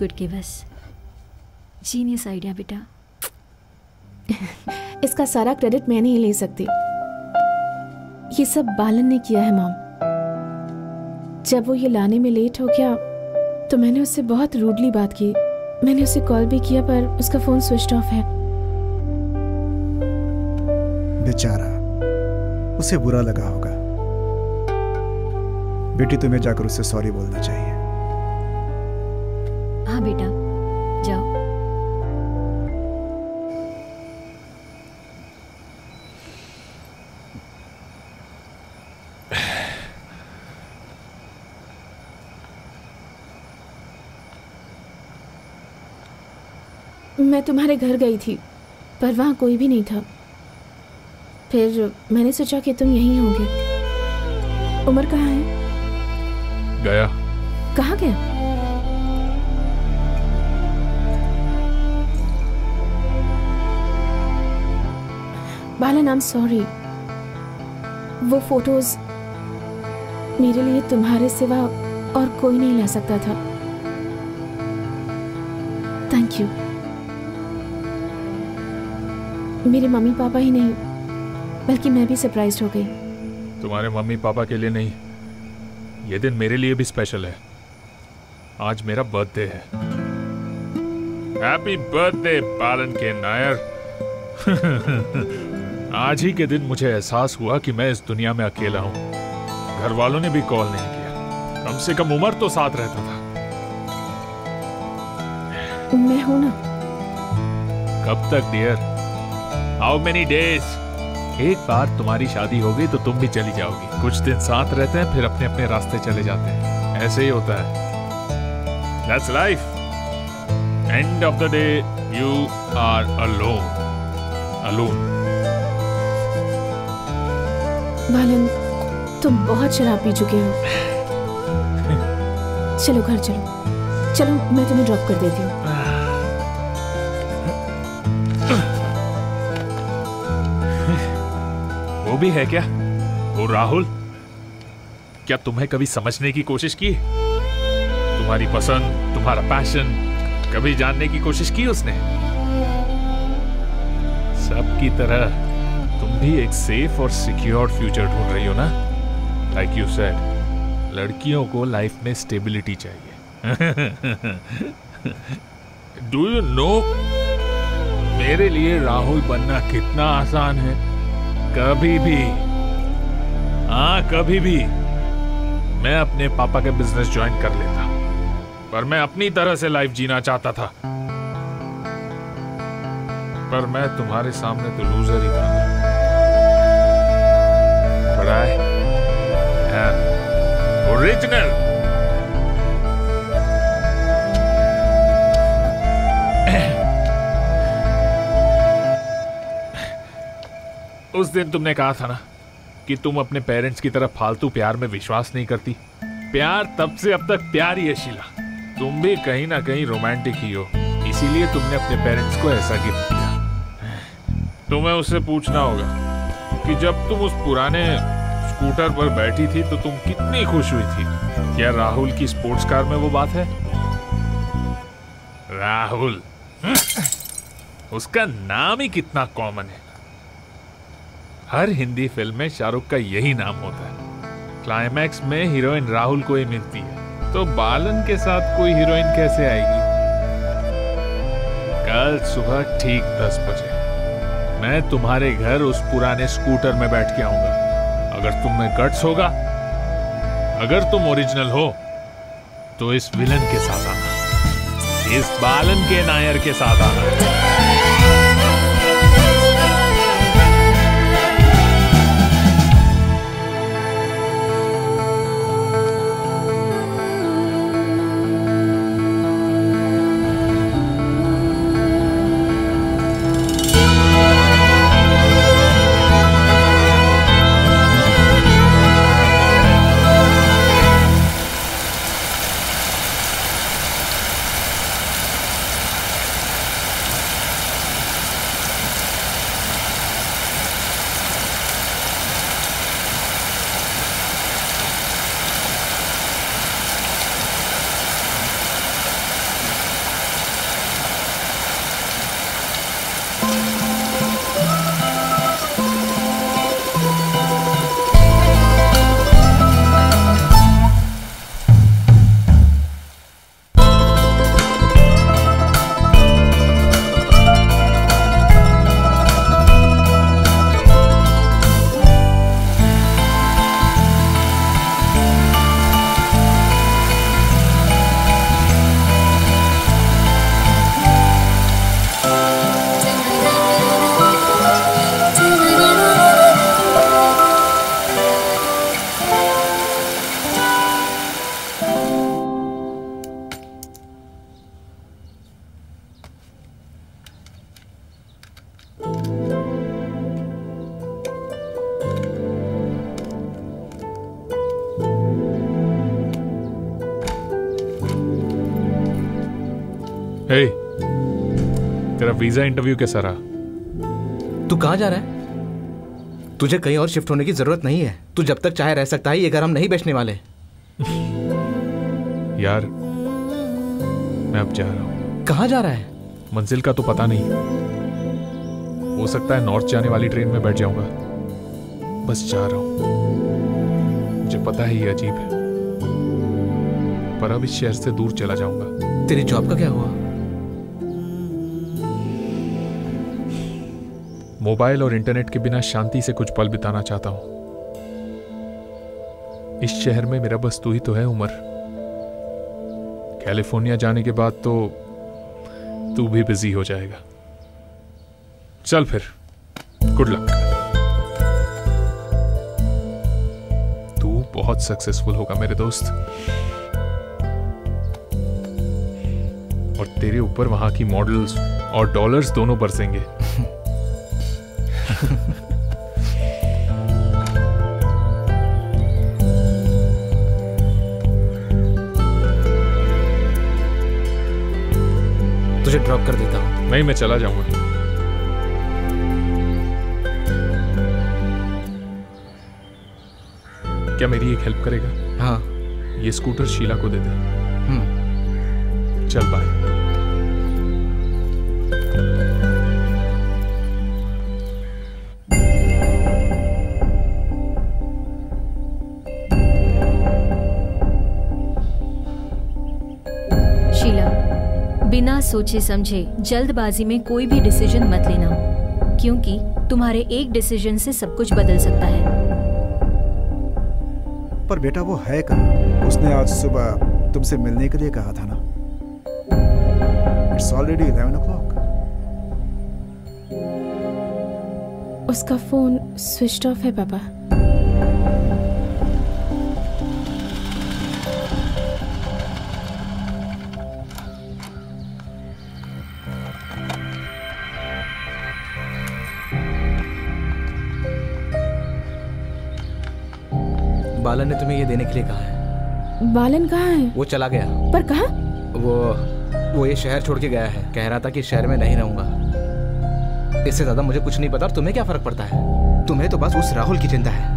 could give us. Genius idea, बेटा. इसका सारा क्रेडिट मैं नहीं ले सकती. ये सब बालन ने किया है मॉम. जब वो ये लाने में लेट हो गया तो मैंने उससे बहुत रूडली बात की. मैंने उसे कॉल भी किया पर उसका फोन स्विच ऑफ है. बेचारा, उसे बुरा लगा होगा. बेटी, तुम्हें जाकर उससे सॉरी बोलना चाहिए. हाँ बेटा, जाओ. मैं तुम्हारे घर गई थी पर वहाँ कोई भी नहीं था. फिर मैंने सोचा कि तुम यहीं होगे. उमर कहाँ है? गया. कहाँ गया? Balan, I am sorry. वो फोटोज मेरे लिए तुम्हारे सिवा और कोई नहीं ला सकता था. Thank you. मेरे मम्मी पापा ही नहीं बल्कि मैं भी सरप्राइज हो गई. तुम्हारे मम्मी पापा के लिए नहीं, ये दिन मेरे लिए भी स्पेशल है. आज मेरा बर्थडे है. हैप्पी बर्थडे बालन के नायर. आज ही के दिन मुझे एहसास हुआ कि मैं इस दुनिया में अकेला हूँ. घर वालों ने भी कॉल नहीं किया. कम से कम उमर तो साथ रहता था. मैं हूं ना. कब तक डियर? How many days? एक बार तुम्हारी शादी होगी तो तुम भी चली जाओगी. कुछ दिन साथ रहते हैं फिर अपने अपने रास्ते चले जाते हैं. ऐसे ही होता है. That's life. End of the day, you are alone. Alone. बालन, तुम बहुत शराब पी चुके हो. चलो घर चलो. चलो मैं तुम्हें ड्रॉप कर देती हूँ. वो भी है क्या, वो राहुल? क्या तुम्हें कभी समझने की कोशिश की? तुम्हारी पसंद, तुम्हारा पैशन, कभी जानने की कोशिश की उसने? सबकी तरह तुम भी एक सेफ और सिक्योर फ्यूचर ढूंढ रही हो ना? लाइक यू सेड, लड़कियों को लाइफ में स्टेबिलिटी चाहिए. डू यू नो मेरे लिए राहुल बनना कितना आसान है? कभी भी, हाँ कभी भी मैं अपने पापा के बिजनेस ज्वाइन कर लेता, पर मैं अपनी तरह से लाइफ जीना चाहता था. पर मैं तुम्हारे सामने तो लूजर ही था. But I am original. उस दिन तुमने कहा था ना कि तुम अपने पेरेंट्स की तरह फालतू प्यार में विश्वास नहीं करती. प्यार तब से अब तक प्यार ही है शीला. तुम भी कहीं ना कहीं रोमांटिक ही हो, इसीलिए तुमने अपने पेरेंट्स को ऐसा गिफ्ट दिया. तुम्हें उससे पूछना होगा कि जब तुम उस पुराने स्कूटर पर बैठी थी तो तुम कितनी खुश हुई थी. क्या राहुल की स्पोर्ट्स कार में वो बात है? राहुल, उसका नाम ही कितना कॉमन है. हर हिंदी फिल्म में शाहरुख का यही नाम होता है. क्लाइमैक्स में हीरोइन राहुल को ही मिलती है, तो बालन के साथ कोई हीरोइन कैसे आएगी? कल सुबह ठीक दस बजे मैं तुम्हारे घर उस पुराने स्कूटर में बैठ के आऊंगा. अगर तुम में गट्स होगा, अगर तुम ओरिजिनल हो, तो इस विलन के साथ आना, इस बालन के नायर के साथ आना. हे, तेरा वीजा इंटरव्यू कैसा रहा? तू कहाँ जा रहा है? तुझे कहीं और शिफ्ट होने की जरूरत नहीं है। तू जब तक चाहे रह सकता है, ये घर हम नहीं बेचने वाले। यार मैं अब जा रहा हूँ। कहाँ जा रहा है? मंजिल का तो पता नहीं, हो सकता है नॉर्थ जाने वाली ट्रेन में बैठ जाऊंगा। बस जा रहा हूँ। मुझे पता है ये अजीब है, पर अब इस शहर से दूर चला जाऊंगा। तेरी जॉब का क्या हुआ? मोबाइल और इंटरनेट के बिना शांति से कुछ पल बिताना चाहता हूं। इस शहर में मेरा बस तू ही तो है उमर। कैलिफोर्निया जाने के बाद तो तू भी बिजी हो जाएगा। चल फिर, गुड लक। तू बहुत सक्सेसफुल होगा मेरे दोस्त, और तेरे ऊपर वहां की मॉडल्स और डॉलर्स दोनों बरसेंगे। तुझे ड्रॉप कर देता हूं। नहीं, मैं चला जाऊंगा। क्या मेरी एक हेल्प करेगा? हाँ। ये स्कूटर शीला को दे दे। हम्म। चल बाय। बिना सोचे समझे जल्दबाजी में कोई भी डिसीजन मत लेना, क्योंकि तुम्हारे एक डिसीजन से सब कुछ बदल सकता है। पर बेटा वो है कहाँ? उसने आज सुबह तुमसे मिलने के लिए कहा था ना। It's already eleven o'clock. उसका फोन स्विच ऑफ है पापा। बालन ने तुम्हें ये देने के लिए कहा है। बालन कहाँ है? वो चला गया। पर कहाँ? वो वो ये शहर छोड़ के गया है। कह रहा था कि शहर में नहीं रहूंगा। इससे ज्यादा मुझे कुछ नहीं पता, और तुम्हें क्या फर्क पड़ता है? तुम्हें तो बस उस राहुल की चिंता है।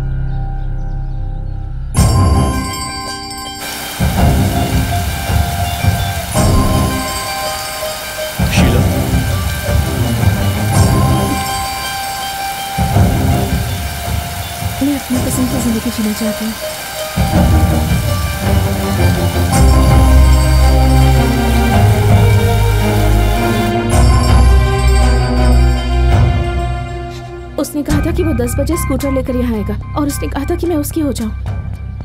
जिंदगी जीना चाहती हूँ। उसने कहा था कि वो दस बजे स्कूटर लेकर यहाँ आएगा, और उसने कहा था कि मैं उसकी हो जाऊँ।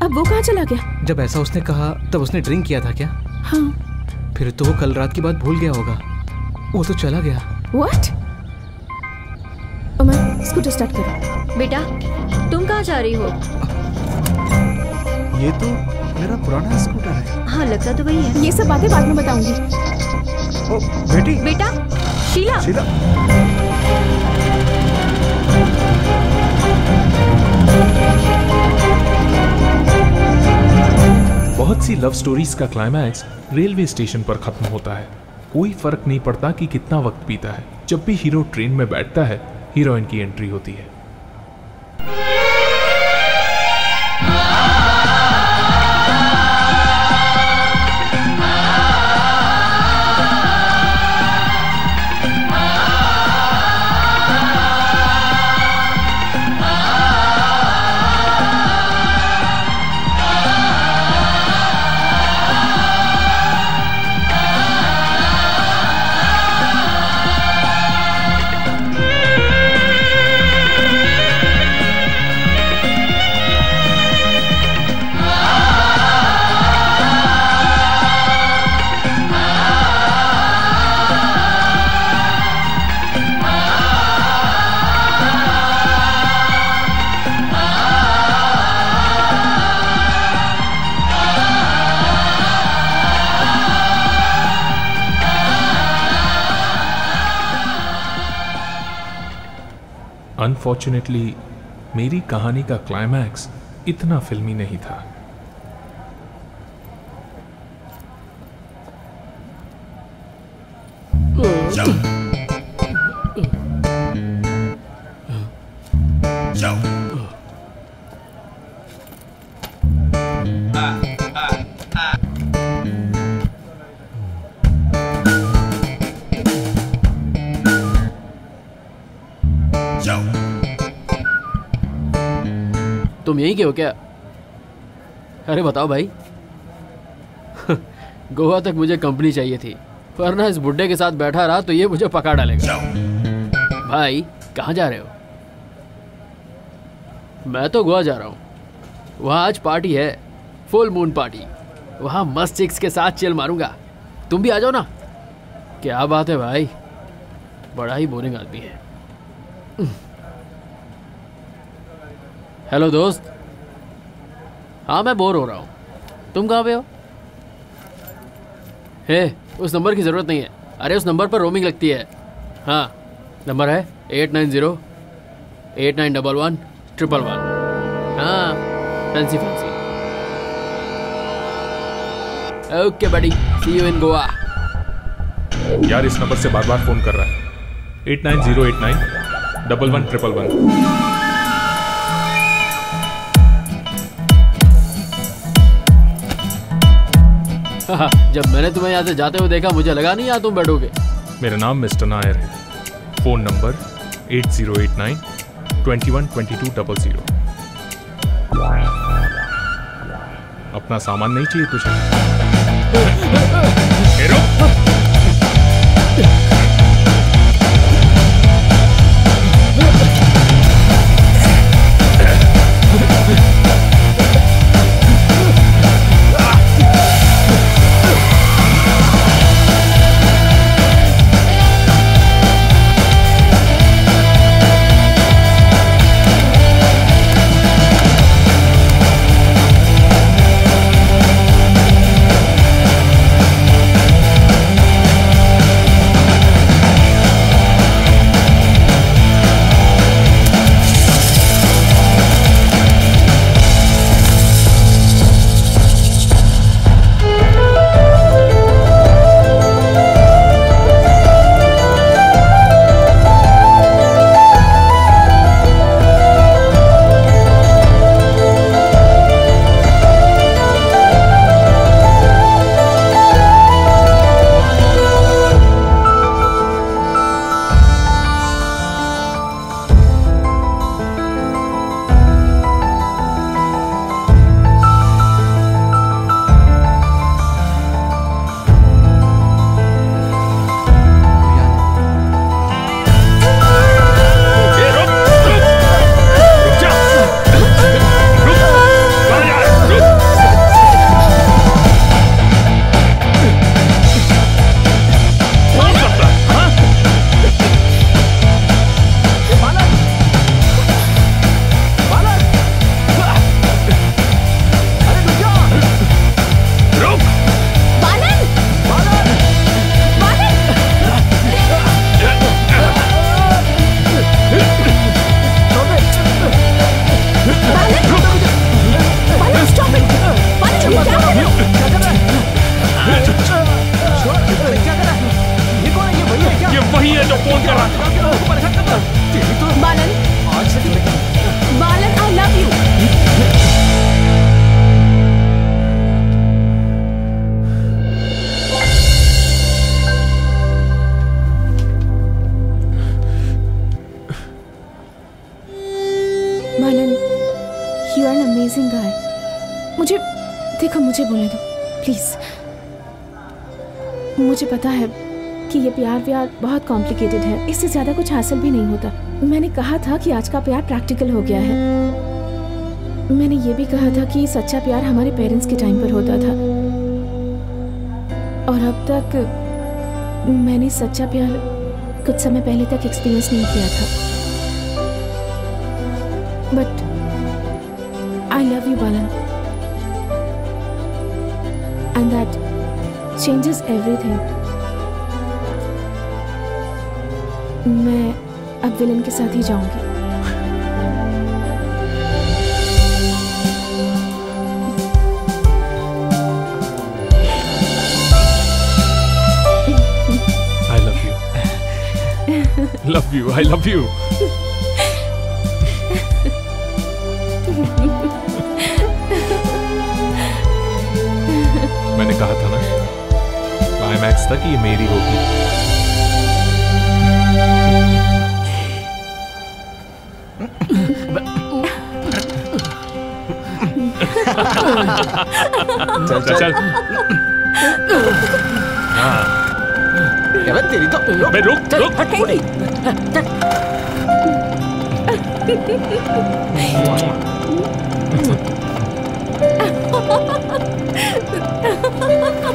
अब वो कहाँ चला गया? जब ऐसा उसने कहा तब उसने ड्रिंक किया था क्या? हाँ। फिर तो वो कल रात की बात भूल गया होगा। वो तो चला गया। व्हाट? उमर, स्कूटर स्टार्ट करो। बेटा तुम कहाँ जा रही हो? ये तो मेरा पुराना स्कूटर है। हाँ, लगता तो वही है। ये सब बातें बाद में बताऊंगी। ओ बेटी। बेटा। शीला। शीला। बहुत सी लव स्टोरीज का क्लाइमैक्स रेलवे स्टेशन पर खत्म होता है। कोई फर्क नहीं पड़ता कि कितना वक्त बीता है, जब भी हीरो ट्रेन में बैठता है हीरोइन की एंट्री होती है। अनफॉर्चुनेटली मेरी कहानी का क्लाइमैक्स इतना फिल्मी नहीं था। तुम यही के हो क्या? अरे बताओ भाई। गोवा तक मुझे कंपनी चाहिए थी, वरना इस बुड्ढे के साथ बैठा रहा तो ये मुझे पका डालेगा। भाई कहाँ जा रहे हो? मैं तो गोवा जा रहा हूँ, वहाँ आज पार्टी है, फुल मून पार्टी। वहाँ मस्त चिक्स के साथ चिल मारूंगा, तुम भी आ जाओ ना। क्या बात है भाई, बड़ा ही बोरिंग आदमी है। हेलो दोस्त। हाँ मैं बोर हो रहा हूँ, तुम कहाँ पे हो? हे, उस नंबर की ज़रूरत नहीं है। अरे उस नंबर पर रोमिंग लगती है। हाँ नंबर है eight nine zero eight nine double one triple one. हाँ fancy fancy. Okay buddy, see you in Goa. यार इस नंबर से बार बार फ़ोन कर रहा है, eight nine zero eight nine double one triple one. जब मैंने तुम्हें यहाँ से जाते हुए देखा मुझे लगा नहीं यहाँ तुम बैठोगे। मेरा नाम मिस्टर नायर है, phone number eight zero eight nine two one two two zero zero. अपना सामान नहीं चाहिए तुझे? बहुत कॉम्प्लिकेटेड है, इससे ज्यादा कुछ हासिल भी नहीं होता। मैंने कहा था कि आज का प्यार प्रैक्टिकल हो गया है। मैंने ये भी कहा था कि सच्चा प्यार हमारे पेरेंट्स के टाइम पर होता था, और अब तक मैंने सच्चा प्यार कुछ समय पहले तक एक्सपीरियंस नहीं किया था। But I love you Balan, and that changes everything. मैं अब विलन के साथ ही जाऊंगी। I love you. love you. I love you. मैंने कहा था ना, क्लाइमैक्स तक ये मेरी होगी। चल चल, चल। तेरी तो रुक रुक रुक हट।